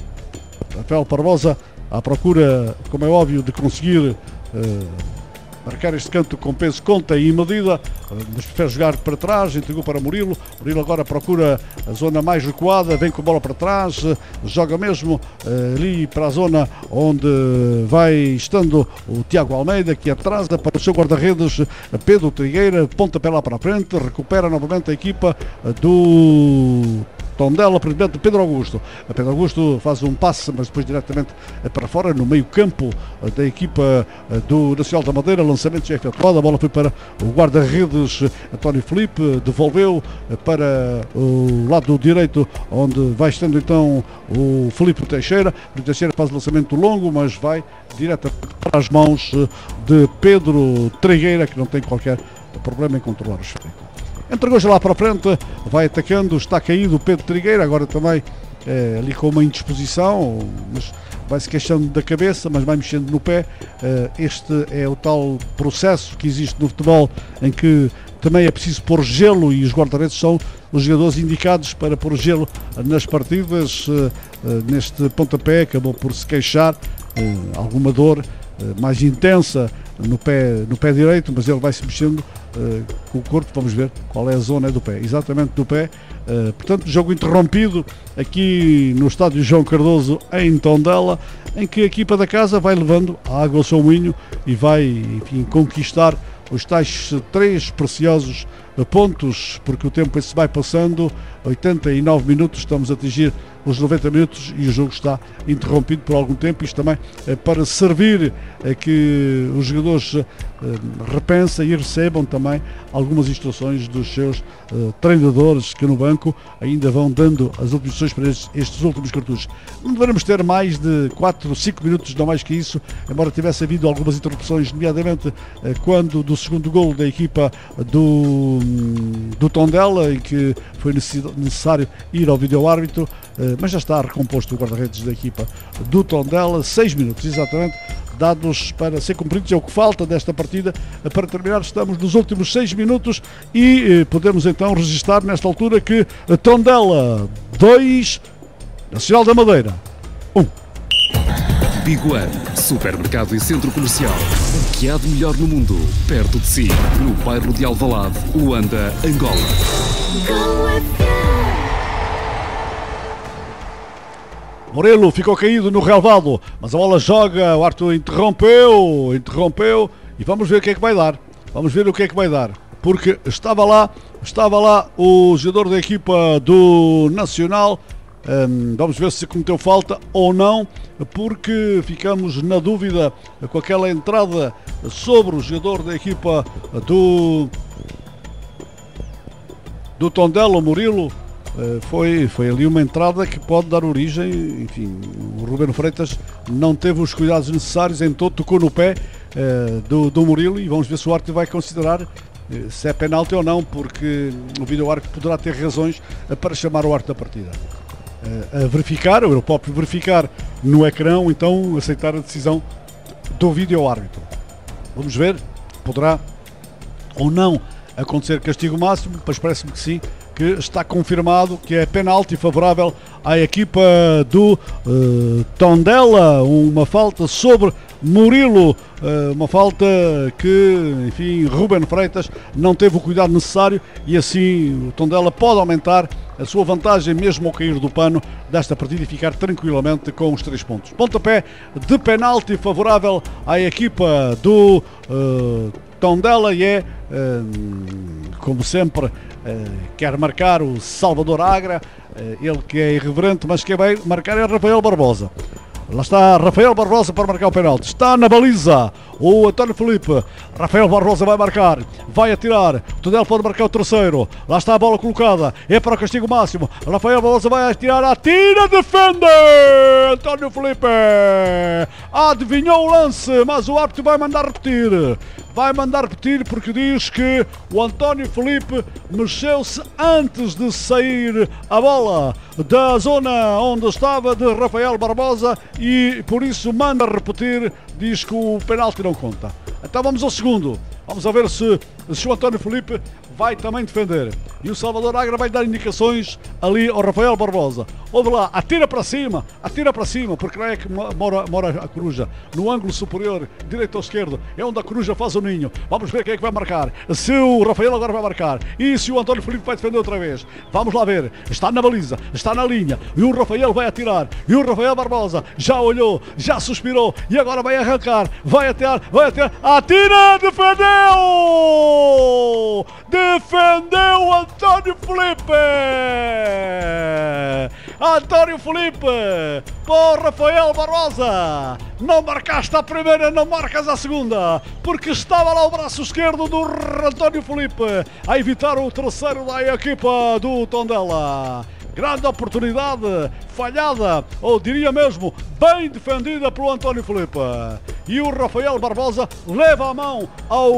Rafael Barbosa à procura, como é óbvio, de conseguir eh, marcar este canto com peso, conta e medida, mas prefere jogar para trás, entregou para Murilo. Murilo agora procura a zona mais recuada, vem com a bola para trás, joga mesmo ali para a zona onde vai estando o Tiago Almeida, que atrasa para o seu guarda-redes Pedro Trigueira, pontapé lá para a frente, recupera novamente a equipa do Tondela, presidente Pedro Augusto. A Pedro Augusto faz um passe, mas depois diretamente para fora, no meio-campo da equipa do Nacional da Madeira. Lançamento já efetuado, a bola foi para o guarda-redes António Filipe, devolveu para o lado direito, onde vai estando então o Filipe Teixeira. O Teixeira faz o lançamento longo, mas vai diretamente para as mãos de Pedro Trigueira, que não tem qualquer problema em controlar os freios. Entregou-se lá para frente, vai atacando, está caído o Pedro Trigueira, agora também é, ali com uma indisposição, mas vai-se queixando da cabeça, mas vai mexendo no pé. É, este é o tal processo que existe no futebol, em que também é preciso pôr gelo, e os guarda-redes são os jogadores indicados para pôr gelo nas partidas. É, neste pontapé acabou por se queixar, é, alguma dor mais intensa no pé, no pé direito, mas ele vai se mexendo uh, com o corpo. Vamos ver qual é a zona do pé, exatamente do pé. Uh, portanto, jogo interrompido aqui no estádio João Cardoso em Tondela, em que a equipa da casa vai levando a água ao seu moinho e vai, enfim, conquistar os tais três preciosos pontos, porque o tempo se vai passando, oitenta e nove minutos, estamos a atingir os noventa minutos e o jogo está interrompido por algum tempo. Isto também é para servir a que os jogadores repensem e recebam também algumas instruções dos seus treinadores, que no banco ainda vão dando as instruções para estes, estes últimos cartuchos. Não devemos ter mais de quatro, cinco minutos, não mais que isso, embora tivesse havido algumas interrupções, nomeadamente quando do segundo golo da equipa do, do Tondela, em que foi necessário ir ao vídeo-árbitro, mas já está recomposto o guarda-redes da equipa do Tondela. Seis minutos exatamente dados para ser cumpridos, é o que falta desta partida para terminar. Estamos nos últimos seis minutos e podemos então registar nesta altura que Tondela dois, Nacional da Madeira um. Big One, supermercado e centro comercial. O que há de melhor no mundo, perto de si, no bairro de Alvalade, Luanda, Angola. Morelo ficou caído no relvado, mas a bola joga, o Arthur interrompeu, interrompeu, e vamos ver o que é que vai dar, vamos ver o que é que vai dar, porque estava lá, estava lá o jogador da equipa do Nacional. Um, vamos ver se cometeu falta ou não, porque ficamos na dúvida com aquela entrada sobre o jogador da equipa do, do Tondela, o Murilo. Uh, foi, foi ali uma entrada que pode dar origem, enfim, o Ruben Freitas não teve os cuidados necessários, entrou, tocou no pé uh, do, do Murilo, e vamos ver se o árbitro vai considerar uh, se é penalti ou não, porque o vídeo-árbitro poderá ter razões uh, para chamar o árbitro da partida. Uh, a verificar, ou ele próprio verificar no ecrã, ou então aceitar a decisão do vídeo-árbitro. Vamos ver, poderá ou não acontecer castigo máximo, mas parece-me que sim, que está confirmado que é penalti favorável à equipa do uh, Tondela. Uma falta sobre Murilo, uh, uma falta que, enfim, Ruben Freitas não teve o cuidado necessário, e assim o Tondela pode aumentar a sua vantagem mesmo ao cair do pano desta partida e ficar tranquilamente com os três pontos. Pontapé de penalti favorável à equipa do uh, Tondela, e é, uh, como sempre, quer marcar o Salvador Agra, ele que é irreverente, mas quer bem marcar é Rafael Barbosa. Lá está Rafael Barbosa para marcar o penalti, está na baliza o António Filipe. Rafael Barbosa vai marcar, vai atirar, o Tondela pode marcar o terceiro, lá está a bola colocada, é para o castigo máximo, Rafael Barbosa vai atirar, atira, defende António Filipe, adivinhou o lance, mas o árbitro vai mandar repetir, vai mandar repetir porque diz que o António Filipe mexeu-se antes de sair a bola da zona onde estava de Rafael Barbosa e por isso manda repetir, diz que o penalti não conta. Então vamos ao segundo, vamos a ver se, se o António Filipe vai também defender e o Salvador Agra vai dar indicações ali ao Rafael Barbosa. Ouve lá, atira para cima, atira para cima, porque lá é que mora, mora a coruja, no ângulo superior, direito ou esquerdo, é onde a coruja faz o ninho. Vamos ver quem é que vai marcar, se o Rafael agora vai marcar e se o António Filipe vai defender outra vez. Vamos lá ver, está na baliza, está na linha e o Rafael vai atirar e o Rafael Barbosa já olhou, já suspirou e agora vai arrancar, vai atirar, vai atirar, atira, defendeu! Defendeu António Filipe! António Filipe por Rafael Barbosa. Não marcaste a primeira, não marcas a segunda, porque estava lá o braço esquerdo do António Filipe a evitar o terceiro da equipa do Tondela. Grande oportunidade, falhada, ou diria mesmo, bem defendida pelo António Filipe. E o Rafael Barbosa leva a mão ao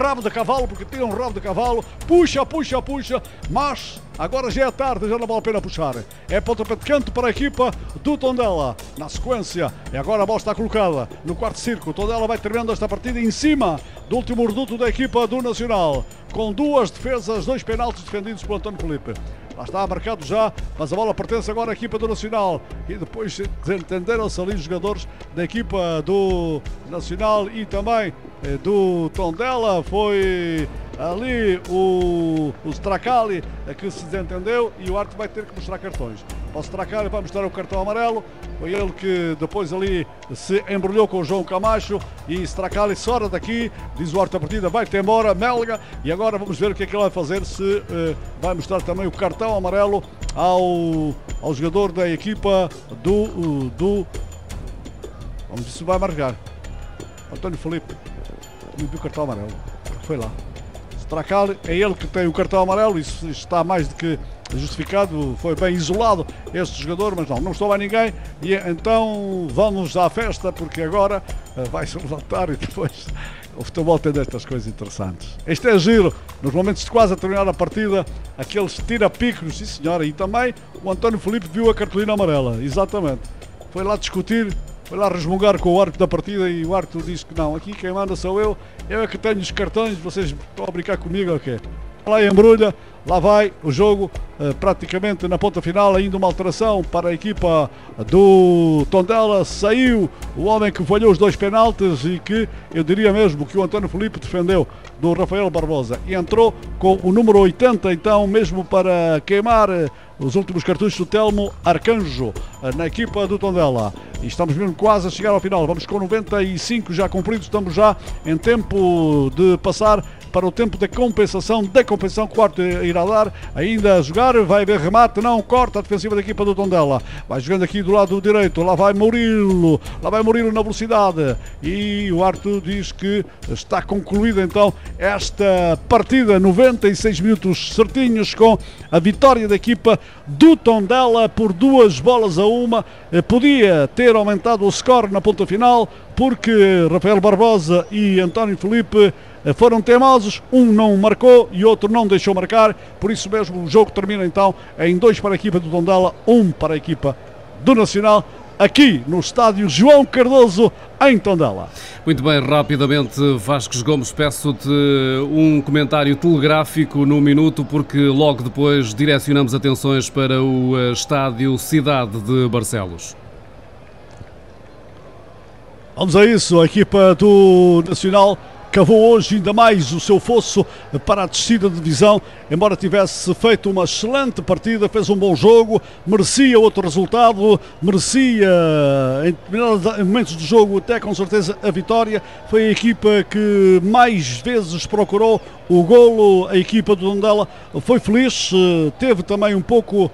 rabo de cavalo, porque tinha um rabo de cavalo, puxa, puxa, puxa, mas agora já é tarde, já não vale a pena puxar. É pontapé de canto para a equipa do Tondela. Na sequência, e agora a bola está colocada no quarto círculo. Tondela vai terminando esta partida em cima do último reduto da equipa do Nacional, com duas defesas, dois penaltis defendidos por António Filipe. Lá está marcado já, mas a bola pertence agora à equipa do Nacional. E depois desentenderam-se ali os jogadores da equipa do Nacional e também do Tondela. Foi ali o, o Stracali que se desentendeu e o árbitro vai ter que mostrar cartões. O Stracali vai mostrar o cartão amarelo. Foi ele que depois ali se embrulhou com o João Camacho e Stracali sora daqui, diz o árbitro da partida, vai-te embora, melga. E agora vamos ver o que é que ele vai fazer, se uh, vai mostrar também o cartão amarelo ao, ao jogador da equipa do, uh, do... Vamos ver se vai marcar. António Filipe me viu o cartão amarelo, foi lá. Stracali, é ele que tem o cartão amarelo, isso está mais do que justificado, foi bem isolado este jogador, mas não, não estou a ninguém e então vamos à festa porque agora uh, vai-se levantar e depois o futebol tem destas coisas interessantes. Este é giro, nos momentos de quase a terminar a partida, aqueles tira-picos, sim senhora, e também o António Filipe viu a cartolina amarela, exatamente, foi lá discutir, foi lá resmungar com o árbitro da partida e o árbitro disse que não, aqui quem manda sou eu, eu é que tenho os cartões, vocês estão a brincar comigo ou quê? Lá embrulha, lá vai o jogo, eh, praticamente na ponta final, ainda uma alteração para a equipa do Tondela, saiu o homem que falhou os dois penaltis e que eu diria mesmo que o António Filipe defendeu do Rafael Barbosa e entrou com o número oitenta, então mesmo para queimar eh, os últimos cartuchos do Telmo Arcanjo na equipa do Tondela. E estamos mesmo quase a chegar ao final. Vamos com noventa e cinco já cumpridos. Estamos já em tempo de passar para o tempo da compensação. Da compensação que o quarto irá dar. Ainda a jogar. Vai haver remate. Não corta a defensiva da equipa do Tondela. Vai jogando aqui do lado direito. Lá vai Murilo. Lá vai Murilo na velocidade. E o Arthur diz que está concluída então esta partida. noventa e seis minutos certinhos com a vitória da equipa do Tondela por duas bolas a uma, podia ter aumentado o score na ponta final porque Rafael Barbosa e António Filipe foram teimosos, um não marcou e outro não deixou marcar, por isso mesmo o jogo termina então em dois para a equipa do Tondela, um para a equipa do Nacional, aqui no estádio João Cardoso em Tondela. Muito bem, rapidamente, Vasques Gomes, peço-te um comentário telegráfico no minuto, porque logo depois direcionamos atenções para o estádio Cidade de Barcelos. Vamos a isso, a equipa do Nacional cavou hoje ainda mais o seu fosso para a descida de divisão, embora tivesse feito uma excelente partida, fez um bom jogo, merecia outro resultado, merecia em determinados momentos do jogo até com certeza a vitória, foi a equipa que mais vezes procurou o golo, a equipa do Tondela foi feliz, teve também um pouco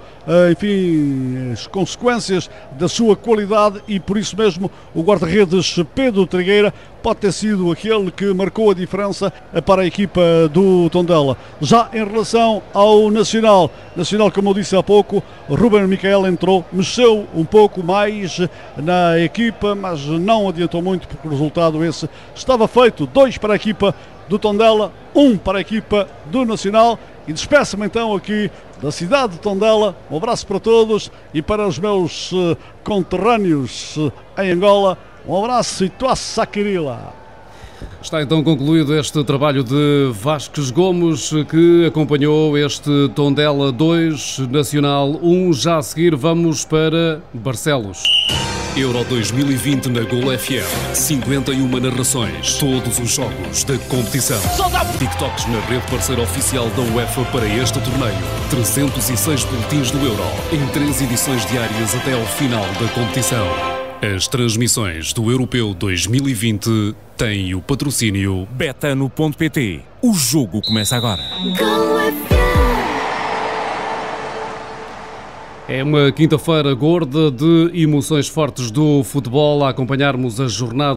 enfim, as consequências da sua qualidade, e por isso mesmo o guarda-redes Pedro Trigueira pode ter sido aquele que marcou a diferença para a equipa do Tondela. Já em relação ao Nacional, Nacional, como eu disse há pouco, Rúben Micael entrou, mexeu um pouco mais na equipa, mas não adiantou muito, porque o resultado esse estava feito, dois para a equipa do Tondela, um para a equipa do Nacional. E despeço-me então aqui da cidade de Tondela, um abraço para todos e para os meus conterrâneos em Angola. Um abraço e toassa querila. Está então concluído este trabalho de Vasques Gomes, que acompanhou este Tondela dois, Nacional um. Já a seguir vamos para Barcelos. Euro dois mil e vinte na Golo F M. cinquenta e uma narrações. Todos os jogos da competição. TikToks na rede parceira oficial da UEFA para este torneio. trezentos e seis boletins do Euro em três edições diárias até ao final da competição. As transmissões do Europeu dois mil e vinte têm o patrocínio Betano ponto pt. O jogo começa agora. É uma quinta-feira gorda de emoções fortes do futebol, a acompanharmos a jornada.